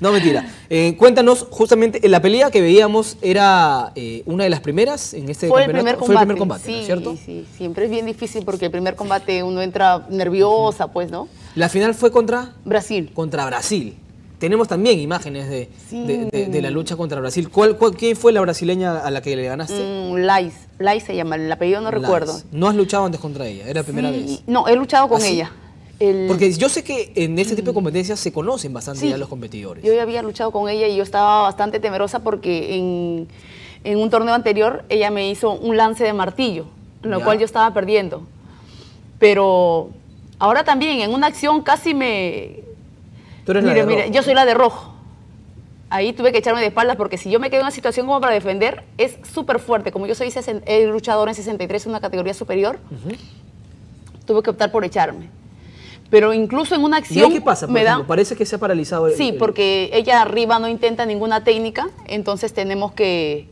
No, mentira. Eh, cuéntanos, justamente, la pelea que veíamos era eh, una de las primeras en este Fue campeonato. El primer Fue el primer combate, sí, ¿no es cierto? Sí, sí, siempre es bien difícil porque el primer combate uno entra nerviosa, pues, ¿no? La final fue contra... Brasil. Contra Brasil. Tenemos también imágenes de, sí. de, de, de la lucha contra Brasil. ¿Cuál, cuál, ¿Quién fue la brasileña a la que le ganaste? Mm, Lais. Lais se llama, el apellido no Lais. recuerdo. ¿No has luchado antes contra ella? ¿Era la primera sí. vez? No, he luchado con ¿Así? ella. El... Porque yo sé que en este tipo de competencias se conocen bastante sí, ya los competidores. Yo ya había luchado con ella y yo estaba bastante temerosa porque en, en un torneo anterior ella me hizo un lance de martillo, en lo ya. cual yo estaba perdiendo. Pero ahora también, en una acción casi me... Tú eres mire, la de mire, rojo. Yo soy la de rojo. Ahí tuve que echarme de espaldas porque si yo me quedo en una situación como para defender, es súper fuerte. Como yo soy luchadora en sesenta y tres, en una categoría superior, uh-huh. tuve que optar por echarme. Pero incluso en una acción... ¿Y qué pasa? Por me ejemplo, da... Parece que se ha paralizado el... Sí, el... porque ella arriba no intenta ninguna técnica, entonces tenemos que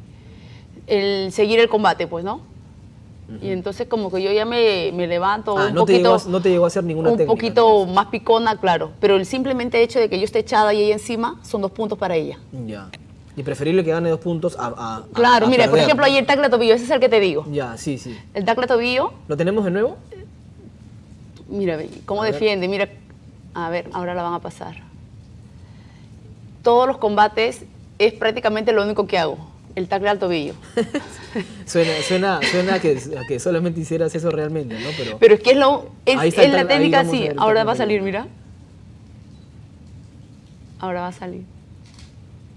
el seguir el combate, pues, ¿no? Uh-huh. Y entonces como que yo ya me, me levanto ah, un no poquito... Te llegó a, no te llegó a hacer ninguna un técnica. Un poquito más picona, claro. Pero el simplemente hecho de que yo esté echada y ella encima son dos puntos para ella. Ya. Y preferible que gane dos puntos a, a Claro, a, a mira, perder. Por ejemplo, ahí el tacle a tobillo, ese es el que te digo. Ya, sí, sí. El tacle a tobillo... ¿Lo tenemos de nuevo? Mira, cómo defiende, mira, a ver, ahora la van a pasar. Todos los combates es prácticamente lo único que hago, el tacle al tobillo. Suena, suena, suena a que, a que solamente hicieras eso realmente, ¿no? Pero, Pero es que es, lo, es, es la técnica así, ahora va a salir, mira. Ahora va a salir.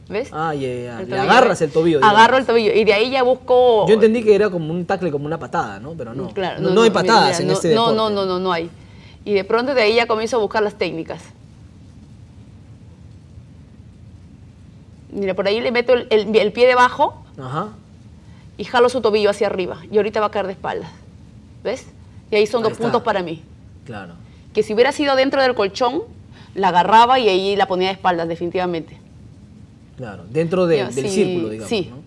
¿Ves? Ah, ya, yeah, ya. Yeah. Agarras el tobillo. Digamos. Agarro el tobillo. Y de ahí ya busco... Yo entendí que era como un tacle, como una patada, ¿no? Pero no. Claro, no, no, no hay patadas mira, en no, este deporte. No, no, no, no hay. Y de pronto de ahí ya comienzo a buscar las técnicas. Mira, por ahí le meto el, el, el pie debajo. Ajá. Y jalo su tobillo hacia arriba. Y ahorita va a caer de espaldas. ¿Ves? Y ahí son ahí dos está. puntos para mí. Claro. Que si hubiera sido dentro del colchón, la agarraba y ahí la ponía de espaldas, definitivamente. Claro, dentro de, sí, del círculo, digamos, sí. ¿no?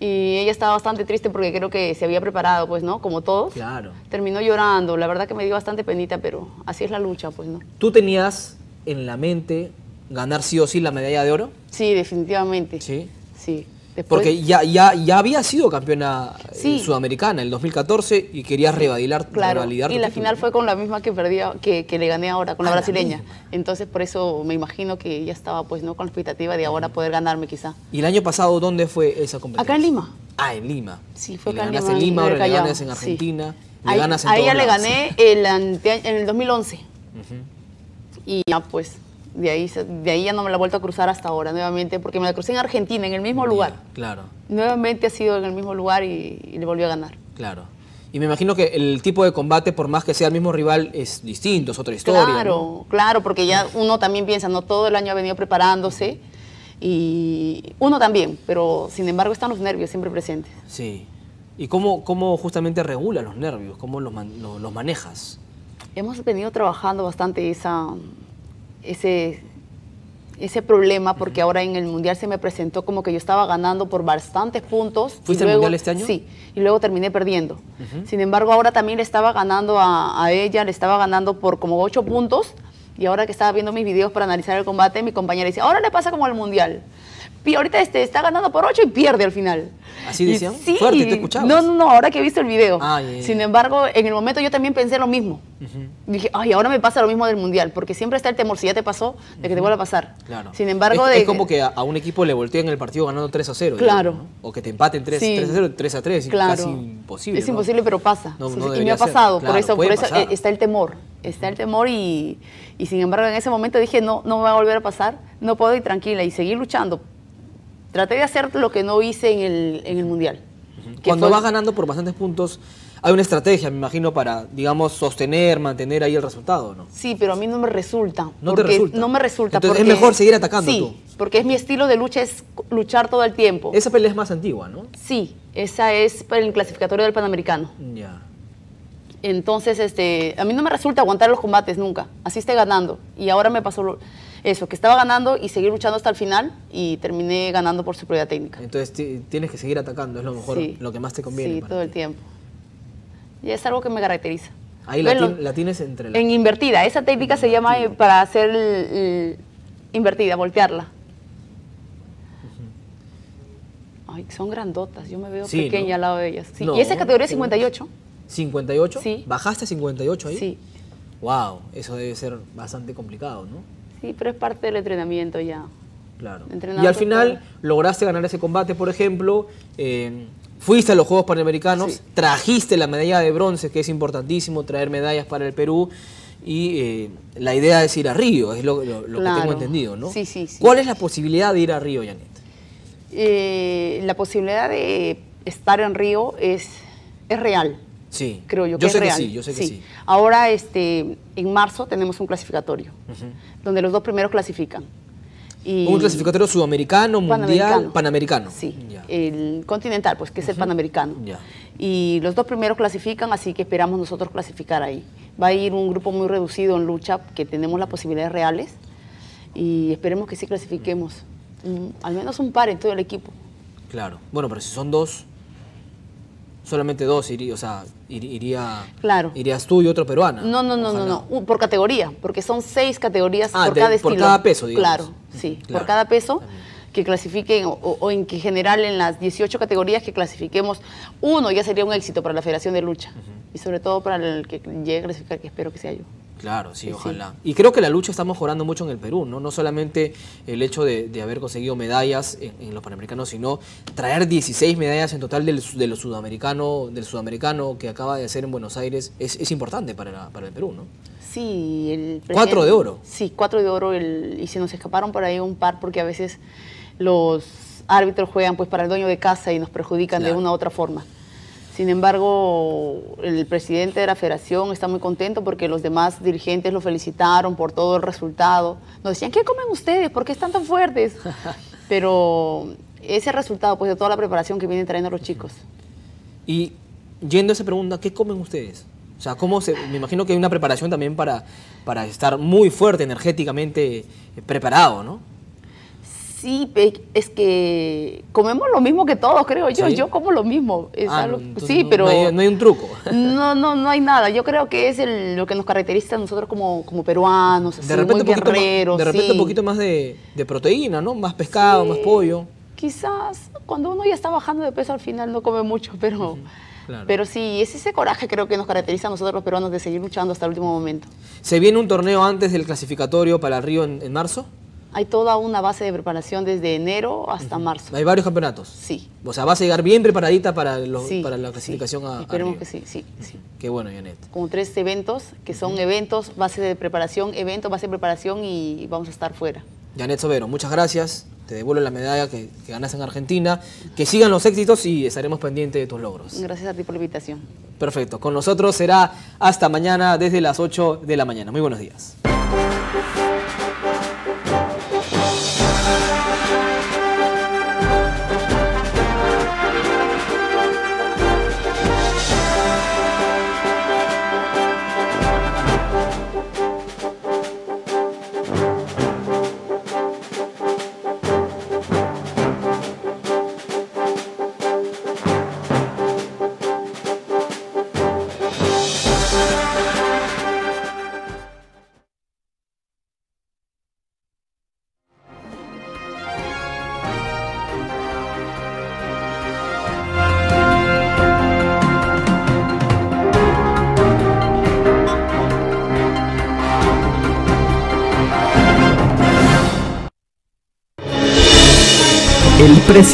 Y ella estaba bastante triste porque creo que se había preparado, pues, ¿no? Como todos. Claro. Terminó llorando. La verdad que me dio bastante penita, pero así es la lucha, pues, ¿no? ¿Tú tenías en la mente ganar sí o sí la medalla de oro? Sí, definitivamente. Sí. Sí. Después... Porque ya, ya, ya había sido campeona sí. sudamericana en el dos mil catorce y querías revalidilar. Claro, revalidar y la final fue con la misma que perdí, que, que le gané ahora, con ah, la brasileña. La Entonces, por eso me imagino que ya estaba, pues, no con la expectativa de ahora poder ganarme quizá. ¿Y el año pasado dónde fue esa competencia? Acá en Lima. Ah, en Lima. Sí, fue acá en Lima. Le ganaste en Lima, ahora le ganas en Argentina, sí. le ahí, ganas en A ella le gané el ante, en el dos mil once. Uh-huh. Y ya, pues... De ahí, de ahí ya no me la he vuelto a cruzar hasta ahora nuevamente, porque me la crucé en Argentina, en el mismo yeah, lugar. Claro. Nuevamente ha sido en el mismo lugar y, y le volvió a ganar. Claro. Y me imagino que el tipo de combate, por más que sea el mismo rival, es distinto, es otra historia. Claro, ¿no? claro, porque ya uno también piensa, no todo el año ha venido preparándose, y uno también, pero sin embargo están los nervios siempre presentes. Sí. ¿Y cómo, cómo justamente regula los nervios? ¿Cómo los, man, los, los manejas? Hemos venido trabajando bastante esa... Ese, ese problema, porque uh-huh. ahora en el Mundial se me presentó como que yo estaba ganando por bastantes puntos. ¿Fuiste al Mundial este año? Sí, y luego terminé perdiendo. Uh-huh. Sin embargo, ahora también le estaba ganando a, a ella, le estaba ganando por como ocho puntos, y ahora que estaba viendo mis videos para analizar el combate, mi compañera dice, ahora le pasa como al Mundial. Y ahorita este, está ganando por ocho y pierde al final. ¿Así decían? Sí. Fuerte, ¿te escuchabas? No, no, no, ahora que he visto el video. Ah, yeah, yeah. Sin embargo, en el momento yo también pensé lo mismo. Uh-huh. Dije, ay, ahora me pasa lo mismo del Mundial, porque siempre está el temor, si ya te pasó, de que uh-huh. te vuelva a pasar. Claro. Sin embargo... Es, de... es como que a, a un equipo le voltean el partido ganando tres a cero. Claro. ¿no? O que te empaten tres, sí. tres a cero, tres a tres, claro. Casi imposible. Es imposible, ¿no? Pero pasa. No, no y me ha pasado, claro, por eso, por eso eh, está el temor. Está el temor y, y sin embargo en ese momento dije, no, no me va a volver a pasar, no puedo ir tranquila y seguir luchando. Traté de hacer lo que no hice en el, en el Mundial. Uh-huh. Cuando fue... vas ganando por bastantes puntos, hay una estrategia, me imagino, para, digamos, sostener, mantener ahí el resultado, ¿no? Sí, pero a mí no me resulta. ¿No te resulta? No me resulta. Entonces porque... es mejor seguir atacando sí, tú. Sí, porque es mi estilo de lucha, es luchar todo el tiempo. Esa pelea es más antigua, ¿no? Sí, esa es el clasificatorio del Panamericano. Ya. Yeah. Entonces, este, a mí no me resulta aguantar los combates nunca. Así esté ganando. Y ahora me pasó... Lo... Eso, que estaba ganando y seguir luchando hasta el final y terminé ganando por superioridad técnica. Entonces tienes que seguir atacando, es lo mejor, sí, lo que más te conviene. Sí, todo ti. el tiempo. Y es algo que me caracteriza. Ahí la, bueno, ti, la tienes entre la... En invertida, esa técnica se llama para hacer el, el, invertida, voltearla. Uh-huh. Ay, son grandotas, yo me veo sí, pequeña ¿no? al lado de ellas. Sí. No, y esa categoría es cincuenta y ocho. ¿cincuenta y ocho? Sí. ¿Bajaste a cincuenta y ocho ahí? Sí. Wow, eso debe ser bastante complicado, ¿no? Sí, pero es parte del entrenamiento ya. Claro. Entrenado y al final para... lograste ganar ese combate, por ejemplo, eh, fuiste a los Juegos Panamericanos, sí. trajiste la medalla de bronce, que es importantísimo, traer medallas para el Perú, y eh, la idea es ir a Río, es lo, lo, lo claro. que tengo entendido, ¿no? Sí, sí, sí. ¿Cuál es la posibilidad de ir a Río, Yanet? eh, la posibilidad de estar en Río es, es real. Sí, creo yo que yo sé es real. Que sí, yo sé que sí. sí. Ahora, este, en marzo tenemos un clasificatorio, uh-huh. donde los dos primeros clasifican. Y un clasificatorio sudamericano, mundial, panamericano. panamericano. Sí, yeah. el continental, pues, que es uh-huh. el panamericano. Yeah. Y los dos primeros clasifican, así que esperamos nosotros clasificar ahí. Va a ir un grupo muy reducido en lucha, que tenemos las posibilidades reales, y esperemos que sí clasifiquemos. Mm, al menos un par en todo el equipo. Claro. Bueno, pero si son dos... Solamente dos iría, o sea, ir, iría, claro. irías tú y otro peruana. No, no, no, no, no, por categoría, porque son seis categorías ah, por de, cada estilo. Por cada peso, digamos. Claro, sí, claro. por cada peso También. que clasifiquen o, o en que general en las dieciocho categorías que clasifiquemos uno ya sería un éxito para la Federación de Lucha uh-huh. y sobre todo para el que llegue a clasificar, que espero que sea yo. Claro, sí, sí, ojalá. Y creo que la lucha está mejorando mucho en el Perú, ¿no? No solamente el hecho de, de haber conseguido medallas en, en los Panamericanos, sino traer dieciséis medallas en total del, de los sudamericano, del sudamericano que acaba de hacer en Buenos Aires. Es, es importante para, la, para el Perú, ¿no? Sí. El cuatro de oro. Sí, cuatro de oro. El, y se nos escaparon por ahí un par porque a veces los árbitros juegan pues para el dueño de casa y nos perjudican claro. de una u otra forma. Sin embargo, el presidente de la federación está muy contento porque los demás dirigentes lo felicitaron por todo el resultado. Nos decían, ¿qué comen ustedes? ¿Por qué están tan fuertes? Pero ese resultado pues, de toda la preparación que vienen trayendo los chicos. Y yendo a esa pregunta, ¿qué comen ustedes? O sea, ¿cómo se, me imagino que hay una preparación también para, para estar muy fuerte, energéticamente preparado, ¿no? Sí, es que comemos lo mismo que todos, creo yo. ¿Sí? Yo como lo mismo. Es ah, algo, no, sí, no, pero no hay, no hay un truco. No, no, no hay nada. Yo creo que es el, lo que nos caracteriza a nosotros como, como peruanos, así, de repente muy guerreros. Más, de repente sí. un poquito más de, de proteína, ¿no? Más pescado, sí, más pollo. Quizás cuando uno ya está bajando de peso al final no come mucho, pero... Uh-huh. Claro. Pero sí, es ese coraje creo que nos caracteriza a nosotros los peruanos de seguir luchando hasta el último momento. ¿Se viene un torneo antes del clasificatorio para Río en, en marzo? Hay toda una base de preparación desde enero hasta uh-huh. marzo. Hay varios campeonatos. Sí. O sea, vas a llegar bien preparadita para, los, sí, para la clasificación sí. a, a Esperemos Río. que sí, sí, uh-huh. sí. Qué bueno, Yanet. Con tres eventos, que son uh-huh. eventos, base de preparación, eventos, base de preparación y vamos a estar fuera. Yanet Sovero, muchas gracias. Te devuelvo la medalla que, que ganaste en Argentina. Que sigan los éxitos y estaremos pendientes de tus logros. Gracias a ti por la invitación. Perfecto. Con nosotros será hasta mañana desde las ocho de la mañana. Muy buenos días.